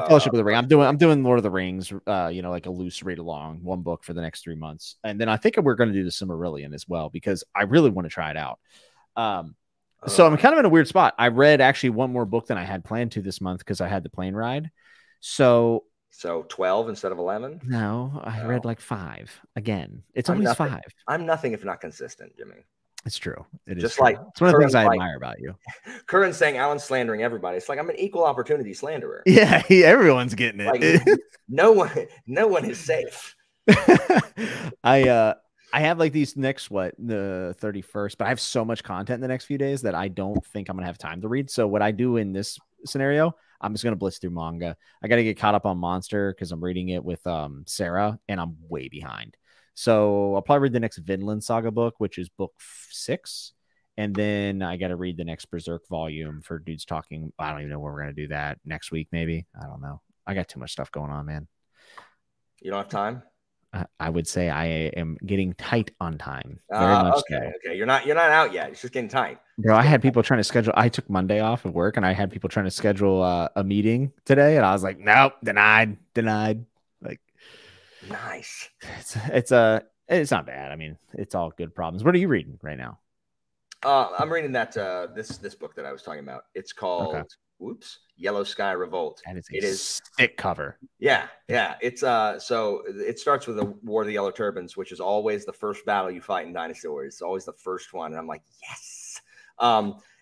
Fellowship of the Ring. I'm doing Lord of the Rings, like a loose read along, one book for the next 3 months, and then I think we're going to do the Silmarillion as well because I really want to try it out. So I'm kind of in a weird spot. I read actually one more book than I had planned to this month because I had the plane ride. So 12 instead of 11? No, I read like 5 again. It's always 5. I'm nothing if not consistent, Jimmy. It's true. It's one of the things I admire about you. Curran's saying Alan's slandering everybody. It's like I'm an equal opportunity slanderer. Yeah, everyone's getting it. No one is safe. I have these next, the 31st, but I have so much content in the next few days that I don't think I'm going to have time to read. So what I do in this scenario, I'm just going to blitz through manga. I got to get caught up on Monster because I'm reading it with Sarah, and I'm way behind. So I'll probably read the next Vinland Saga book, which is book 6. And then I got to read the next Berserk volume for Dudes Talking. I don't even know when we're going to do that. Next week, maybe. I don't know. I got too much stuff going on, man. You don't have time? I would say I am getting tight on time. Very much okay, so. Okay. You're not out yet. It's just getting tight. Bro, I had people trying to schedule. I took Monday off of work, and I had people trying to schedule a meeting today, and I was like, nope, denied. Nice. It's not bad. I mean, it's all good problems. What are you reading right now? I'm reading that this book that I was talking about. It's called Yellow Sky Revolt. And it is thick cover. Yeah. It's so it starts with the War of the Yellow Turbans, which is always the first battle you fight in Dynasty Warriors. It's always the first one, and I'm like, yes.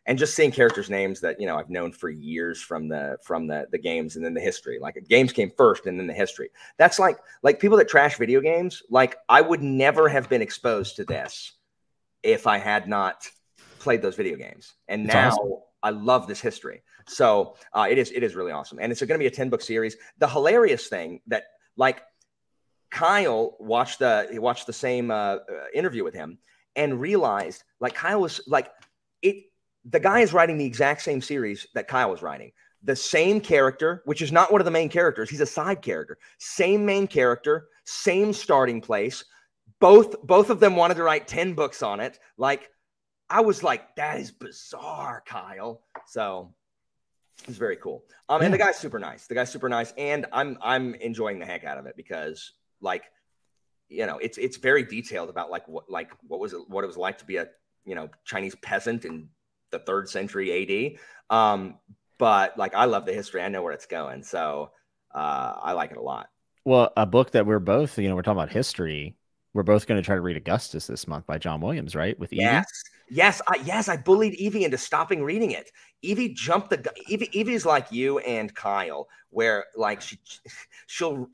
And just seeing characters' names that I've known for years from the games, and then the history. Games came first, and then the history. That's like people that trash video games. I would never have been exposed to this if I had not played those video games, and it's now. Awesome. I love this history. So it is really awesome. And it's going to be a 10-book series. The hilarious thing that Kyle watched the same interview with him and realized Kyle was the guy is writing the exact same series that Kyle was writing. The same character, which is not one of the main characters. He's a side character. Same main character, same starting place. Both of them wanted to write 10 books on it. I was like, that is bizarre, Kyle. So it's very cool. And the guy's super nice. And I'm enjoying the heck out of it because it's very detailed about what it was like to be a, Chinese peasant in the 3rd century AD. But I love the history. I know where it's going. So I like it a lot. Well, a book that we're both, we're talking about history. We're both going to try to read Augustus this month by John Williams, right? With Evie. Yes, I bullied Evie into stopping reading it. Evie jumped the gun. Evie's like you and Kyle, where she'll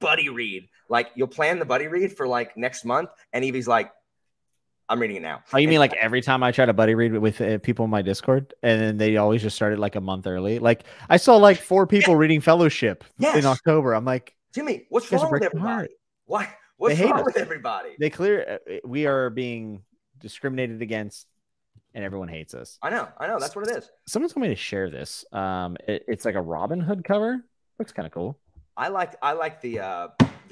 buddy read. You'll plan the buddy read for next month, and Evie's like, I'm reading it now. Oh, you mean like every time I try to buddy read with people in my Discord, and then they always just started like a month early. Like I saw like 4 people reading Fellowship in October. I'm like, Jimmy, what's wrong with everybody? Why? What's wrong with everybody? They we are being discriminated against, and everyone hates us. I know. That's what it is. Someone told me to share this. It's like a Robin Hood cover. Looks kind of cool. I like the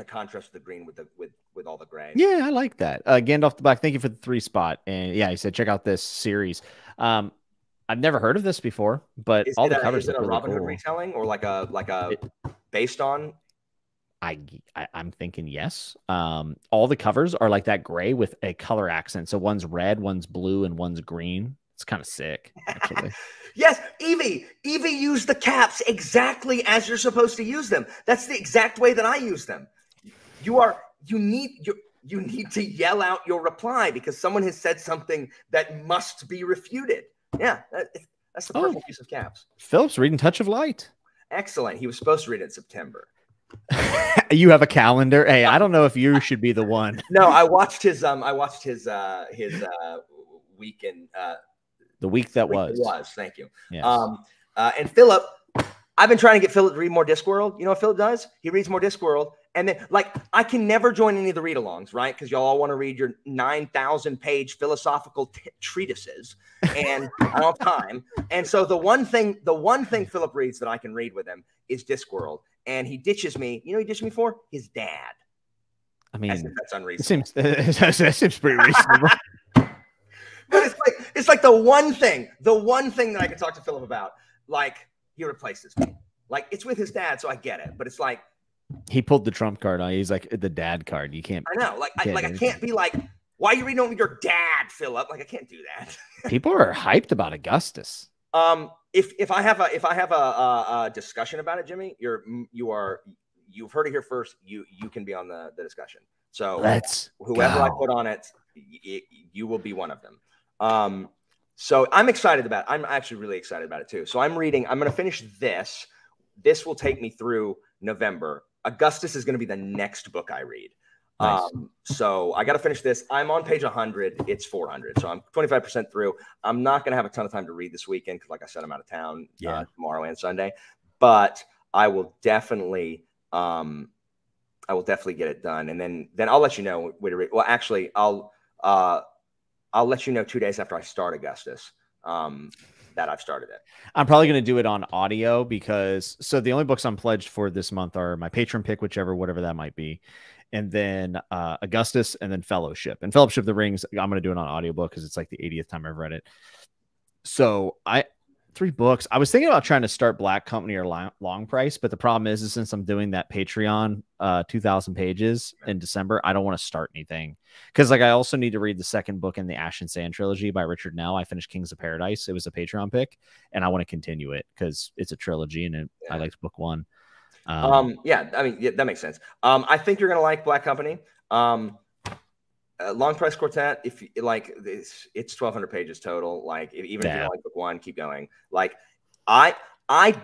contrast of the green with all the gray. Yeah, I like that. Gandalf the Black, thank you for the 3 spot. And yeah, he said check out this series. I've never heard of this before, but all the covers. Is it a Robin Hood retelling or like a based on? I'm thinking yes. All the covers are like that gray with a color accent. So one's red, one's blue, and one's green. It's kind of sick, actually. Yes, Evie used the caps exactly as you're supposed to use them. That's the exact way that I use them. You need to yell out your reply because someone has said something that must be refuted. Yeah, that's the perfect use of caps. Philip's reading Touch of Light. Excellent. He was supposed to read it in September. You have a calendar. Hey, I don't know if you should be the one. No, I watched his weekend. The week that was. Thank you. Yes. And Philip, I've been trying to get Philip to read more Discworld. You know what Philip does? He reads more Discworld. And then, like, I can never join any of the read-alongs, right? Because y'all all want to read your 9,000-page philosophical treatises, and I don't have time. And so the one thing Philip reads that I can read with him is Discworld. And he ditches me. You know what he ditched me for? His dad. I mean, that's unreasonable. That seems pretty reasonable. But it's like the one thing that I can talk to Philip about. Like, he replaces me. Like, it's with his dad, so I get it. But it's like, he pulled the trump card on you. He's like the dad card. You can't. I know. Like, I can't be like, why are you reading on your dad, Philip? Like, I can't do that. People are hyped about Augustus. If I have a discussion about it, Jimmy, you've heard it here first. You can be on the discussion. So whoever I put on it, you will be one of them. So I'm excited about it. I'm actually really excited about it too. So I'm going to finish this. This will take me through November. Augustus is going to be the next book I read. Nice. So I got to finish this. I'm on page 100. It's 400. So I'm 25% through. I'm not going to have a ton of time to read this weekend because, like I said, I'm out of town tomorrow and Sunday. But I will definitely get it done. And then I'll let you know where to read. Well, actually, I'll let you know 2 days after I start Augustus. That I've started it. I'm probably going to do it on audio because the only books I'm pledged for this month are my patron pick, whatever that might be. And then Augustus and then Fellowship. And Fellowship of the Rings, I'm going to do it on audiobook because it's like the 80th time I've read it. So 3 books. I was thinking about trying to start Black Company or Long Price, but the problem is since I'm doing that Patreon 2,000 pages in December, I don't want to start anything because I also need to read the second book in the Ash and Sand trilogy by Richard Nell. I finished Kings of Paradise. It was a Patreon pick, and I want to continue it because it's a trilogy, and I liked book 1. I mean, that makes sense. I think you're gonna like Black Company. Long Price Quartet, if you like, it's 1,200 pages total. Like, even if you don't like book 1, keep going. Like, I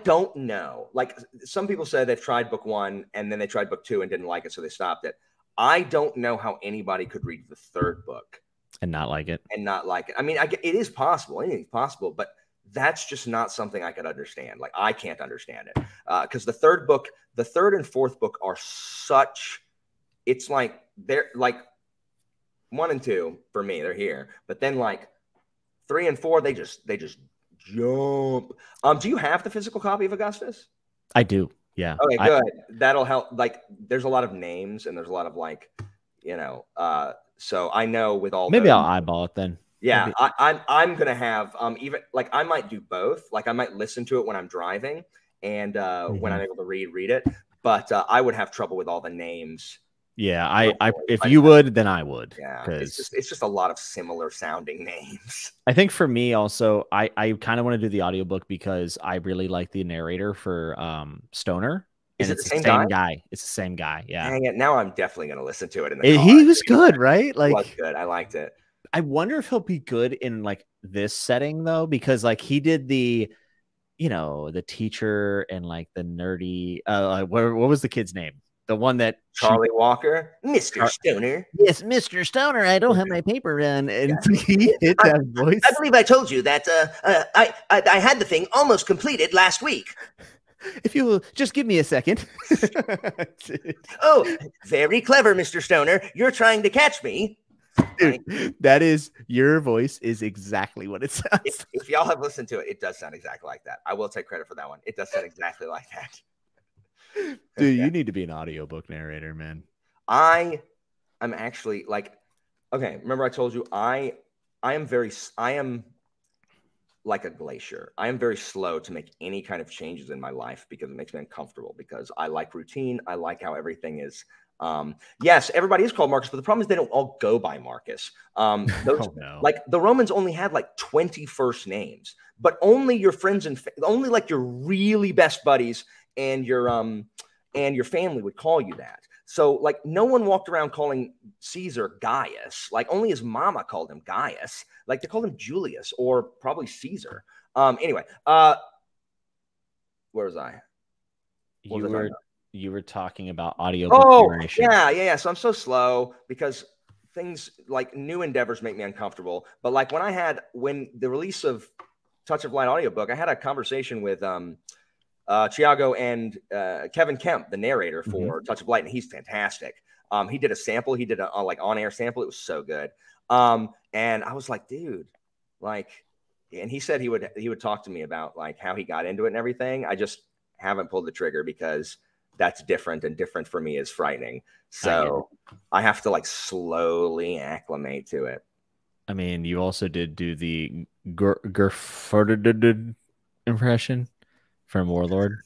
don't know. Like, some people say they've tried book 1 and then they tried book 2 and didn't like it, so they stopped it. I don't know how anybody could read the 3rd book and not like it. I mean, it is possible. Anything's possible, but that's just not something I could understand. Like, I can't understand it because the third and fourth book are such. It's like they're like. 1 and 2 for me, they're here, but then like 3 and 4, they just jump. Do you have the physical copy of Augustus? I do. Yeah. Okay, good. That'll help. Like, there's a lot of names and there's a lot of like, you know. So I know with all. Maybe those, I'll eyeball it then. Yeah, I'm gonna have even like I might do both. Like I might listen to it when I'm driving and when I'm able to read it. But I would have trouble with all the names. Yeah, if you would, then I would. Yeah, it's just a lot of similar sounding names. I think for me also, I kind of want to do the audiobook because I really like the narrator for Stoner. Is it the same guy? It's the same guy. Yeah. Dang it! Now I'm definitely going to listen to it in the car. He was good, right? Like, was good. I liked it. I wonder if he'll be good in like this setting though, because like he did the. You know, the teacher and like the nerdy. What was the kid's name? the one that Charlie Walker, Mr. Stoner. Yes, Mr. Stoner. I don't have my paper on. And he hit that voice. I believe I told you that I had the thing almost completed last week. If you will just give me a second. Oh, very clever, Mr. Stoner. You're trying to catch me. Dude, that is, your voice is exactly what it sounds. If y'all have listened to it, it does sound exactly like that. I will take credit for that one. It does sound exactly like that. Dude, okay. You need to be an audiobook narrator, man. I'm actually like, okay, remember I told you I am like a glacier. I am very slow to make any kind of changes in my life because it makes me uncomfortable, because I like routine. I like how everything is. Yes, everybody is called Marcus, but the problem is they don't all go by Marcus. Those, like the Romans only had like 20 first names, but only your friends and only like your really best buddies and your family would call you that. So like no one walked around calling Caesar Gaius. Like only his mama called him Gaius. Like they called him Julius or probably Caesar. Anyway, where was I? You were talking about audiobook narration. Yeah. So I'm so slow because things like new endeavors make me uncomfortable. But like when the release of Touch of Light audiobook, I had a conversation with Tiago and Kevin Kemp, the narrator for Touch of Light, and he's fantastic. He did a sample. He did a like on-air sample. It was so good. And I was like, dude, like, and he said he would talk to me about like how he got into it and everything. I just haven't pulled the trigger because that's different, and different for me is frightening. So I have to like slowly acclimate to it. I mean, you also did do the Gorforded impression from Warlord.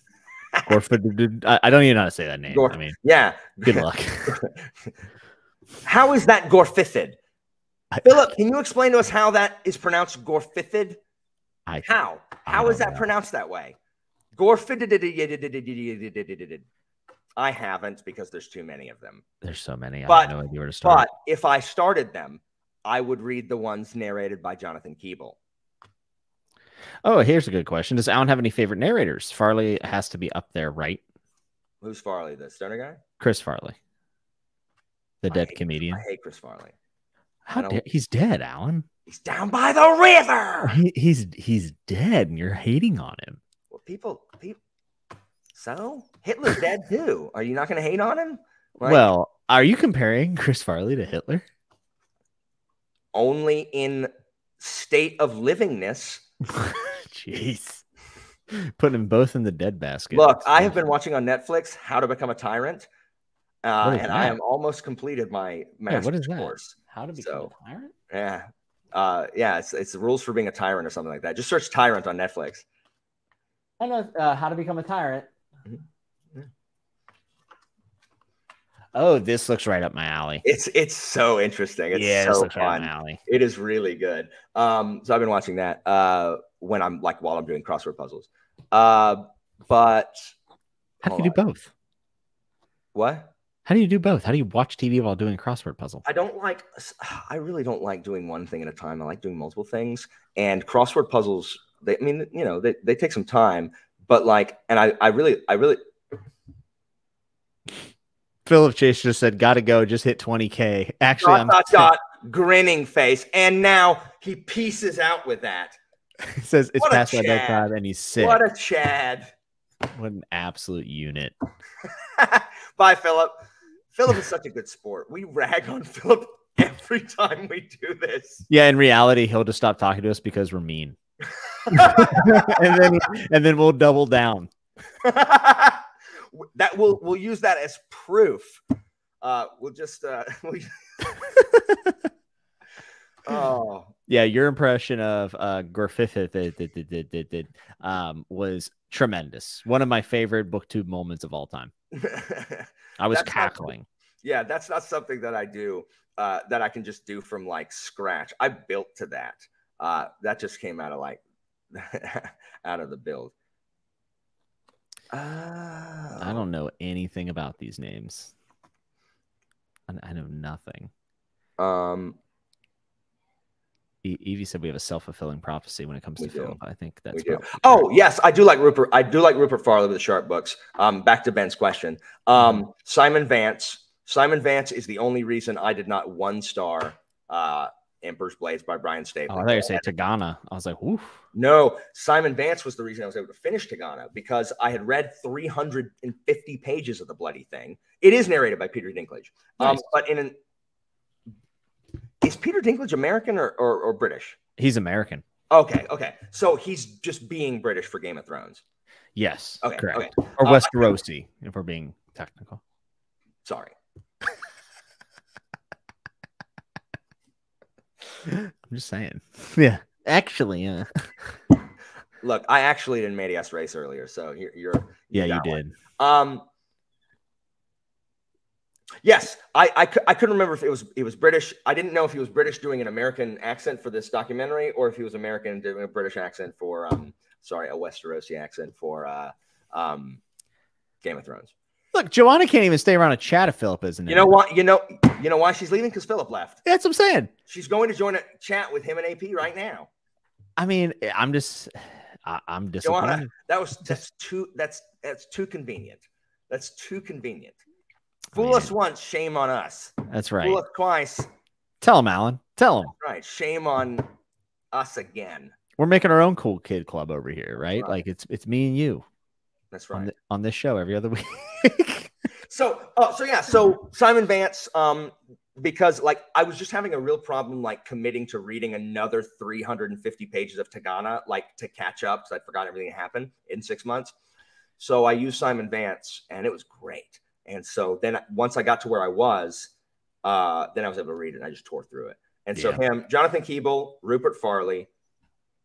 I don't even know how to say that name. I mean, yeah. Good luck. How is that Gorfithed? Philip, can you explain to us how that is pronounced Gorfithed? How? How is that pronounced that way? I haven't because there's too many of them. There's so many. I have no idea where to start. But if I started them, I would read the ones narrated by Jonathan Keeble. Oh, here's a good question. Does Alan have any favorite narrators? Farley has to be up there, right? Who's Farley? The stoner guy? Chris Farley. The dead comedian. I hate Chris Farley. How dare he's dead, Alan. He's down by the river. He's dead and you're hating on him. People, so Hitler's dead too. Are you not going to hate on him? Like, well, are you comparing Chris Farley to Hitler? Only in state of livingness. Jeez, putting them both in the dead basket. Look, I have been watching on Netflix How to Become a Tyrant, and I am almost completed my master's course. How to Become a Tyrant? Yeah, it's the rules for being a tyrant or something like that. Just search tyrant on Netflix. I know How to Become a Tyrant. Mm-hmm. Yeah. Oh, this looks right up my alley. It's so interesting. It's so fun. Right up my alley. It is really good. So I've been watching that when I'm like while I'm doing crossword puzzles. But how do you do both? What? How do you do both? How do you watch TV while doing crossword puzzles? I really don't like doing one thing at a time. I like doing multiple things, and crossword puzzles. I mean, you know, they take some time, but like, and I really. Philip Chase just said, "Gotta go, just hit 20K." Actually, grinning face, and now he pieces out with that. He says it's past my bedtime, and he's sick. What a Chad! What an absolute unit! Bye, Philip. Philip is such a good sport. We rag on Philip every time we do this. Yeah, in reality, he'll just stop talking to us because we're mean. and then we'll double down. That we'll use that as proof. Oh yeah, your impression of Gorfithed was tremendous. One of my favorite BookTube moments of all time. I was cackling. Yeah, that's not something that I do that I can just do from like scratch. I built to that. That just came out of like out of the build. I don't know anything about these names. I know nothing. Evie said we have a self-fulfilling prophecy when it comes to Philip. I think that's oh yes, I do like Rupert. I do like Rupert Farley with the Sharp Books. Back to Ben's question. Simon Vance. Simon Vance is the only reason I did not one-star Emperor's Blades by Brian Stapleton. Oh, I thought you were saying Tagana. I was like, woof. No, Simon Vance was the reason I was able to finish Tagana, because I had read 350 pages of the bloody thing. It is narrated by Peter Dinklage. Nice. But in an is Peter Dinklage American or British? He's American. Okay, okay. So he's just being British for Game of Thrones. Yes, okay, correct. Okay. Or Westerosi, if we're being technical. Sorry. I'm just saying. Yeah, actually, yeah. Look, I actually didn't Medias Race earlier, so you're yeah, you did. Yes, I couldn't remember if it was British. I didn't know if he was British doing an American accent for this documentary, or if he was American doing a British accent for sorry, a Westerosi accent for Game of Thrones. Look, Joanna can't even stay around a chat if Philip isn't in. You know what? You know why she's leaving? Because Philip left. That's what I'm saying. She's going to join a chat with him and AP right now. I mean, I'm disappointed. Joanna, that's too convenient. That's too convenient. Fool us once, shame on us. That's right. Fool us twice. Tell him, Alan. Tell him. That's right. Shame on us again. We're making our own cool kid club over here, right? Like it's me and you. That's right. On this show every other week. So Simon Vance, because like I was just having a real problem like committing to reading another 350 pages of Tagana, like to catch up, because I forgot everything that happened in 6 months. So I used Simon Vance, and it was great. And so then once I got to where I was, then I was able to read it, and I just tore through it. And so him, Jonathan Keeble, Rupert Farley,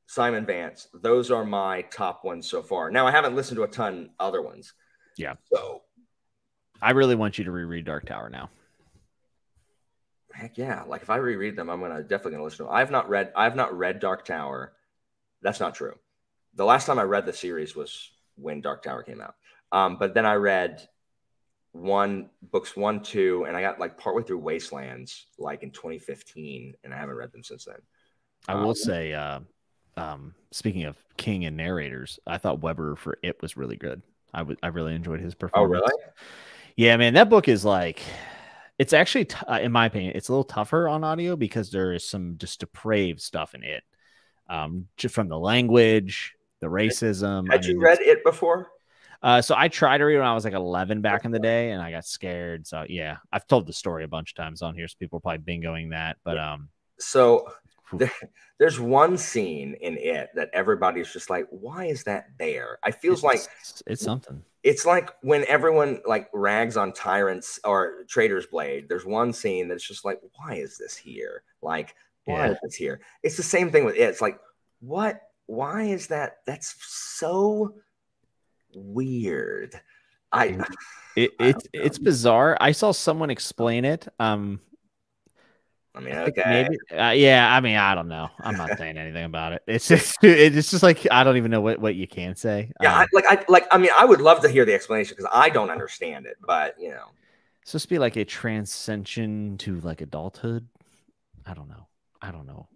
Simon Vance, those are my top ones so far. Now, I haven't listened to a ton other ones. Yeah. So I really want you to reread Dark Tower now. Heck yeah. Like if I reread them, I'm definitely gonna listen to them. I've not read Dark Tower. That's not true. The last time I read the series was when Dark Tower came out. But then I read books 1, 2, and I got like partway through Wastelands, like in 2015, and I haven't read them since then. I will say, speaking of King and narrators, I thought Weber for It was really good. I really enjoyed his performance. Oh, really? Yeah, man, that book is like, it's actually, in my opinion, it's a little tougher on audio because there is some just depraved stuff in it, just from the language, the racism. Had you read It before? So I tried to read when I was like 11 back in the day, and I got scared. So yeah, I've told the story a bunch of times on here, so people are probably bingoing that. But so there's one scene in It that everybody's just like, why is that there? I feels like it's something. It's like when everyone like rags on Tyrant's or Traitor's Blade. There's one scene that's just like, why is this here? Like, why is this here? It's the same thing with It. It's like, what? Why is that? That's so weird. It's bizarre. I saw someone explain it. I mean, okay. Maybe, yeah, I mean, I don't know. I'm not saying anything about it. It's just like I don't even know what you can say. Yeah, I would love to hear the explanation because I don't understand it. But you know, it's supposed to be like a transcension to like adulthood. I don't know.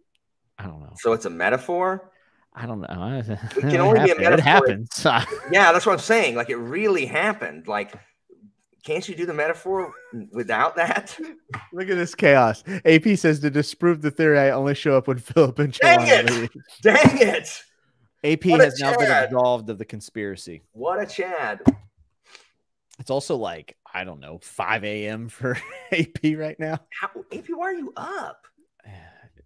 So it's a metaphor. I don't know. It can only be a metaphor. It happens. Yeah, that's what I'm saying. Like it really happened. Like. Can't you do the metaphor without that? Look at this chaos. AP says to disprove the theory, I only show up when Philip and Joanna leave. Dang it! AP has now been absolved of the conspiracy. What a Chad! It's also like I don't know, 5 AM for AP right now. AP, why are you up?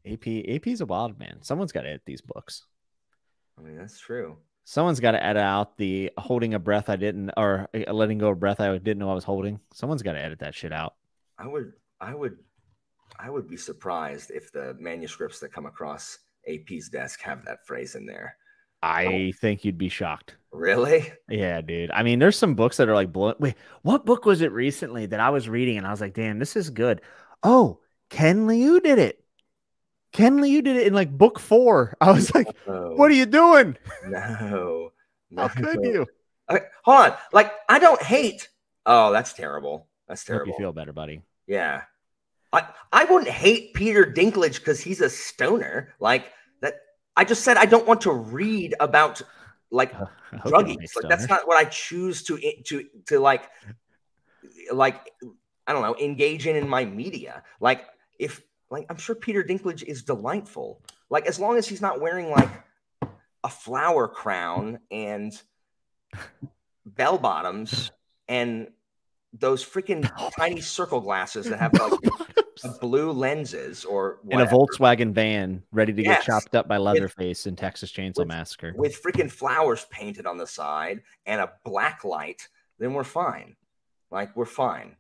AP's a wild man. Someone's got to edit these books. I mean, that's true. Someone's got to edit out the holding a breath I didn't, or letting go of breath I didn't know I was holding. Someone's got to edit that shit out. I would be surprised if the manuscripts that come across AP's desk have that phrase in there. I think you'd be shocked. Really? Yeah, dude. I mean, there's some books that are like, wait, what book was it recently that I was reading and I was like, damn, this is good. Oh, Ken Liu did it. Ken Liu did it in like book 4. I was like, no. What are you doing? No. How could you? Okay, hold on. Like, I don't hate. Oh, that's terrible. That's terrible. Hope you feel better, buddy. Yeah. I wouldn't hate Peter Dinklage because he's a stoner. Like that. I just said I don't want to read about like druggies. Like, that's not what I choose to like I don't know, engage in my media. Like I'm sure Peter Dinklage is delightful. Like, as long as he's not wearing like a flower crown and bell bottoms and those freaking tiny circle glasses that have like blue lenses or whatever. In a Volkswagen van ready to get chopped up by Leatherface in Texas Chainsaw Massacre. With freaking flowers painted on the side and a black light, then we're fine. Like, we're fine.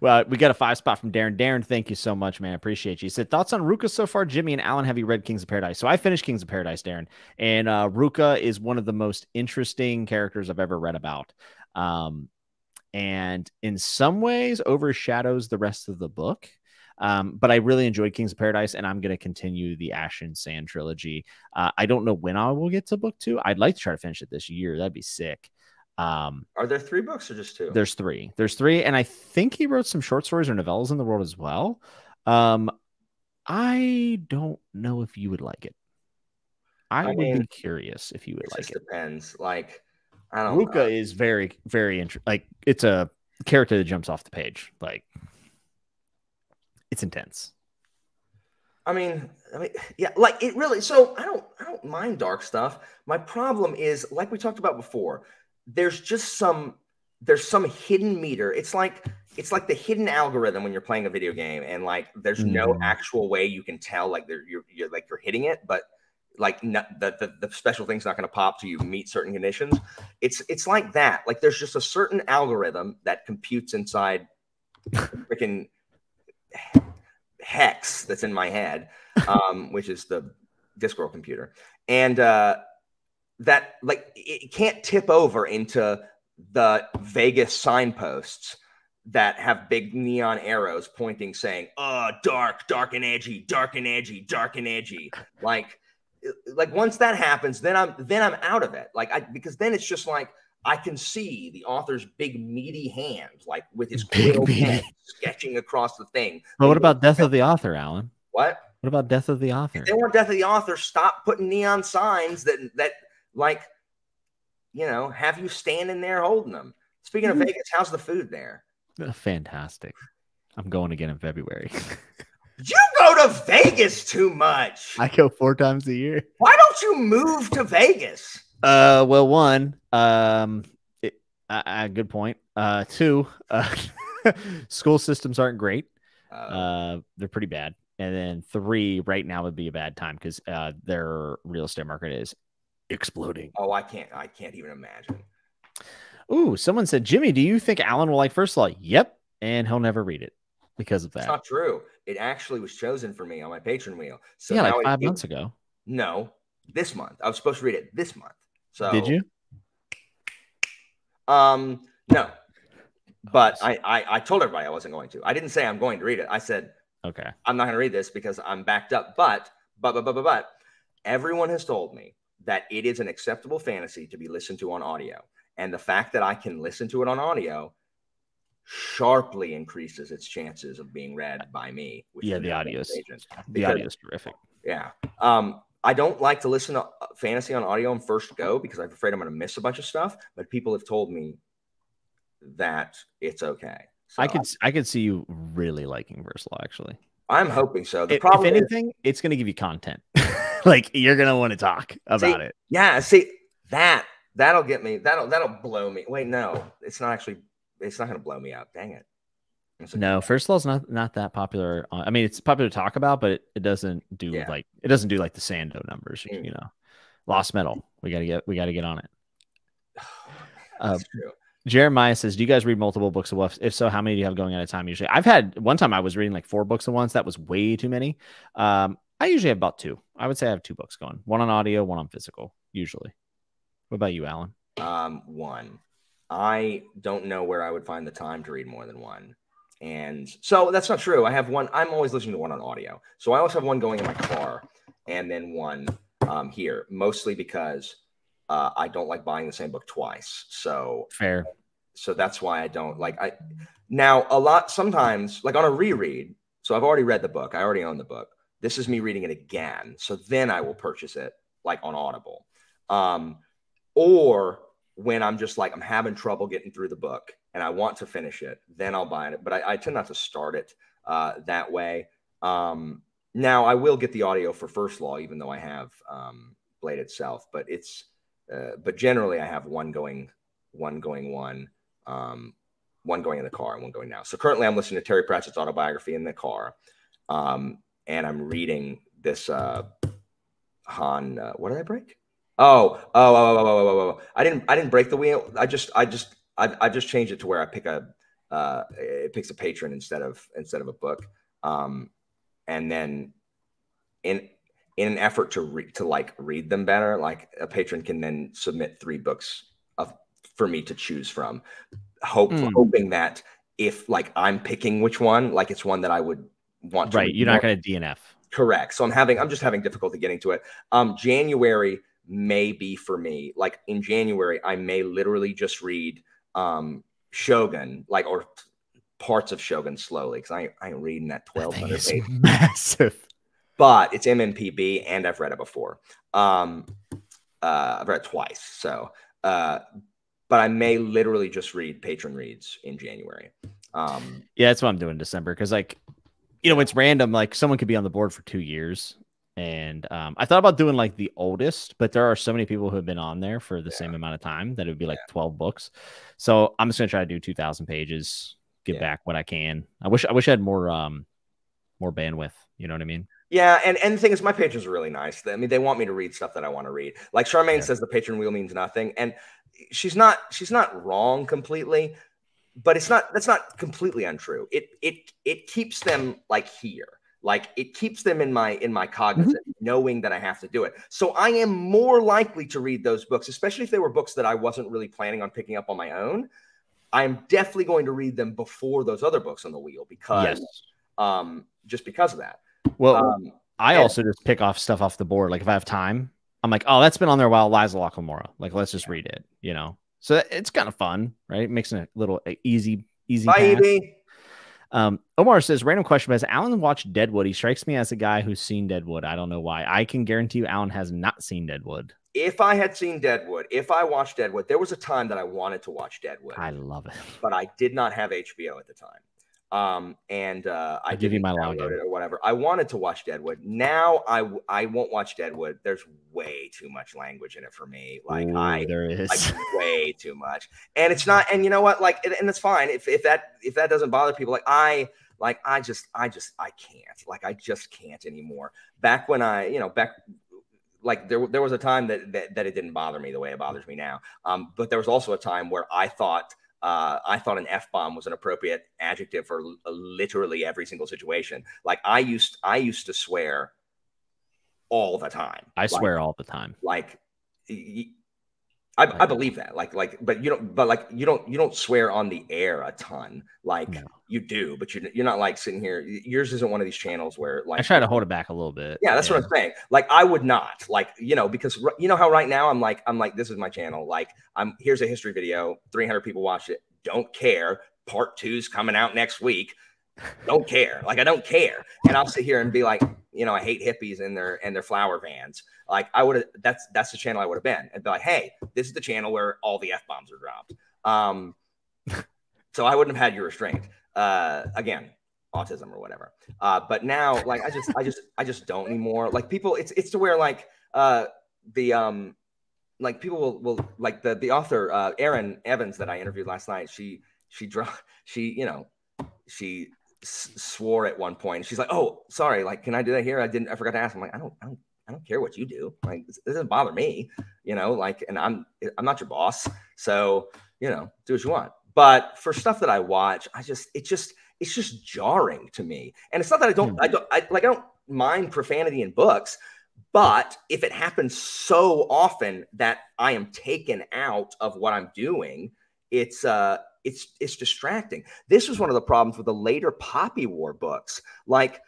Well, we got a 5 spot from Darren. Darren, thank you so much, man. Appreciate you. He said, thoughts on Ruka so far, Jimmy and Alan? Have you read Kings of Paradise? So I finished Kings of Paradise, Darren. And Ruka is one of the most interesting characters I've ever read about. And in some ways overshadows the rest of the book. But I really enjoyed Kings of Paradise, and I'm going to continue the Ash and Sand trilogy. I don't know when I will get to book 2. I'd like to try to finish it this year. That'd be sick. Are there 3 books or just 2? There's 3. There's 3, and I think he wrote some short stories or novellas in the world as well. I don't know if you would like it. I mean, be curious if you would like it. Depends. Like, I don't know. Ruka is very, very interesting. Like, it's a character that jumps off the page. Like, it's intense. I mean, yeah, like it really. So I don't mind dark stuff. My problem is, like we talked about before, there's some hidden meter. It's like the hidden algorithm when you're playing a video game, and like there's no actual way you can tell like you're hitting it, but like the special thing's not going to pop till you meet certain conditions. It's like that. Like, there's just a certain algorithm that computes inside freaking hex that's in my head, which is the Discworld computer, and that like it can't tip over into the Vegas signposts that have big neon arrows pointing, saying, "Oh, dark, dark and edgy, dark and edgy, dark and edgy." Like once that happens, then I'm out of it. Because then it's just like I can see the author's big meaty hand, like with his quill pen sketching across the thing. But what about Death of the Author, Alan? What about Death of the Author? If they want Death of the Author, stop putting neon signs that like, you know, have you standing there holding them. Speaking of Vegas, how's the food there? Fantastic. I'm going again in February. You go to Vegas too much. I go 4 times a year. Why don't you move to Vegas? Well, one, good point. Two, school systems aren't great. They're pretty bad. And then 3, right now would be a bad time because their real estate market is exploding. Oh, I can't even imagine. Ooh, someone said, Jimmy, do you think Alan will like First Law? Yep, and he'll never read it because of that. It's not true. It actually was chosen for me on my patron wheel. So yeah, like 5 months ago. No, this month. I was supposed to read it this month. So did you? No, but I told everybody I wasn't going to. I didn't say I'm going to read it. I said, okay, I'm not going to read this because I'm backed up. But everyone has told me that it is an acceptable fantasy to be listened to on audio. And the fact that I can listen to it on audio sharply increases its chances of being read by me. Yeah, the audio is terrific. Yeah. I don't like to listen to fantasy on audio on first go because I'm afraid I'm going to miss a bunch of stuff. But people have told me that it's okay. So I could see you really liking First Law, actually. I'm hoping so. The problem, if anything, it's going to give you content. Like, you're going to want to talk about it. Yeah, see, that'll get me. That'll blow me. Wait, no, it's not going to blow me up. Dang it. No, First Law's not that popular. I mean, it's popular to talk about, but it doesn't do like the Sando numbers, you know. Lost Metal. We got to get on it. That's true. Jeremiah says, do you guys read multiple books at once? If so, how many do you have going at a time usually? One time I was reading like 4 books at once. That was way too many. I usually have about 2. I would say I have 2 books going. 1 on audio, 1 on physical, usually. What about you, Alan? 1. I don't know where I would find the time to read more than 1. And so that's not true. I have 1. I'm always listening to 1 on audio. So I always have 1 going in my car and then 1 here, mostly because I don't like buying the same book twice. So fair. So that's why I don't like I now a lot sometimes like on a reread. So I've already read the book. I already own the book. This is me reading it again. So then I will purchase it like on Audible. Or when I'm just like, I'm having trouble getting through the book and I want to finish it, then I'll buy it. But I tend not to start it that way. Now I will get the audio for First Law, even though I have Blade itself, but it's, but generally I have one going in the car and one going now. So currently I'm listening to Terry Pratchett's autobiography in the car. And I'm reading this Han. What did I break? Oh. I didn't break the wheel. I just changed it to where I pick a it picks a patron instead of a book. And then in an effort to read them better, like a patron can then submit 3 books for me to choose from, hoping that if like I'm picking which one, like it's one that I would want to read. You're not going to DNF. Correct. So I'm just having difficulty getting to it. January may be for me. Like in January, I may literally just read Shogun, like, or parts of Shogun slowly, because I ain't reading that 1,200 page. Massive. But it's MMPB, and I've read it before. I've read it twice. So, but I may literally just read patron reads in January. Yeah, that's what I'm doing in December, because like, you know, it's random. Like someone could be on the board for 2 years. And I thought about doing like the oldest, but there are so many people who have been on there for the same amount of time that it would be like 12 books. So I'm just going to try to do 2,000 pages, get back what I can. I wish I had more bandwidth. You know what I mean? Yeah. And the thing is, my patrons are really nice. I mean, they want me to read stuff that I want to read. Like Charmaine says, the patron wheel means nothing. And she's not wrong completely, but that's not completely untrue. It keeps them like here. Like it keeps them in my cognizance, knowing that I have to do it. So I am more likely to read those books, especially if they were books that I wasn't really planning on picking up on my own. I'm definitely going to read them before those other books on the wheel because just because of that. Well, I also just pick off stuff off the board. Like if I have time, I'm like, oh, that's been on there a while. Liza Lockhomora. Like, let's just read it, you know? So it's kind of fun, right? It makes it a little easy. Bye, Evie. Omar says, random question, but has Alan watched Deadwood? He strikes me as a guy who's seen Deadwood. I don't know why. I can guarantee you Alan has not seen Deadwood. If I had seen Deadwood, if I watched Deadwood, there was a time that I wanted to watch Deadwood. I love it. But I did not have HBO at the time. I give you my login or whatever. I wanted to watch Deadwood. Now I won't watch Deadwood. There's way too much language in it for me. Like like way too much. And it's not, and you know what? Like, and that's fine. If that doesn't bother people, I can't, like, I just can't anymore. Back when there was a time that it didn't bother me the way it bothers me now. But there was also a time where I thought an F-bomb was an appropriate adjective for literally every single situation. Like I used to swear all the time. I swear all the time. Like I believe that. But you don't swear on the air a ton. Like you do, but you're not like sitting here. Yours isn't one of these channels where like I try to hold it back a little bit. Yeah, that's what I'm saying. Like I would not, like, you know, because you know how right now I'm like this is my channel. Like here's a history video. 300 people watched it. Don't care. Part 2's coming out next week. Don't care. Like I don't care. And I'll sit here and be like, you know, I hate hippies and their flower vans. Like I would have, that's the channel I would have been. I'd be like, hey, this is the channel where all the F-bombs are dropped. So I wouldn't have had your restraint. Again, autism or whatever. But now, like, I just don't anymore. Like people, it's to where like like people will like the author Erin Evans that I interviewed last night. She swore at one point. She's like, oh, sorry, like, can I do that here? I forgot to ask. I'm like, I don't care what you do. Like, this doesn't bother me, you know, like, and I'm not your boss. So, you know, do what you want. But for stuff that I watch, it's just jarring to me. And it's not that I don't mind profanity in books, but if it happens so often that I am taken out of what I'm doing, it's distracting. This was one of the problems with the later Poppy War books. Like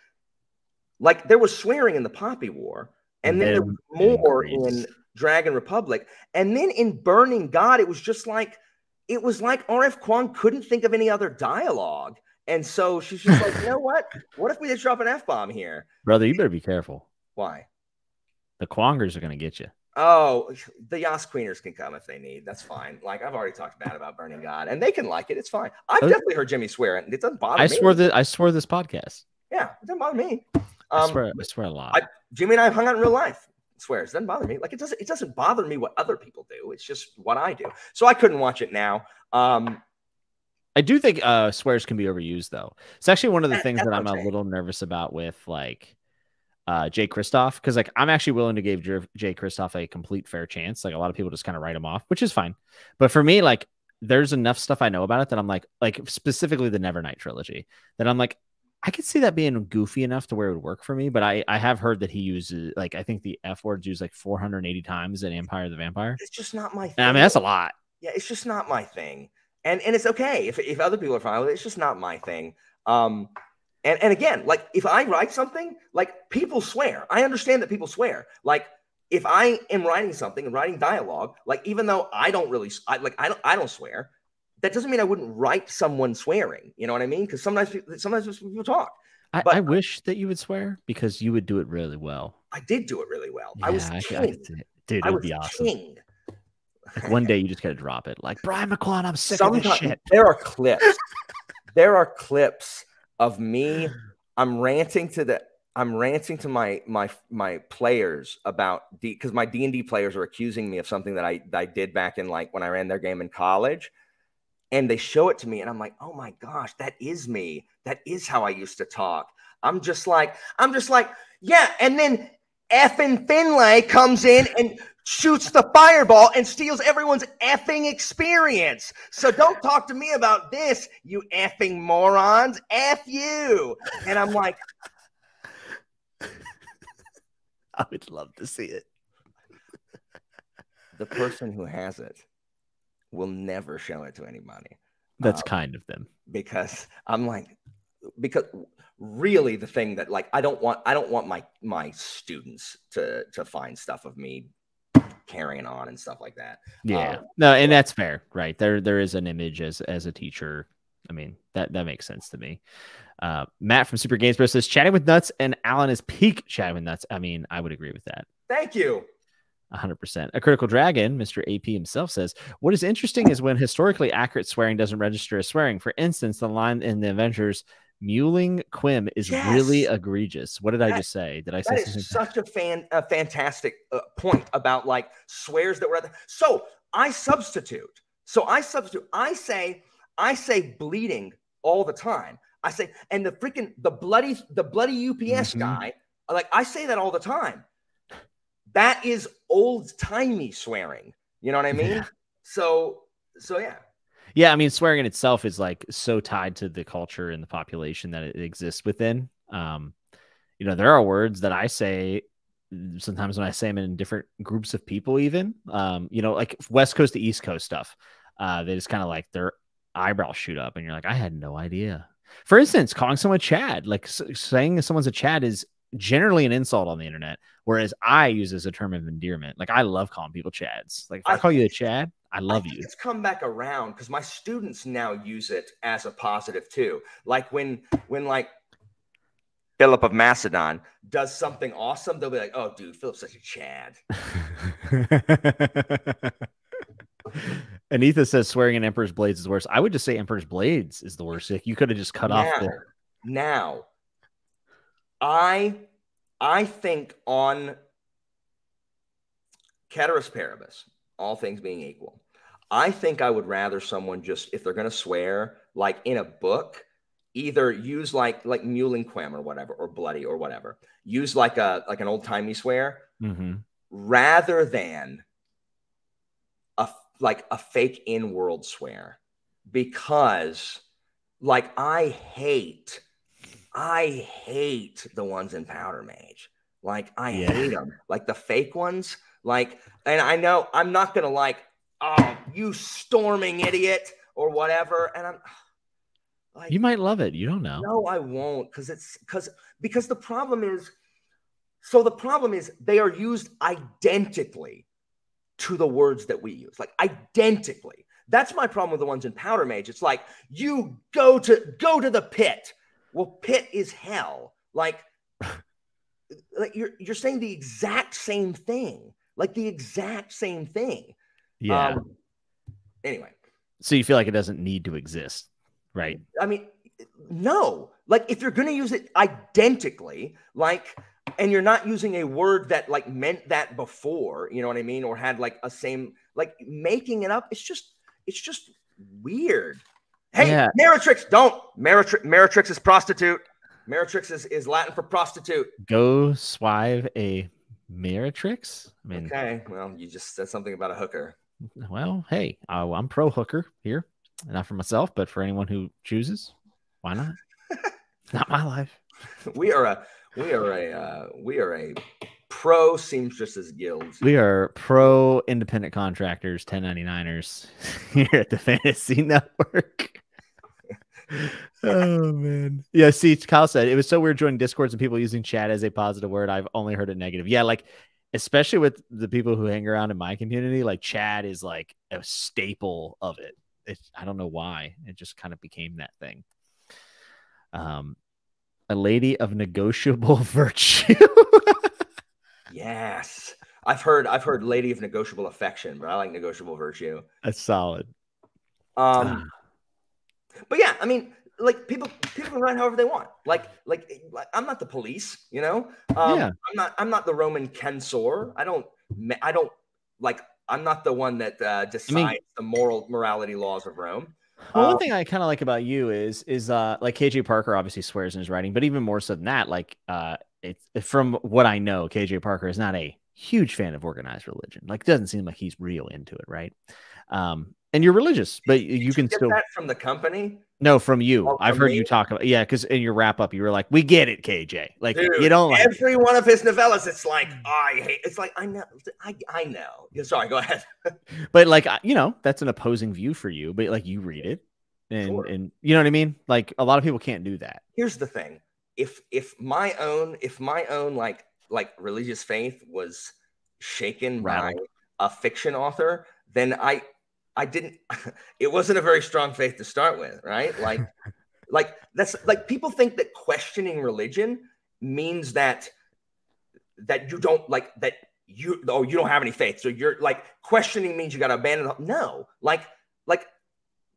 there was swearing in the Poppy War, and then there was more in Dragon Republic, and then in Burning God, it was just like it was like RF Kuang couldn't think of any other dialogue. And so she's just like, you know what? What if we just drop an F-bomb here? Brother, you better be careful. Why? The Kwongers are going to get you. Oh, the Yas Queeners can come if they need. That's fine. Like, I've already talked bad about Burning God, and they can like it. It's fine. I've definitely heard Jimmy swear, and it doesn't bother me. I swear this podcast. Yeah, it doesn't bother me. I swear a lot. Jimmy and I have hung out in real life. Swears. It doesn't bother me. Like, it doesn't bother me what other people do. It's just what I do. So I couldn't watch it now. I do think swears can be overused, though. It's actually one of the things that I'm a little nervous about with, like, Jay Kristoff, because, like, I'm actually willing to give Jay Kristoff a complete fair chance. Like, a lot of people just kind of write him off, which is fine. But for me, like, there's enough stuff I know about it that I'm like specifically the Never Night trilogy, that I'm like, I could see that being goofy enough to where it would work for me. But I have heard that he uses, like, I think the F word's used like 480 times in Empire of the Vampire. It's just not my thing. And, I mean, that's a lot. Yeah, it's just not my thing. And it's okay if other people are fine with it. It's just not my thing. And again, like, if I write something, like, people swear. I understand that people swear. Like, if I am writing something and writing dialogue, like, even though I don't really, I don't swear, that doesn't mean I wouldn't write someone swearing. You know what I mean? Because sometimes people talk. But I wish that you would swear, because you would do it really well. I did do it really well. Yeah, I was king. Dude, it would be awesome. King. Like, one day you just got to drop it. Like, Brian McClawn, I'm sick of this shit. There are clips. There are clips of me. I'm ranting to my players about D, because my D&D players are accusing me of something that I did back in, like, when I ran their game in college. And they show it to me, and I'm like, oh my gosh, that is me. That is how I used to talk. I'm just like, yeah. And then effing Finlay comes in and shoots the fireball and steals everyone's effing experience. So don't talk to me about this, you effing morons. F you. And I'm like, I would love to see it. The person who has it will never show it to anybody. That's kind of them. Because I'm like, because really the thing that, like, I don't want my students to find stuff of me carrying on and stuff like that. Yeah. No, and that's fair, right? There is an image as a teacher. I mean, that makes sense to me. Matt from Super Games Bro says Chatting with Nuts, and Alan is peak Chatting with Nuts. I mean, I would agree with that. Thank you. 100%. A Critical Dragon, Mr. AP himself, says, what is interesting is when historically accurate swearing doesn't register as swearing. For instance, the line in the Avengers, Mewling Quim, is really egregious. What did I just say? Did I say something? Such a fantastic point about, like, swears that were so I substitute. I say bleeding all the time. I say, and the bloody UPS guy, like, I say that all the time. That is old-timey swearing. You know what I mean? Yeah. So yeah. Yeah, I mean, swearing in itself is, like, so tied to the culture and the population that it exists within. You know, there are words that I say sometimes when I say them in different groups of people, even, you know, like West Coast to East Coast stuff. They just kind of, like, their eyebrows shoot up and you're like, I had no idea. For instance, calling someone Chad, like, saying someone's a Chad is generally an insult on the internet, whereas I use as a term of endearment. Like, I love calling people Chads. Like, if I call you a Chad, I love you. It's come back around because my students now use it as a positive too. Like, when like Philip of Macedon does something awesome, they'll be like, "Oh, dude, Philip's such a Chad." Anitha says swearing in Emperor's Blades is worse. I would just say Emperor's Blades is the worst. Like, you could have just cut off there. Now, I think on Ceteris Paribus, all things being equal, I think I would rather someone just, if they're going to swear, like, in a book, either use like Mewling Quim or whatever, or bloody or whatever, use like an old timey swear, rather than a fake in-world swear, because, like, I hate the ones in Powder Mage. Like, I hate them. Like, the fake ones. Like, and I know I'm not going to, like, oh, you storming idiot or whatever. And I'm like, you might love it. You don't know. No, I won't. Because the problem is, they are used identically to the words that we use. Like, identically. That's my problem with the ones in Powder Mage. It's like, you go to the pit. Well, pit is hell. Like you're saying the exact same thing. Like the exact same thing. Yeah. Anyway. So you feel like it doesn't need to exist, right? I mean, no. Like, if you're going to use it identically, like, and you're not using a word that, like, meant that before, you know what I mean? Or had, like, a same, like, making it up. It's just weird. Hey, yeah. Meretrix, don't. Meretrix is prostitute. Meretrix is Latin for prostitute. Go swive a Meretrix? I mean, okay, well, you just said something about a hooker. Well, hey, I'm pro hooker here. Not for myself, but for anyone who chooses. Why not? Not my life. We are a pro seamstresses guild. We are pro independent contractors, 1099ers here at the Fantasy Network. Oh man. Yeah, see, Kyle said it was so weird joining Discords and people using chat as a positive word. I've only heard it negative. Yeah, like especially with the people who hang around in my community, like chat is like a staple of it. I don't know why. It just kind of became that thing. A lady of negotiable virtue. Yes. I've heard lady of negotiable affection, but I like negotiable virtue. That's solid. But yeah, I mean, like people can write however they want. Like I'm not the police, you know? Yeah. I'm not the Roman censor. I don't like, I'm not the one that decides the morality laws of Rome. Well, one thing I kind of like about you is like K.J. Parker obviously swears in his writing, but even more so than that, like it's from what I know, K.J. Parker is not a huge fan of organized religion. Like, doesn't seem like he's real into it, right? And you're religious, but you can still get that from the company. No, from you. Oh, I've heard you talk about, yeah, because in your wrap up, you were like, "We get it, KJ." Like, dude, you don't like every one of his novellas. It's like I hate. It's like I know. I know. Sorry, go ahead. But like, you know, that's an opposing view for you. But like, you read it, and sure. And you know what I mean. Like, a lot of people can't do that. Here's the thing: if my own like religious faith was shaken by a fiction author, then it wasn't a very strong faith to start with, right? Like, like that's like people think that questioning religion means that you don't like that you, oh, you don't have any faith. So you're like questioning means you got to abandon. No, like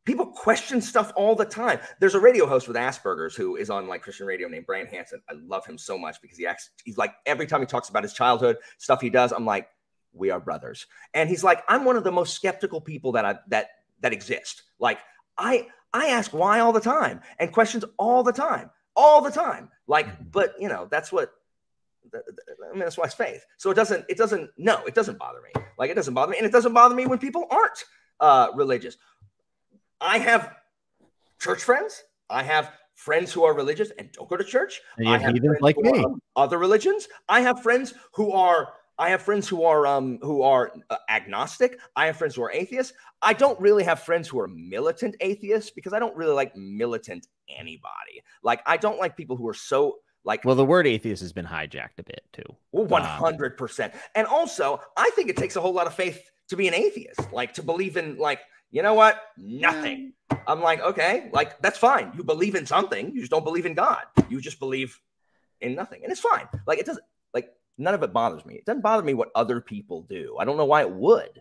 people question stuff all the time. There's a radio host with Asperger's who is on like Christian radio named Brian Hansen. I love him so much because he's like, every time he talks about his childhood stuff he does, I'm like, we are brothers. And he's like, I'm one of the most skeptical people that exist. Like I ask why all the time and questions all the time. Like, but you know, that's what, I mean, that's why it's faith. So it doesn't bother me. Like, it doesn't bother me. And it doesn't bother me when people aren't religious. I have church friends. I have friends who are religious and don't go to church. I have friends like me. Other religions. I have friends who are, agnostic. I have friends who are atheists. I don't really have friends who are militant atheists because I don't really like militant anybody. Like, I don't like people who are so like. Well, the word atheist has been hijacked a bit too. Well, 100%. And also, I think it takes a whole lot of faith to be an atheist. Like, to believe in like, you know what? Nothing. I'm like, okay, like that's fine. You believe in something. You just don't believe in God. You just believe in nothing, and it's fine. Like, it doesn't. None of it bothers me. It doesn't bother me what other people do. I don't know why it would.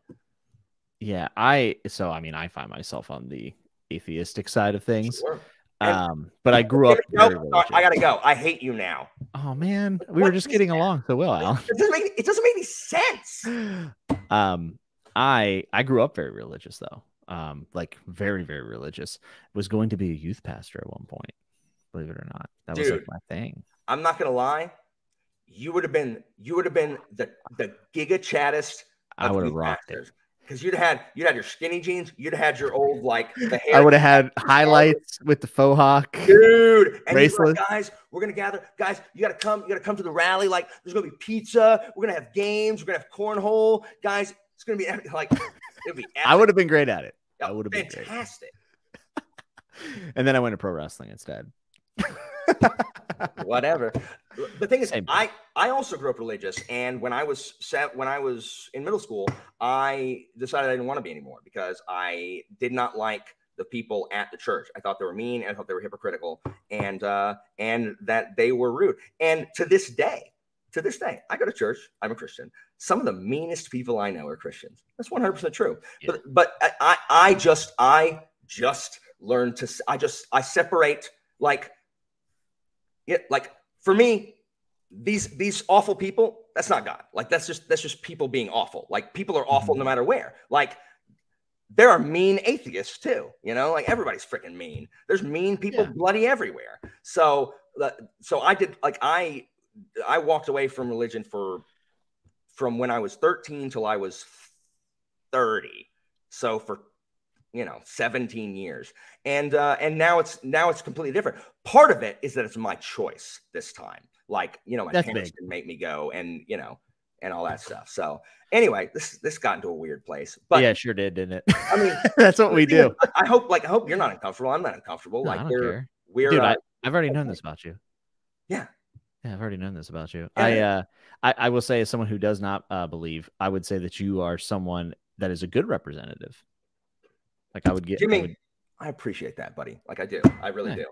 Yeah, I find myself on the atheistic side of things. Sure. But I grew up. No, I gotta go. I hate you now. Oh man, we were just getting along so well, Al. It doesn't make any sense. I grew up very religious though. Like very, very religious. Was going to be a youth pastor at one point. Believe it or not, that was like my thing. I'm not gonna lie. You would have been the giga chattest. I would have rocked it because you'd had your skinny jeans, you'd had your old like the hair. I would have had highlights with the faux hawk, dude. And like, guys, we're gonna gather. Guys, you gotta come to the rally. Like, there's gonna be pizza. We're gonna have games. We're gonna have cornhole, guys. It's gonna be like it'll be. Epic. I would have been great at it. Yeah, I would have been fantastic. And then I went to pro wrestling instead. whatever. The thing is, I also grew up religious, and when I was in middle school, I decided I didn't want to be anymore because I did not like the people at the church. I thought they were mean, and I thought they were hypocritical, and that they were rude. And to this day, I go to church. I'm a Christian. Some of the meanest people I know are Christians. That's 100% true. Yeah. But I separate, like, yeah, like for me, these awful people, that's not God. Like that's just people being awful. Like people are awful no matter where. Like there are mean atheists too, you know, like everybody's freaking mean. There's mean people bloody everywhere. So I did, like, I walked away from religion from when I was 13 till I was 30. So for, 17 years. And now it's completely different. Part of it is that it's my choice this time. Like, my parents didn't make me go and, and all that stuff. So anyway, this got into a weird place, but yeah, it sure did, didn't it? I mean, that's what we do. I hope you're not uncomfortable. I'm not uncomfortable. No, like we're, dude, I've already known this about you. Yeah. Yeah, I've already known this about you. Yeah. I will say, as someone who does not believe, I would say that you are someone that is a good representative. Like I would get Jimmy. I appreciate that, buddy. Like I do. I really do.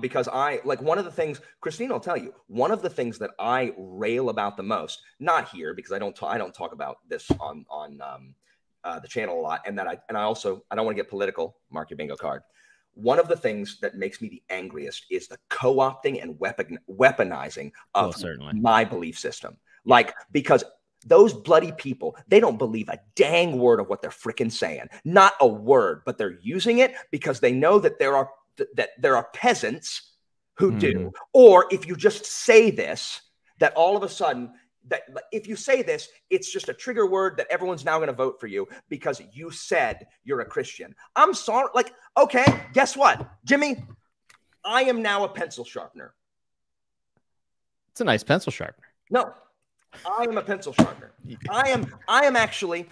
Because I, like, one of the things, Christina will tell you, one of the things that I rail about the most, not here because I don't talk about this on the channel a lot, and I don't want to get political. Mark your bingo card. One of the things that makes me the angriest is the co-opting and weaponizing of my belief system. Like, because those bloody people, they don't believe a dang word of what they're freaking saying. Not a word, but they're using it because they know that there are peasants who do. Or if you just say this, that all of a sudden, that if you say this, it's just a trigger word that everyone's now going to vote for you because you said you're a Christian. I'm sorry. Like, okay, guess what, Jimmy? I am now a pencil sharpener. It's a nice pencil sharpener. No, I am a pencil sharpener. I am actually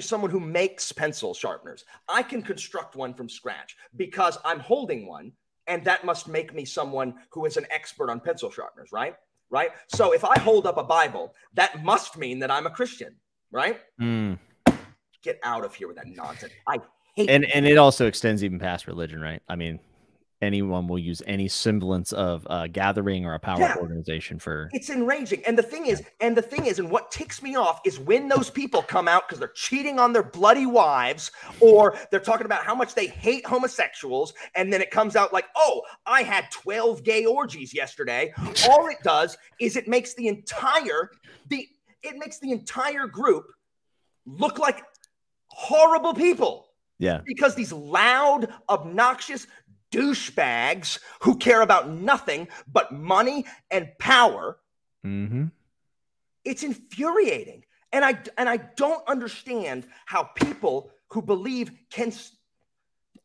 someone who makes pencil sharpeners. I can construct one from scratch because I'm holding one, and that must make me someone who is an expert on pencil sharpeners, right? Right. So if I hold up a Bible, that must mean that I'm a Christian, right? Get out of here with that nonsense. I hate it. And it also extends even past religion, right? I mean, anyone will use any semblance of a gathering or a power organization for. It's enraging. And the thing is, and what ticks me off is when those people come out because they're cheating on their bloody wives, or they're talking about how much they hate homosexuals. And then it comes out like, oh, I had 12 gay orgies yesterday. All it does is it makes the entire group look like horrible people. Yeah. Because these loud, obnoxious douchebags who care about nothing but money and power. It's infuriating. And I don't understand how people who believe can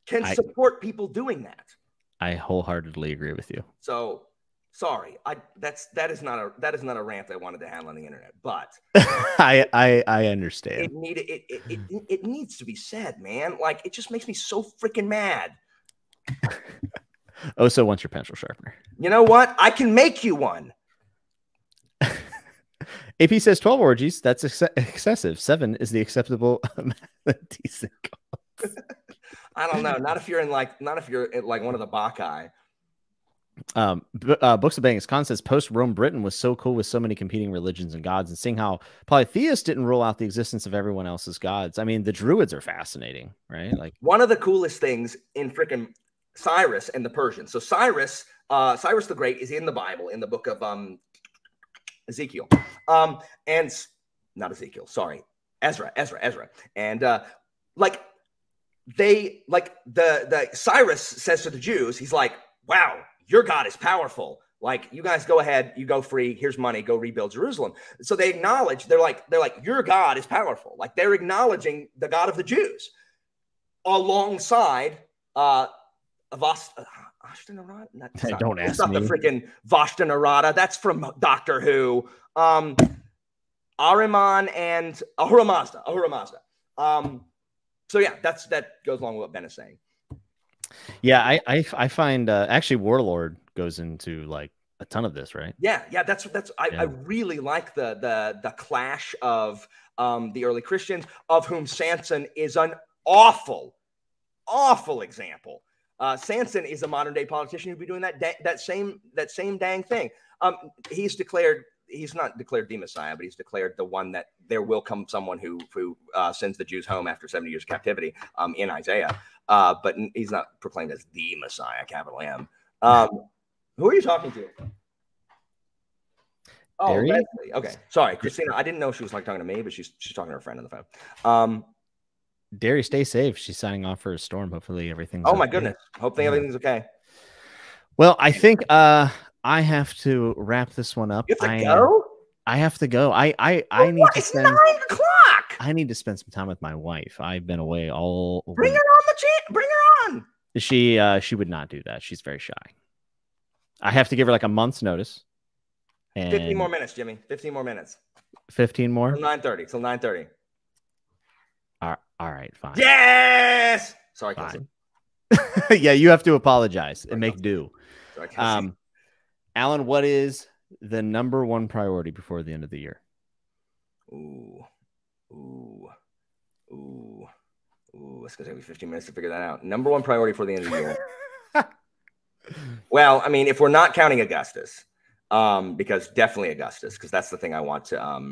support people doing that. I wholeheartedly agree with you. So sorry, that is not a rant I wanted to have on the internet, but I understand. It needs to be said, man. Like, it just makes me so freaking mad. So wants your pencil sharpener. You know what? I can make you one. AP says 12 orgies. That's excessive. 7 is the acceptable. Decent. I don't know. Not if you're in like one of the Bacchae. Books of Bangs Khan says post-Rome Britain was so cool with so many competing religions and gods, and seeing how polytheists didn't rule out the existence of everyone else's gods. I mean, the Druids are fascinating, right? Like, one of the coolest things in freaking Cyrus and the Persians. So Cyrus the Great is in the Bible, in the book of Ezekiel. And not Ezekiel, sorry, Ezra. And like, they, like, the Cyrus says to the Jews, he's like, wow, your God is powerful. Like, you guys go ahead, you go free. Here's money. Go rebuild Jerusalem. So they acknowledge, they're like, your God is powerful. Like, they're acknowledging the God of the Jews alongside Vashtanarada. Don't ask me. It's not the freaking Vashtanarada. That's from Doctor Who. Ahriman and Ahura Mazda. So yeah, that goes along with what Ben is saying. Yeah, I find actually Warlord goes into like a ton of this, right? Yeah. I really like the clash of the early Christians, of whom Samson is an awful example. Samson is a modern day politician who'd be doing that same dang thing. He's not declared the Messiah, but he's declared the one that there will come someone who sends the Jews home after 70 years of captivity in Isaiah. But he's not proclaimed as the Messiah, capital M. Who are you talking to? Oh, Leslie. Okay. Sorry, Christina. I didn't know she was like talking to me, but she's talking to her friend on the phone. Derry, stay safe. She's signing off for a storm. Hopefully everything's okay. My goodness. Hopefully everything's okay. Well, I think I have to wrap this one up. You have to go? I have to go. I need to spend... It's 9 o'clock. I need to spend some time with my wife. I've been away all... Bring her on the chat. Bring her on. She would not do that. She's very shy. I have to give her like a month's notice. And 15 more minutes, Jimmy. 15 more minutes. 15 more? Till 9:30. Till 9:30. All right, fine. Yes! Sorry, fine. Yeah, you have to apologize and make do. Sorry, Alan, what is the number one priority before the end of the year? Ooh. It's going to take me 15 minutes to figure that out. Number one priority before the end of the year. Well, I mean, if we're not counting Augustus, because definitely Augustus, because that's the thing I want to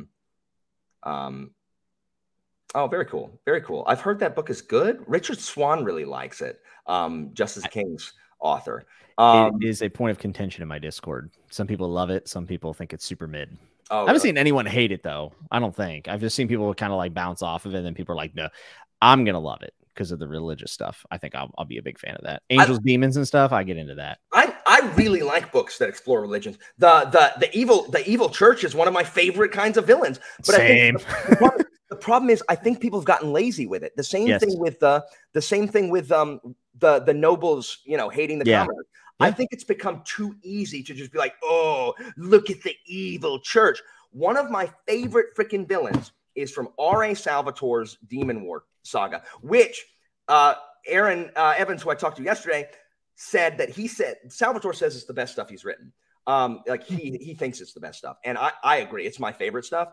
Oh, very cool. Very cool. I've heard that book is good. Richard Swan really likes it. Justice King's author. It is a point of contention in my Discord. Some people love it. Some people think it's super mid. Oh, I haven't seen anyone hate it, though. I don't think. I've just seen people kind of like bounce off of it. And then people are like, no, I'm going to love it because of the religious stuff. I think I'll be a big fan of that. Angels, demons and stuff. I get into that. I really like books that explore religions. The evil church is one of my favorite kinds of villains. But same. The problem is, I think people have gotten lazy with it. The same thing with the nobles, hating the commoners. Yeah. I think it's become too easy to just be like, oh, look at the evil church. One of my favorite freaking villains is from R.A. Salvatore's Demon War saga, which Erin Evans, who I talked to yesterday, said that Salvatore says it's the best stuff he's written. He thinks it's the best stuff, and I agree. It's my favorite stuff.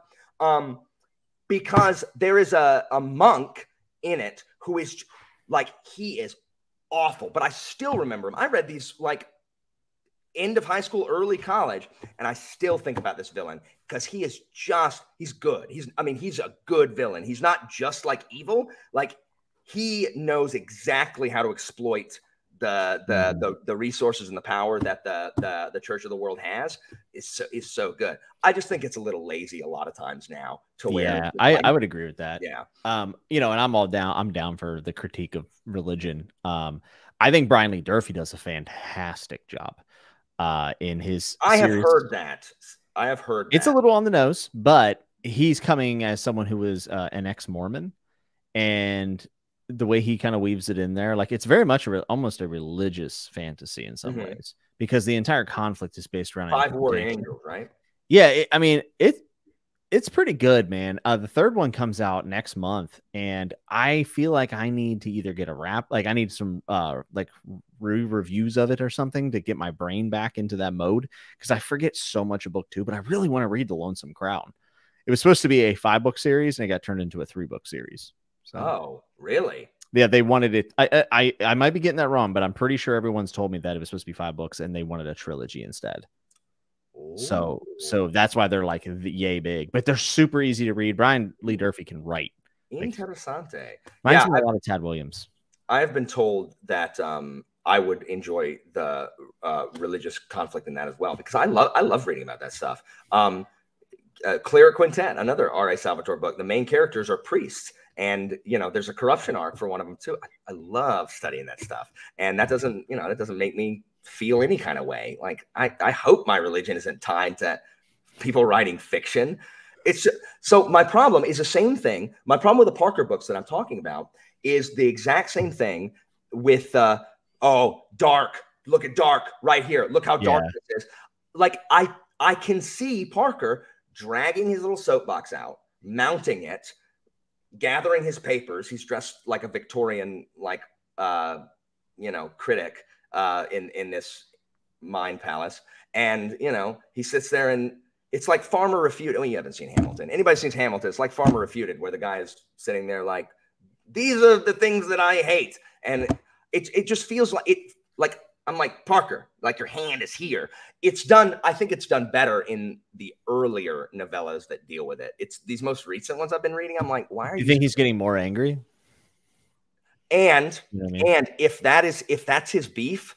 Because there is a monk in it who is like, he is awful, but I still remember him. I read these like end of high school, early college, and I still think about this villain because he is just, he's good. He's a good villain. He's not just like evil. Like, he knows exactly how to exploit the resources and the power that the church of the world has is so good. I just think it's a little lazy a lot of times now to where I would agree with that. Yeah. And I'm down for the critique of religion. I think Brian Lee Durfee does a fantastic job in his series. I have heard that. It's a little on the nose, but he's coming as someone who was an ex-Mormon, and the way he kind of weaves it in there, like, it's very much almost a religious fantasy in some ways, because the entire conflict is based around 5 warrior angels, right? Yeah, it's pretty good, man. The third one comes out next month, and I feel like I need to either get a wrap, like I need some reviews of it or something to get my brain back into that mode, because I forget so much of book 2, but I really want to read The Lonesome Crown. It was supposed to be a 5-book series, and it got turned into a 3-book series. So, oh, really? Yeah, they wanted it. I might be getting that wrong, but I'm pretty sure everyone's told me that it was supposed to be 5 books, and they wanted a trilogy instead. Ooh. So that's why they're like yay big, but they're super easy to read. Brian Lee Durfee can write. Interessante. Mine's a lot of Tad Williams. I have been told that I would enjoy the religious conflict in that as well, because I love reading about that stuff. Clara Quintet, another R.A. Salvatore book. The main characters are priests. And, there's a corruption arc for one of them, too. I love studying that stuff. And that doesn't make me feel any kind of way. Like, I hope my religion isn't tied to people writing fiction. So my problem is the same thing. My problem with the Parker books that I'm talking about is the exact same thing with, dark. Look at dark right here. Look how dark this is. Like, I can see Parker dragging his little soapbox out, mounting it, gathering his papers. He's dressed like a Victorian, critic in this mind palace. And, you know, he sits there and it's like Farmer Refuted. Oh, you haven't seen Hamilton. Anybody seen Hamilton? It's like Farmer Refuted, where the guy is sitting there like, these are the things that I hate. And it just feels like it, like, I'm like, Parker, like your hand is here. It's done. I think it's done better in the earlier novellas that deal with it. It's these most recent ones I've been reading. I'm like, why are you? You think he's getting more angry? And you know what I mean? And if that's his beef,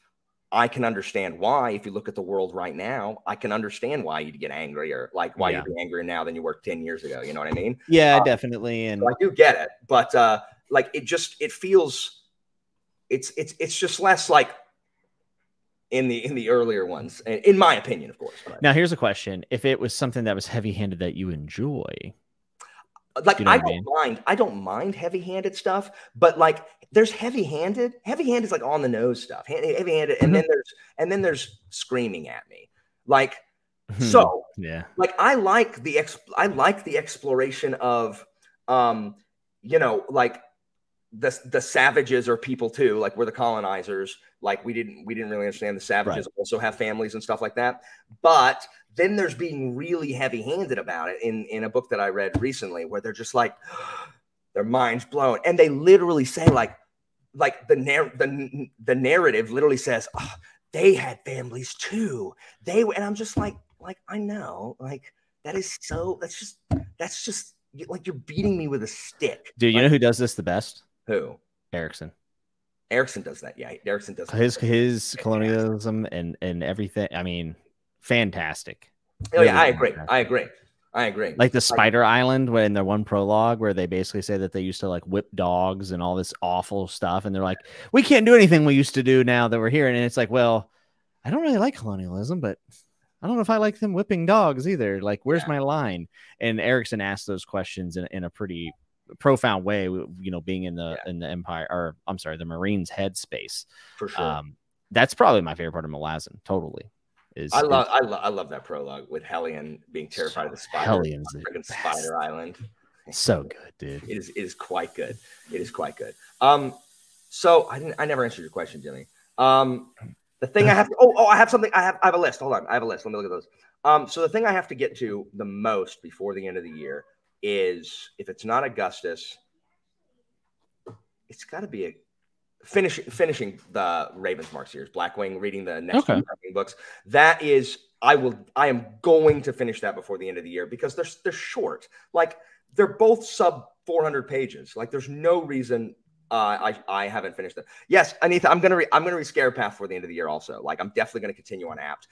I can understand why. If you look at the world right now, I can understand why you'd get angrier. Like why you'd be angrier now than you were 10 years ago. You know what I mean? Yeah, definitely. And so I do get it, but like it feels it's just less like. In the earlier ones, in my opinion, of course. But. Now, here's a question: if it was something that was heavy-handed that you enjoy, like you know I don't mind heavy-handed stuff, but like there's heavy-handed. Heavy-handed is like on the nose stuff. Heavy-handed, and then there's screaming at me, like so. Yeah, like I like the exploration of, you know, like. The savages are people too, like we're the colonizers. Like we didn't really understand the savages also have families and stuff like that. But then there's being really heavy-handed about it in a book that I read recently, where they're just like their minds blown, and they literally say like the narrative literally says, oh, they had families too. They and I'm just like I know, like that is so that's just like you're beating me with a stick. Dude, you know who does this the best? Who? Erickson. Erickson does that. Yeah, Erickson does that. His colonialism and everything. I mean, fantastic. Oh really, yeah, I agree. Like the Spider Island, when the one prologue where they basically say that they used to like whip dogs and all this awful stuff, and they're like, we can't do anything we used to do now that we're here, and it's like, well, I don't really like colonialism, but I don't know if I like them whipping dogs either. Like, where's my line? And Erickson asked those questions in a pretty profound way, you know, being in the Empire, or I'm sorry, the Marines' headspace. For sure. That's probably my favorite part of Malazan, totally. I love that prologue with Hellion being terrified of the spider. Hellion's the freaking Spider Island. So good, dude. It is quite good. It is quite good. So I never answered your question, Jimmy. The thing I have to, I have something. I have a list. Hold on. I have a list. Let me look at those. So the thing I have to get to the most before the end of the year is, if it's not Augustus, it's got to be finishing the Ravensmark series, Blackwing, reading the next two Blackwing books. That is, I am going to finish that before the end of the year, because they're short. Like they're both sub 400 pages. Like there's no reason. I haven't finished them. Yes, Anita, I'm gonna read Scarepath for the end of the year also. Like I'm definitely gonna continue on Apt.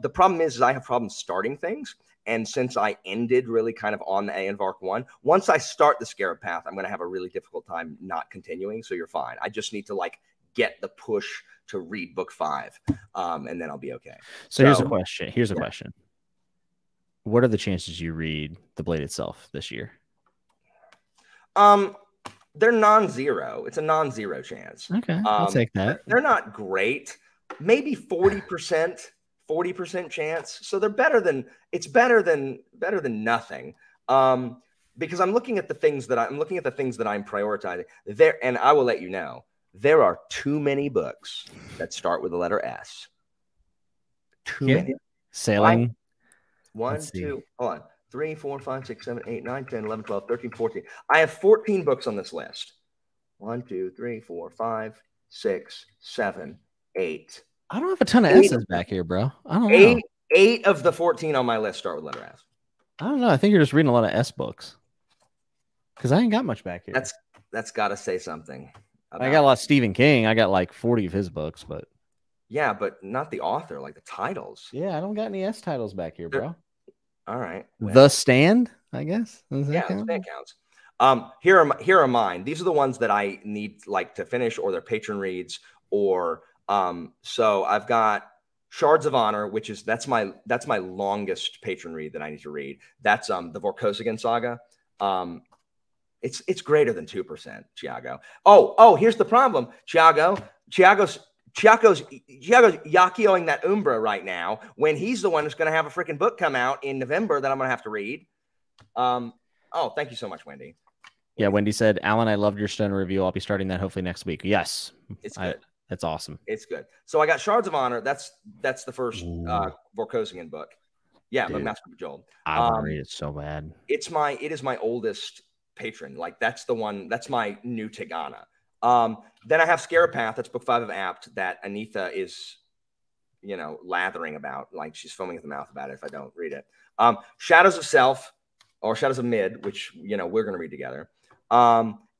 The problem is I have problems starting things, and since I ended really kind of on the Aenvark one, once I start the Scarepath, I'm gonna have a really difficult time not continuing. So you're fine. I just need to like get the push to read book 5, and then I'll be okay. So here's a question. Here's a question. What are the chances you read The Blade Itself this year? They're non-zero. It's a non-zero chance. Okay, I'll take that. They're not great. Maybe 40% chance. So they're better than nothing. Because I'm looking at the things that I'm prioritizing there, and I will let you know there are too many books that start with the letter S. Too many. Sailing. One, two. Hold on. 3, 4, 5, 6, 7, 8, 9, 10, 11, 12, 13, 14. I have 14 books on this list. 1, 2, 3, 4, 5, 6, 7, 8. I don't have a ton of S's back here, bro. I don't know. Eight of the 14 on my list start with letter S. I don't know. I think you're just reading a lot of S books. Because I ain't got much back here. That's got to say something. I got a lot of Stephen King. I got like 40 of his books, but. Yeah, but not the author, like the titles. Yeah, I don't got any S titles back here, bro. All right. Well. The Stand, I guess. That counts. Here are mine. These are the ones that I need like to finish, or their patron reads, or so I've got Shards of Honor, which is that's my longest patron read that I need to read. That's the Vorkosigan Saga. It's greater than 2%, Tiago. Oh, here's the problem, Tiago. Tiago's yakioing that Umbra right now, when he's the one who's going to have a freaking book come out in November that I'm going to have to read. Oh, thank you so much, Wendy. Yeah, Wendy said, Alan, I loved your Stone review. I'll be starting that hopefully next week. Yes. It's good. That's awesome. It's good. So I got Shards of Honor. That's the first Vorkosigan book. Yeah, but Master of Joel. I want to read it so bad. It is my oldest patron. Like that's the one. That's my new Tigana. Then I have Scarapath. That's book 5 of Apt that Anitha is, you know, lathering about. Like she's foaming at the mouth about it if I don't read it. Shadows of Self or Shadows of Mid, which, you know, we're going to read together.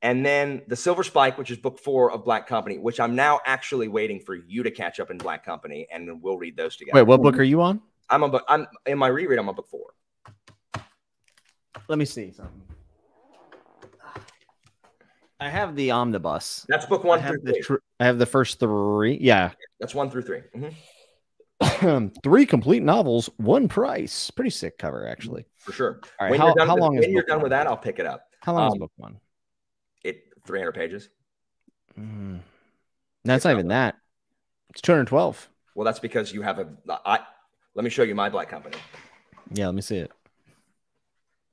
And then The Silver Spike, which is book 4 of Black Company, which I'm now actually waiting for you to catch up in Black Company, and we'll read those together. Wait, what book are you on? I'm in my reread. I'm on book 4. Let me see something. I have the omnibus. That's book 1 through 3. I have the first 3. Yeah, that's 1 through 3. Mm-hmm. 3 complete novels, one price. Pretty sick cover, actually. For sure. All right. When you're done with that, I'll pick it up. How long is book 1? 300 pages. That's not even that. It's 212. Well, that's because you have a. Let me show you my Black Company. Yeah, let me see it.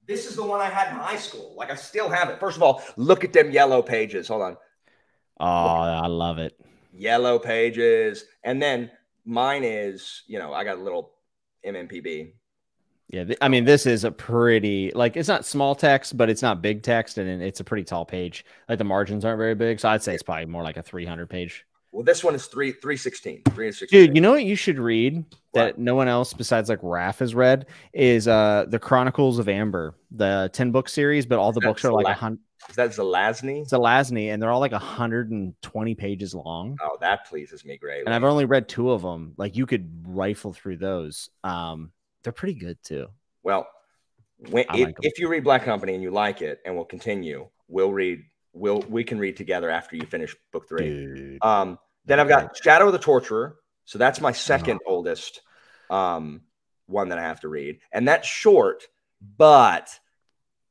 This is the one I had in high school. Like, I still have it. First of all, look at them yellow pages. Hold on. Oh, I love it. Yellow pages. And then mine is, you know, I got a little MMPB. Yeah, I mean, this is a pretty, like, it's not small text, but it's not big text, and it's a pretty tall page. Like, the margins aren't very big, so I'd say it's probably more like a 300-page. Well, this one is 316. 316. Dude, you know what you should read that no one else besides like Raph has read is the Chronicles of Amber, the 10-book series, but all the books are like 100. Is that Zelazny? Zelazny, and they're all like 120 pages long. Oh, that pleases me greatly. And I've only read 2 of them. Like, you could rifle through those. They're pretty good too. Well, if you read Black Company and you like it, and we'll continue, we can read together after you finish book 3. Dude. Then I've got Shadow of the Torturer. So that's my second oldest one that I have to read. And that's short, but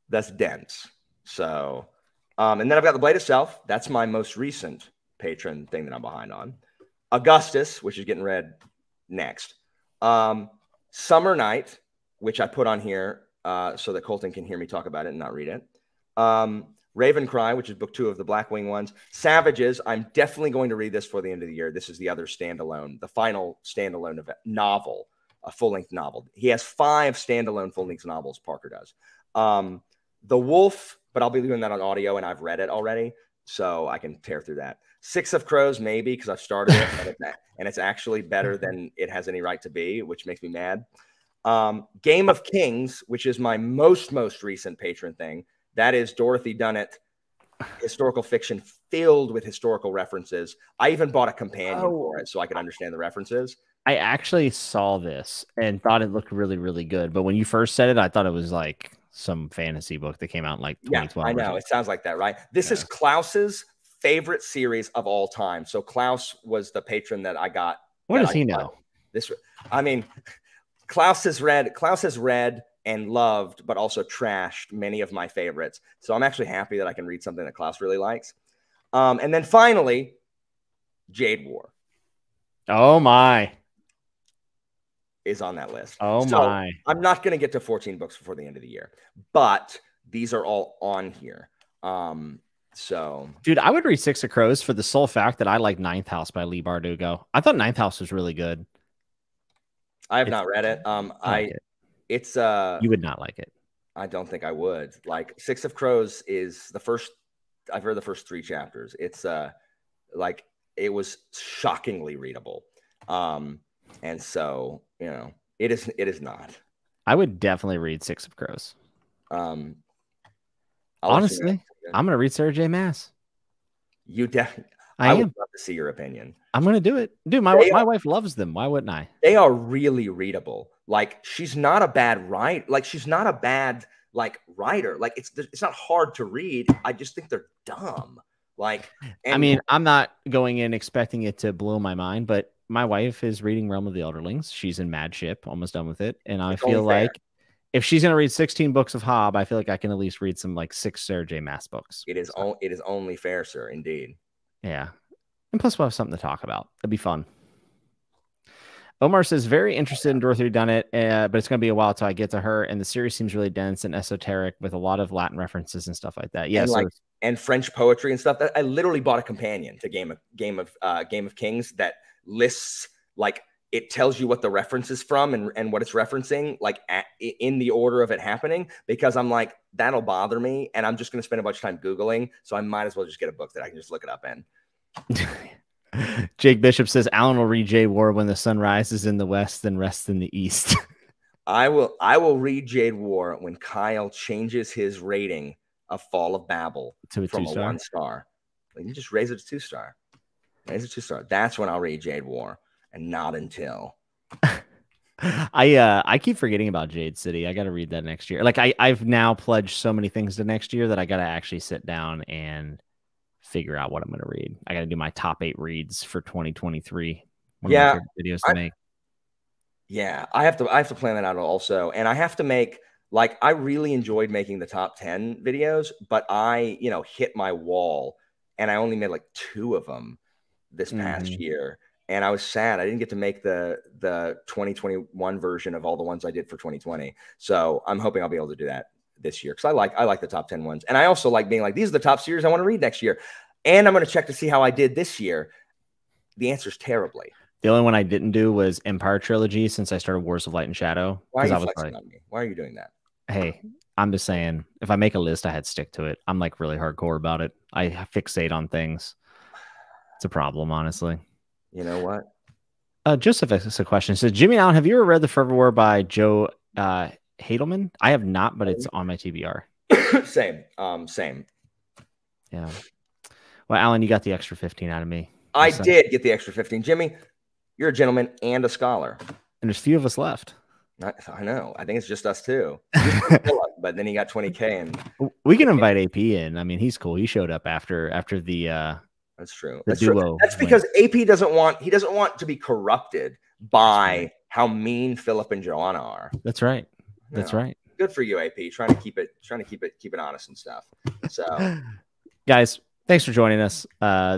that's dense. So, and then I've got The Blade of Self. That's my most recent patron thing that I'm behind on. Augustus, which is getting read next. Summer Night, which I put on here so that Colton can hear me talk about it and not read it. Raven Cry, which is book 2 of the Blackwing ones. Savages, I'm definitely going to read this for the end of the year. This is the other standalone, the final standalone novel, a full-length novel. He has 5 standalone full-length novels, Parker does. The Wolf, but I'll be doing that on audio, and I've read it already, so I can tear through that. Six of Crows, maybe, because I've started it, and it's actually better than it has any right to be, which makes me mad. Game of Kings, which is my most recent patron thing. That is Dorothy Dunnett, historical fiction filled with historical references. I even bought a companion for it so I could understand the references. I actually saw this and thought it looked really, really good. But when you first said it, I thought it was like some fantasy book that came out in like 2012. Yeah, I know. It sounds like that, right? This is Klaus's favorite series of all time. So Klaus was the patron that I got. What does he know? I mean, Klaus has read and loved, but also trashed many of my favorites. So I'm actually happy that I can read something that Klaus really likes. And then finally, Jade War. Oh my. Is on that list. Oh my. I'm not going to get to 14 books before the end of the year, but these are all on here. So, dude, I would read Six of Crows for the sole fact that I like Ninth House by Leigh Bardugo. I thought Ninth House was really good. I have not read it. You would not like it. I don't think I would. Like, Six of Crows is the first. I've read the first 3 chapters. It's like, it was shockingly readable, and so, you know, it is not. I would definitely read Six of Crows. Honestly, I'm gonna read Sarah J. Maas. You definitely. I would love to see your opinion. I'm gonna do it, dude. My wife loves them. Why wouldn't I? They are really readable. Like, she's not a bad writer. Like, she's not a bad writer. Like, it's not hard to read. I just think they're dumb. Like, I mean, I'm not going in expecting it to blow my mind, but my wife is reading Realm of the Elderlings. She's in mad ship, almost done with it, and I feel like if she's gonna read 16 books of Hob, I feel like I can at least read some like 6 Sarah J. Maas books. It is only fair, sir, indeed. Yeah, and plus we'll have something to talk about. That'd be fun. Omar says, very interested in Dorothy Dunnett, but it's going to be a while till I get to her. And the series seems really dense and esoteric with a lot of Latin references and stuff like that. Yeah, and, like, and French poetry and stuff. I literally bought a companion to Game of Kings that lists, like, it tells you what the reference is from and what it's referencing, like, in the order of it happening, because I'm like, that'll bother me, and I'm just going to spend a bunch of time Googling, so I might as well just get a book that I can just look it up in. Jake Bishop says, Alan will read Jade War when the sun rises in the west and rests in the east. I will read Jade War when Kyle changes his rating of Fall of Babel to a from a 1-star. Like, you just raise it to 2-star. Raise it to 2-star. That's when I'll read Jade War. And not until I keep forgetting about Jade City. I got to read that next year. Like, I've now pledged so many things to next year that I got to actually sit down and figure out what I'm going to read. I got to do my top 8 reads for 2023. One of my videos to make. Yeah, I have to plan that out also, and I have to make, like, I really enjoyed making the top 10 videos, but I, you know, hit my wall, and I only made like 2 of them this past year. And I was sad. I didn't get to make the 2021 version of all the ones I did for 2020. So I'm hoping I'll be able to do that this year, because I like the top 10 ones. And I also like being like, these are the top series I want to read next year. And I'm going to check to see how I did this year. The answer is terribly. The only one I didn't do was Empire Trilogy, since I started Wars of Light and Shadow. Why are you flexing on me? Why are you doing that? Hey, I'm just saying, if I make a list, I had to stick to it. I'm like really hardcore about it. I fixate on things. It's a problem, honestly. You know what? Joseph asks a question. It says, Jimmy Allen, have you ever read The Forever War by Joe Hadelman? I have not, but it's on my TBR. Same. Same. Yeah. Well, Alan, you got the extra 15 out of me. I did get the extra 15. Jimmy, you're a gentleman and a scholar. And there's few of us left. I know. I think it's just us two. But then he got 20K. And we can invite AP in. I mean, he's cool. He showed up after the... That's true. That's because AP doesn't want to be corrupted by how mean Philip and Joanna are. That's right. That's right. Good for you, AP. Trying to keep it honest and stuff. So, guys, thanks for joining us.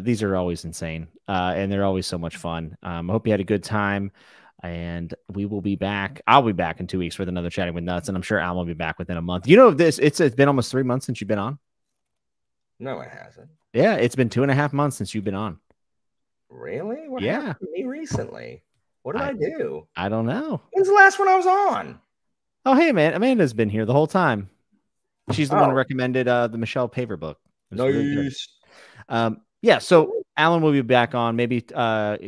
These are always insane, and they're always so much fun. I hope you had a good time, and we will be back. I'll be back in 2 weeks with another Chatting with Nuts, and I'm sure Al will be back within a month. You know this? It's been almost 3 months since you've been on. No, it hasn't. Yeah, it's been 2.5 months since you've been on. Really? What happened to me recently? What did I do? I don't know. When's the last one I was on? Oh, hey, man. Amanda's been here the whole time. She's the one who recommended the Michelle Paver book. Nice. Really yeah, so Alan will be back on. Maybe, you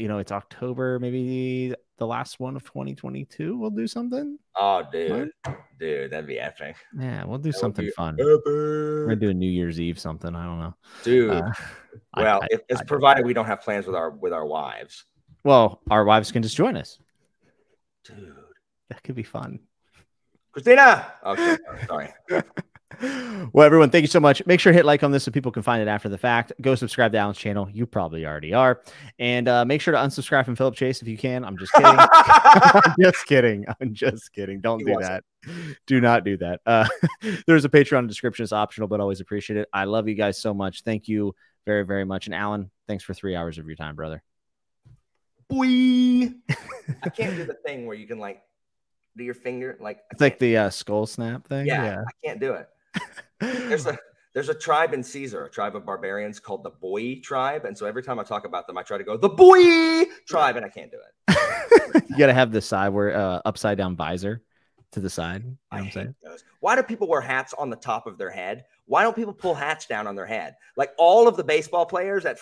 know, it's October. Maybe the last one of 2022. We'll do something. Oh, dude. What? Dude, that'd be epic. Yeah, we'll do something fun. Epic. We're going to do a New Year's Eve something. I don't know. Dude. Well, it's provided we don't have plans with our wives. Well, our wives can just join us. Dude. That could be fun. Christina! Oh, sorry. Well, everyone, thank you so much. Make sure to hit like on this so people can find it after the fact. Go subscribe to Alan's channel. You probably already are. And make sure to unsubscribe from Philip Chase if you can. I'm just kidding. I'm just kidding. I'm just kidding. Don't do that. Do not do that. There's a Patreon description. It's optional, but always appreciate it. I love you guys so much. Thank you very, very much. And Alan, thanks for 3 hours of your time, brother. Boy. I can't do the thing where you can, like, do your finger. Like, it's like the skull snap thing. Yeah. I can't do it. There's a tribe in Caesar, a tribe of barbarians called the Boii tribe, and so every time I talk about them, I try to go the Boii tribe, and I can't do it. You gotta have the side where upside down visor to the side. You know what I'm saying? Those. Why do people wear hats on the top of their head? Why don't people pull hats down on their head? Like all of the baseball players at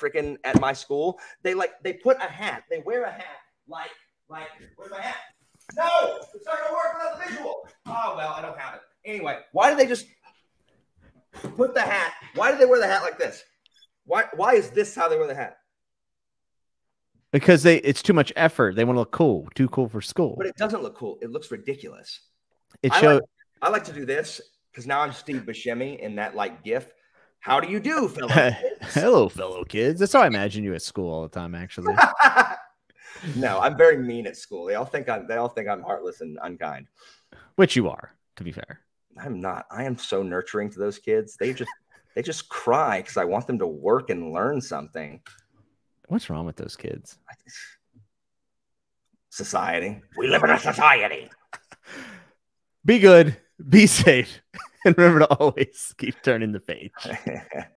my school, they put a hat. They wear a hat like where's my hat? No, it's not gonna work without the visual. Oh well, I don't have it anyway. Why do they just put the hat? Why do they wear the hat like this? Why is this how they wear the hat? Because it's too much effort. They want to look cool. Too cool for school. But it doesn't look cool. It looks ridiculous. I like to do this because now I'm Steve Buscemi in that like GIF. How do you do, fellow kids? Hello, fellow kids. That's how I imagine you at school all the time, actually. No, I'm very mean at school. They all think I'm heartless and unkind. Which you are, to be fair. I'm not. I am so nurturing to those kids. They just cry because I want them to work and learn something. What's wrong with those kids? Society. We live in a society. Be good, be safe, and remember to always keep turning the page.